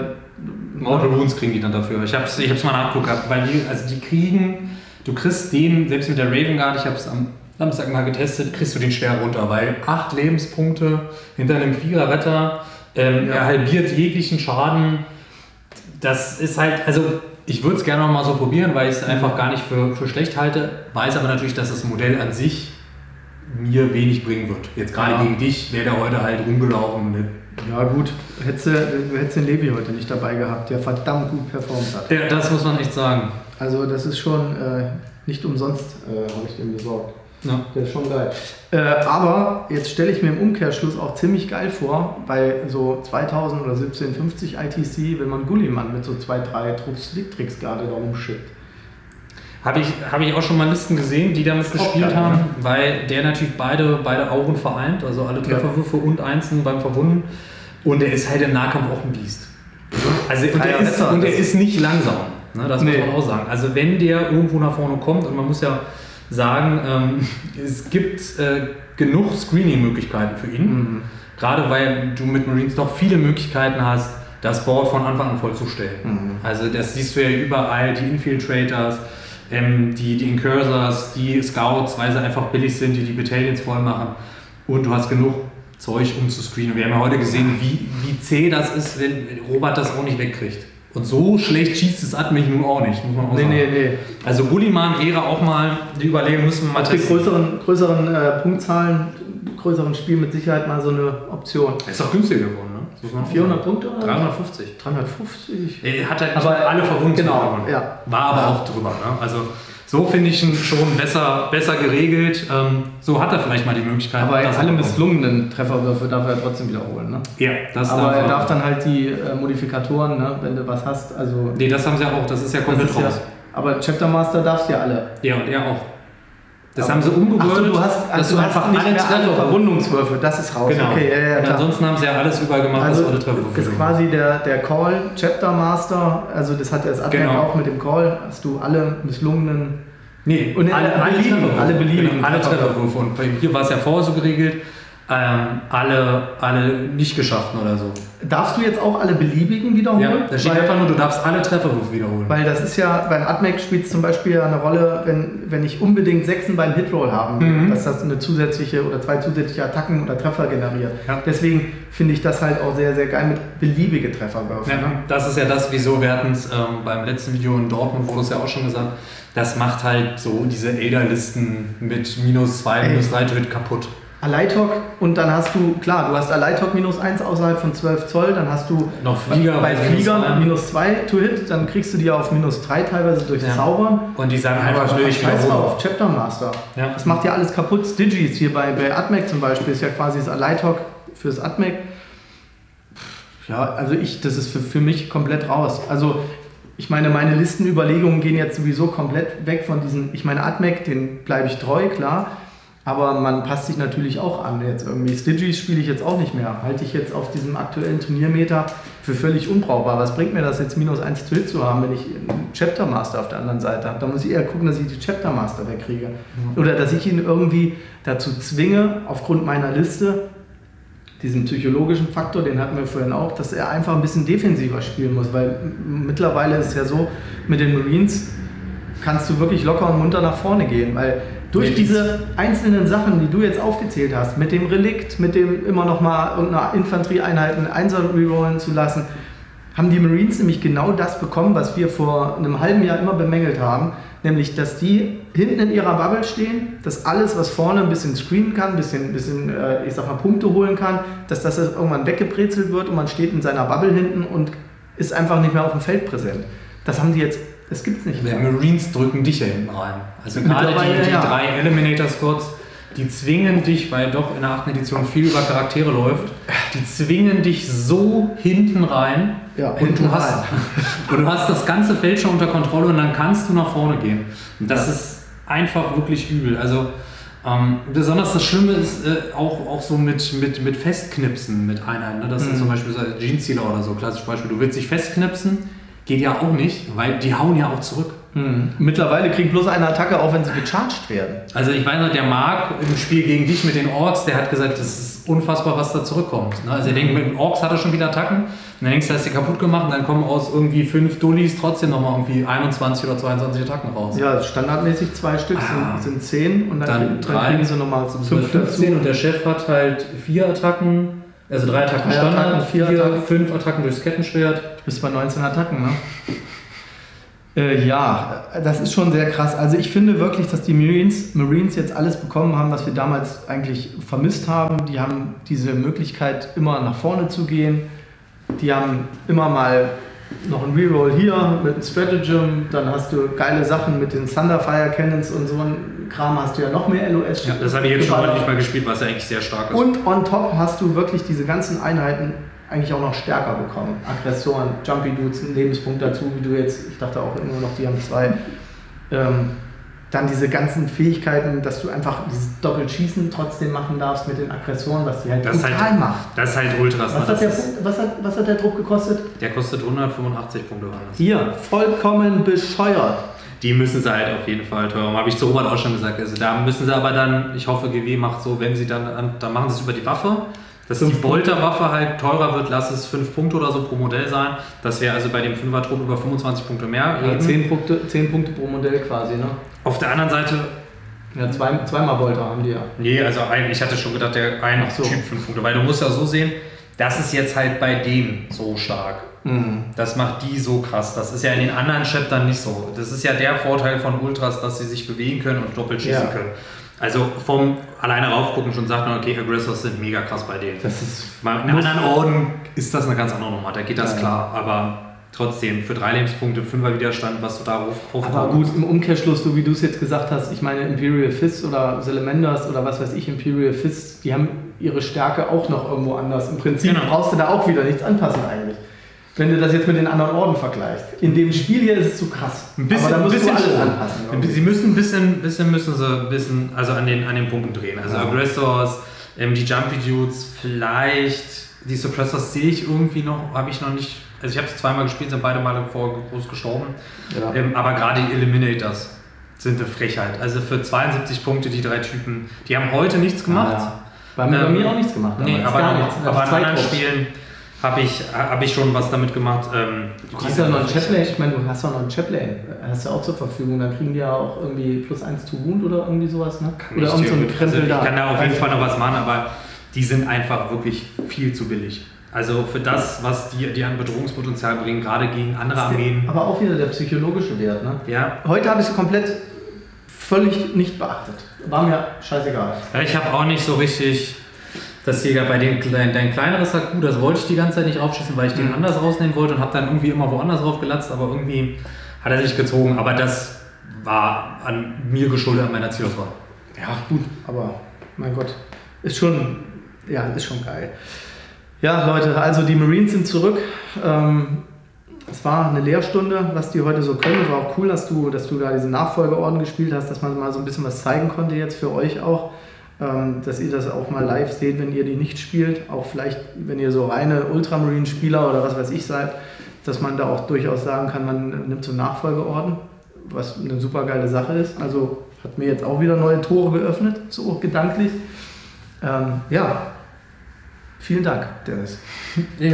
Mortal Wounds kriegen die dann dafür. Ich hab's mal nachgeguckt, weil die, also die kriegen... Du kriegst den, selbst mit der Ravenguard, ich habe es am Samstag mal getestet, kriegst du den schwer runter, weil 8 Lebenspunkte hinter einem 4er Retter, er halbiert jeglichen Schaden. Das ist halt, also ich würde es gerne nochmal so probieren, weil ich es einfach gar nicht für schlecht halte, weiß aber natürlich, dass das Modell an sich mir wenig bringen wird. Jetzt gerade gegen dich wäre der heute halt rumgelaufen. Ne? Ja gut, hättest du den Levi heute nicht dabei gehabt, der verdammt gut performt hat. Ja, das muss man echt sagen. Also das ist schon nicht umsonst, habe ich den besorgt. Ja. Der ist schon geil. Aber jetzt stelle ich mir im Umkehrschluss auch ziemlich geil vor, bei so 2000 oder 1750 ITC, wenn man Gulliman mit so 2-3 Trupps Victrix-Garde da rumschickt. Hab ich auch schon mal Listen gesehen, die damit gespielt haben, weil der natürlich beide Auren vereint, also alle Trefferwürfe und Einsen beim Verwunden. Und er ist halt im Nahkampf auch ein Biest. Also er ist nicht langsam. Ne, das muss man auch sagen. Also wenn der irgendwo nach vorne kommt, und man muss ja sagen, es gibt genug Screening-Möglichkeiten für ihn. Mhm. Gerade weil du mit Marines noch viele Möglichkeiten hast, das Board von Anfang an vollzustellen. Mhm. Also das siehst du ja überall, die Infiltrators, die Incursors, die Scouts, weil sie einfach billig sind, die Battalions voll machen. Und du hast genug Zeug, um zu screenen. Wir haben ja heute gesehen, wie zäh das ist, wenn Robert das auch nicht wegkriegt. Und so schlecht schießt das Admin nun auch nicht, muss man auch sagen. Nee. Also Gulliman wäre auch mal die Überlegung, müssen wir mal testen. Bei größeren Punktzahlen, größeren Spiel mit Sicherheit mal so eine Option. Ist doch günstiger geworden, ne? So 400 Punkte? Oder? 350. 350? Er hat halt aber alle verwunden. Genau, ja. War aber auch drüber, ne? Also so finde ich ihn schon besser geregelt. So hat er vielleicht mal die Möglichkeit. Aber alle misslungenen Trefferwürfe darf er trotzdem wiederholen, ne? Ja, das darf er. Aber er darf dann halt die Modifikatoren, ne, wenn du was hast. Also nee, das haben sie ja auch, das ist ja komplett raus. Ja, aber Chapter Master darfst ja alle. Ja, und er auch. Das aber haben sie umgewürfelt, so, du hast einfach nicht alle Treffer Verwundungswürfe, das ist raus. Genau. Okay, und ansonsten haben sie ja alles überall gemacht, also, dass alle Trefferwürfe. Das ist quasi der Call, Chapter Master, also das hat er als Advent auch mit dem Call, dass du alle misslungenen... Nee, und alle beliebigen Trefferwürfe. Und hier war es ja vorher so geregelt, alle nicht geschafften oder so. Darfst du jetzt auch alle beliebigen wiederholen? Ja, da steht einfach nur, du darfst alle Trefferwürfe wiederholen. Weil das ist ja, beim AdMech spielt es zum Beispiel eine Rolle, wenn ich unbedingt 6 beim Hitroll haben will, dass das eine zusätzliche oder 2 zusätzliche Attacken oder Treffer generiert. Ja. Deswegen finde ich das halt auch sehr, sehr geil mit beliebige Trefferwürfen. Ja, ne? Das ist ja das, wieso wir hatten es beim letzten Video in Dortmund, wurde es ja auch schon gesagt, das macht halt so diese Elder-Listen mit -2, -3 Töten kaputt. Aleitok und dann hast du, klar, du hast Aleitok -1 außerhalb von 12 Zoll, dann hast du noch Flieger bei Fliegern -2 to hit, dann kriegst du die auf -3 teilweise durch Zaubern. Und die sagen einfach nur, ich scheiß mal auf Chapter Master. Ja. Das macht ja alles kaputt. Stigis hier bei AdMech zum Beispiel ist ja quasi das Aleitok fürs AdMech. Ja, also das ist für mich komplett raus. Also ich meine Listenüberlegungen gehen jetzt sowieso komplett weg von diesen, ich meine AdMech, den bleibe ich treu, klar. Aber man passt sich natürlich auch an jetzt irgendwie. Stigis spiele ich jetzt auch nicht mehr. Halte ich jetzt auf diesem aktuellen Turniermeter für völlig unbrauchbar. Was bringt mir das jetzt, -1 zu Hit zu haben, wenn ich einen Chapter Master auf der anderen Seite habe? Da muss ich eher gucken, dass ich die Chapter Master wegkriege. Mhm. Oder dass ich ihn irgendwie dazu zwinge, aufgrund meiner Liste, diesen psychologischen Faktor, den hatten wir vorhin auch, dass er einfach ein bisschen defensiver spielen muss. Weil mittlerweile ist es ja so, mit den Marines kannst du wirklich locker und munter nach vorne gehen, weil durch diese einzelnen Sachen, die du jetzt aufgezählt hast, mit dem Relikt, mit dem immer noch mal irgendeiner Infanterieeinheit einen Einser rerollen zu lassen, haben die Marines nämlich genau das bekommen, was wir vor einem halben Jahr immer bemängelt haben, nämlich, dass die hinten in ihrer Bubble stehen, dass alles, was vorne ein bisschen screenen kann, ein bisschen ich sag mal, Punkte holen kann, dass das irgendwann weggebrezelt wird und man steht in seiner Bubble hinten und ist einfach nicht mehr auf dem Feld präsent. Das haben die jetzt, das gibt's nicht mehr. Die Marines drücken dich ja hinten rein. Also gerade die drei Eliminator-Squads, die zwingen dich, weil doch in der 8. Edition viel über Charaktere läuft, die zwingen dich so hinten rein, ja, und du hast das ganze Feld schon unter Kontrolle und dann kannst du nach vorne gehen. Und das ist einfach wirklich übel. Also besonders das Schlimme ist auch so mit Festknipsen mit Einheiten. Ne? Das sind zum Beispiel so Jeansealer oder so, klassisches Beispiel. Du willst dich festknipsen, geht ja auch nicht, weil die hauen ja auch zurück. Mittlerweile kriegt bloß eine Attacke, auch wenn sie gecharged werden. Also ich weiß noch, der Marc im Spiel gegen dich mit den Orks, der hat gesagt, das ist unfassbar, was da zurückkommt. Also ihr denkt, mit den Orks hat er schon wieder Attacken, und dann denkst du, hast du die kaputt gemacht, und dann kommen aus irgendwie 5 Dullis trotzdem nochmal irgendwie 21 oder 22 Attacken raus. Ja, standardmäßig 2 Stück sind 10 und dann kriegen sie nochmal 15 und der Chef hat halt 4 Attacken. Also 3 Attacken Standard, 5 Attacken durchs Kettenschwert. Du bist bei 19 Attacken, ne? Ja, das ist schon sehr krass. Also ich finde wirklich, dass die Marines jetzt alles bekommen haben, was wir damals eigentlich vermisst haben. Die haben diese Möglichkeit, immer nach vorne zu gehen. Die haben immer mal noch einen Reroll hier mit einem Stratagem. Dann hast du geile Sachen mit den Thunderfire Cannons und so ein Kram. Hast du ja noch mehr LOS. Ja, das habe ich jetzt schon heute nicht mal gespielt, was ja eigentlich sehr stark ist. Und on top hast du wirklich diese ganzen Einheiten eigentlich auch noch stärker bekommen. Aggressoren, Jumpy Dudes, ein Lebenspunkt dazu, wie du jetzt, ich dachte auch immer noch, die haben 2. Dann diese ganzen Fähigkeiten, dass du einfach dieses Doppelschießen trotzdem machen darfst mit den Aggressoren, was die halt total macht. Das ist halt ultras. Was hat der Druck gekostet? Der kostet 185 Punkte. Hier, vollkommen bescheuert. Die müssen sie halt auf jeden Fall teurer machen. Habe ich zu Robert auch schon gesagt. Also da müssen sie aber dann, ich hoffe, GW macht so, wenn sie dann machen sie es über die Waffe. Dass die Bolterwaffe halt teurer wird, lass es 5 Punkte oder so pro Modell sein. Das wäre also bei dem 5er-Druck über 25 Punkte mehr. Ja, 10 Punkte pro Modell quasi, ne? Auf der anderen Seite... Ja, zweimal Bolter haben die ja. Nee, also ich hatte schon gedacht, der eine Typ 5 Punkte. Weil du musst ja so sehen, das ist jetzt halt bei denen so stark. Mhm. Das macht die so krass. Das ist ja in den anderen Chaptern nicht so. Das ist ja der Vorteil von Ultras, dass sie sich bewegen können und doppelt schießen können. Also vom alleine raufgucken schon sagt man, okay, Aggressors sind mega krass bei denen. Das ist in anderen Orden ist das eine ganz andere Nummer, da geht das klar, aber trotzdem für 3 Lebenspunkte, 5er Widerstand, was du da hochkommst. Aber gut, im Umkehrschluss, so wie du es jetzt gesagt hast, ich meine Imperial Fists oder Salamanders oder was weiß ich, Imperial Fists, die haben ihre Stärke auch noch irgendwo anders. Im Prinzip brauchst du da auch wieder nichts anpassen eigentlich. Wenn du das jetzt mit den anderen Orden vergleichst. In dem Spiel hier ist es zu krass. Aber da musst du alles anpassen. Irgendwie. Sie müssen ein bisschen also an den Punkten drehen. Also Aggressors, die Jumpy Dudes, vielleicht die Suppressors sehe ich irgendwie noch, habe ich noch nicht. Also ich habe es 2 Mal gespielt, sind beide Male vorher groß gestorben. Ja. Aber gerade die Eliminators sind eine Frechheit. Also für 72 Punkte die 3 Typen, die haben heute nichts gemacht. Bei mir auch nichts gemacht. Nee, aber in anderen Spielen habe ich schon was damit gemacht. Du kannst ja noch einen Chaplain, ich meine, du hast ja noch einen Chaplain, hast du auch zur Verfügung, dann kriegen die ja auch irgendwie +1 to wound oder irgendwie sowas, ne? Oder irgend so ein Krempel da. Ich kann da auf jeden Fall noch was machen, aber die sind einfach wirklich viel zu billig. Also für das, was die an Bedrohungspotenzial bringen, gerade gegen andere Armeen. Aber auch wieder der psychologische Wert, ne? Ja. Heute habe ich es völlig nicht beachtet. War mir scheißegal. Ja, ich habe auch nicht so richtig... Das hier bei dem dein kleineres Haku, das wollte ich die ganze Zeit nicht aufschießen, weil ich den anders rausnehmen wollte und habe dann irgendwie immer woanders drauf gelatzt, aber irgendwie hat er sich gezogen. Aber das war an mir geschuldet, an meiner Zielauswahl. Ja, gut, aber mein Gott, ist schon geil. Ja, Leute, also die Marines sind zurück. Es war eine Lehrstunde, was die heute so können. Es war auch cool, dass du da diesen Nachfolgeorden gespielt hast, dass man mal so ein bisschen was zeigen konnte jetzt für euch auch. Dass ihr das auch mal live seht, wenn ihr die nicht spielt, auch vielleicht, wenn ihr so reine Ultramarine-Spieler oder was weiß ich seid, dass man da auch durchaus sagen kann, man nimmt so einen Nachfolgeorden, was eine super geile Sache ist. Also hat mir jetzt auch wieder neue Tore geöffnet, so gedanklich. Ja, vielen Dank, Dennis.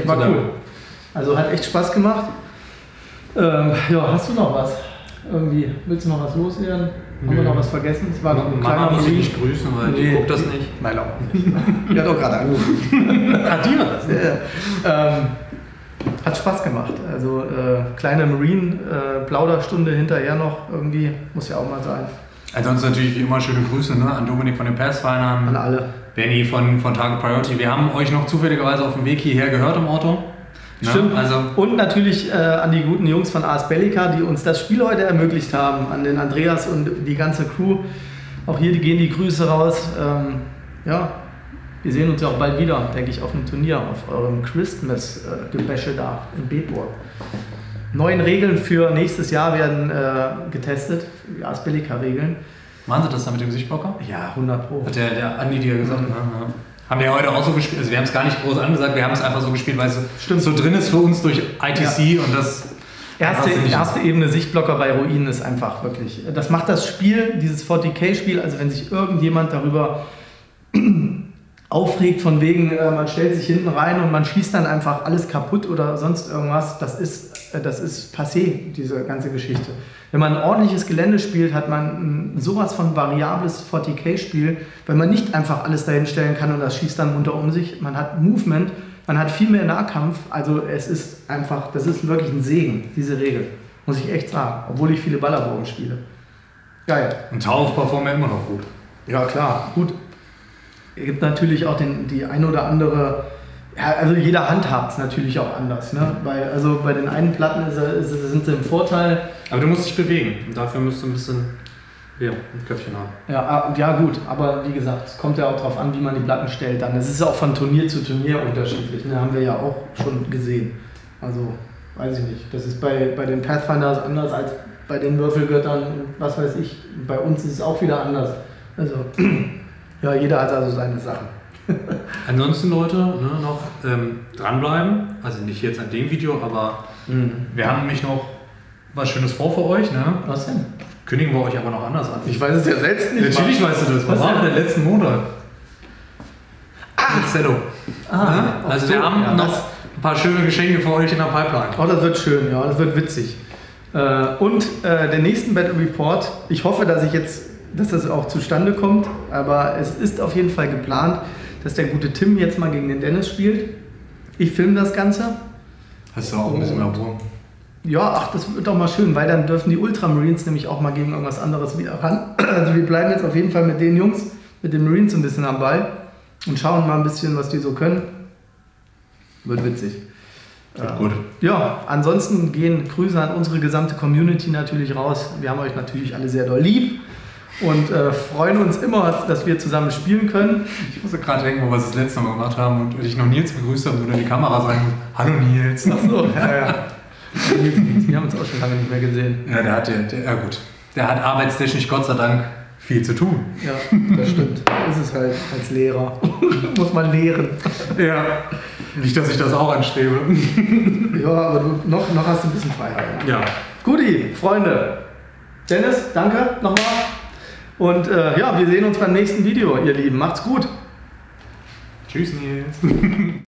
War cool. Also hat echt Spaß gemacht. Ja, hast du noch was? Irgendwie, willst du noch was loswerden? Haben wir noch was vergessen? Es war ein Mama muss ich nicht grüßen, weil die guckt das nicht. Nein, auch nicht. Die hat auch gerade angerufen. Hat die was? Hat Spaß gemacht. Also kleine Marine-Plauderstunde hinterher noch irgendwie, muss ja auch mal sein. Ansonsten natürlich wie immer schöne Grüße, ne, an Dominik von den Passfindern. An alle. Benny von Target Priority. Wir haben euch noch zufälligerweise auf dem Weg hierher gehört im Auto. Ne? Stimmt. Also und natürlich an die guten Jungs von Ars Bellica, die uns das Spiel heute ermöglicht haben. An den Andreas und die ganze Crew. Auch hier gehen die Grüße raus. Ja, wir sehen uns ja auch bald wieder, denke ich, auf einem Turnier, auf eurem Christmas-Gebäsche da in Bedburg. Neuen Regeln für nächstes Jahr werden getestet, die Ars Bellica-Regeln. Machen Sie das da mit dem Sichtblocker? Ja, 100%. Hat der Andi dir gesagt. Mhm. Ja, ja. Haben wir heute auch so gespielt, also wir haben es gar nicht groß angesagt, wir haben es einfach so gespielt, weil es so drin ist für uns durch ITC, ja. Und das... Erste Ebene Sichtblocker bei Ruinen ist einfach wirklich... Das macht das Spiel, dieses 40k-Spiel, also wenn sich irgendjemand darüber aufregt von wegen, man stellt sich hinten rein und man schießt dann einfach alles kaputt oder sonst irgendwas, das ist passé, diese ganze Geschichte. Wenn man ein ordentliches Gelände spielt, hat man sowas von variables 40k-Spiel, weil man nicht einfach alles dahin stellen kann und das schießt dann munter um sich. Man hat Movement, man hat viel mehr Nahkampf, also es ist einfach, das ist wirklich ein Segen, diese Regel, muss ich echt sagen, obwohl ich viele Ballerbogen spiele. Geil. Und Tauf performt ja immer noch gut. Ja klar, gut. Es gibt natürlich auch die ein oder andere, ja, also jeder handhabt es natürlich auch anders. Ne? Also bei den einen Platten sind sie im Vorteil. Aber du musst dich bewegen und dafür musst du ein bisschen ein Köpfchen haben. Ja, ja gut, aber wie gesagt, es kommt ja auch darauf an, wie man die Platten stellt dann. Es ist ja auch von Turnier zu Turnier unterschiedlich, ne? Haben wir ja auch schon gesehen. Also weiß ich nicht, das ist bei den Pathfinders anders als bei den Würfelgöttern und was weiß ich. Bei uns ist es auch wieder anders. Also... Ja, jeder hat also seine Sachen. Ansonsten, Leute, ne, noch dranbleiben. Also nicht jetzt an dem Video, aber wir haben nämlich noch was Schönes für euch. Ne? Was denn? Kündigen wir euch aber noch anders an. Ich weiß es ja selbst nicht. Natürlich weißt du das. Was war denn letzten Monat? Zello. Also wir haben noch ein paar schöne Geschenke für euch in der Pipeline. Oh, das wird schön, ja. Das wird witzig. Und den nächsten Battle Report. Ich hoffe, dass das auch zustande kommt, aber es ist auf jeden Fall geplant, dass der gute Tim jetzt mal gegen den Dennis spielt. Ich filme das Ganze. Hast du auch ein bisschen mehr Ruhe? Ja, ach, das wird doch mal schön, weil dann dürfen die Ultramarines nämlich auch mal gegen irgendwas anderes wieder ran. Also wir bleiben jetzt auf jeden Fall mit den Jungs, mit den Marines ein bisschen am Ball und schauen mal ein bisschen, was die so können. Wird witzig. Gut. Ja, ansonsten gehen Grüße an unsere gesamte Community natürlich raus. Wir haben euch natürlich alle sehr doll lieb. Und freuen uns immer, dass wir zusammen spielen können. Ich musste gerade denken, wo wir das letzte Mal gemacht haben und ich noch Nils begrüßt habe und nur in die Kamera sagen, hallo Nils. Achso, ja, ja. Wir haben uns auch schon lange nicht mehr gesehen. Ja, der hat arbeitstechnisch Gott sei Dank viel zu tun. Ja, das stimmt. Das ist es halt als Lehrer. Muss man lehren. Ja. Nicht, dass ich das auch anstrebe. Ja, aber du, noch hast du ein bisschen Freiheit. Ja. Guti, Freunde. Dennis, danke nochmal. Und ja, wir sehen uns beim nächsten Video, ihr Lieben. Macht's gut. Tschüss, Nils.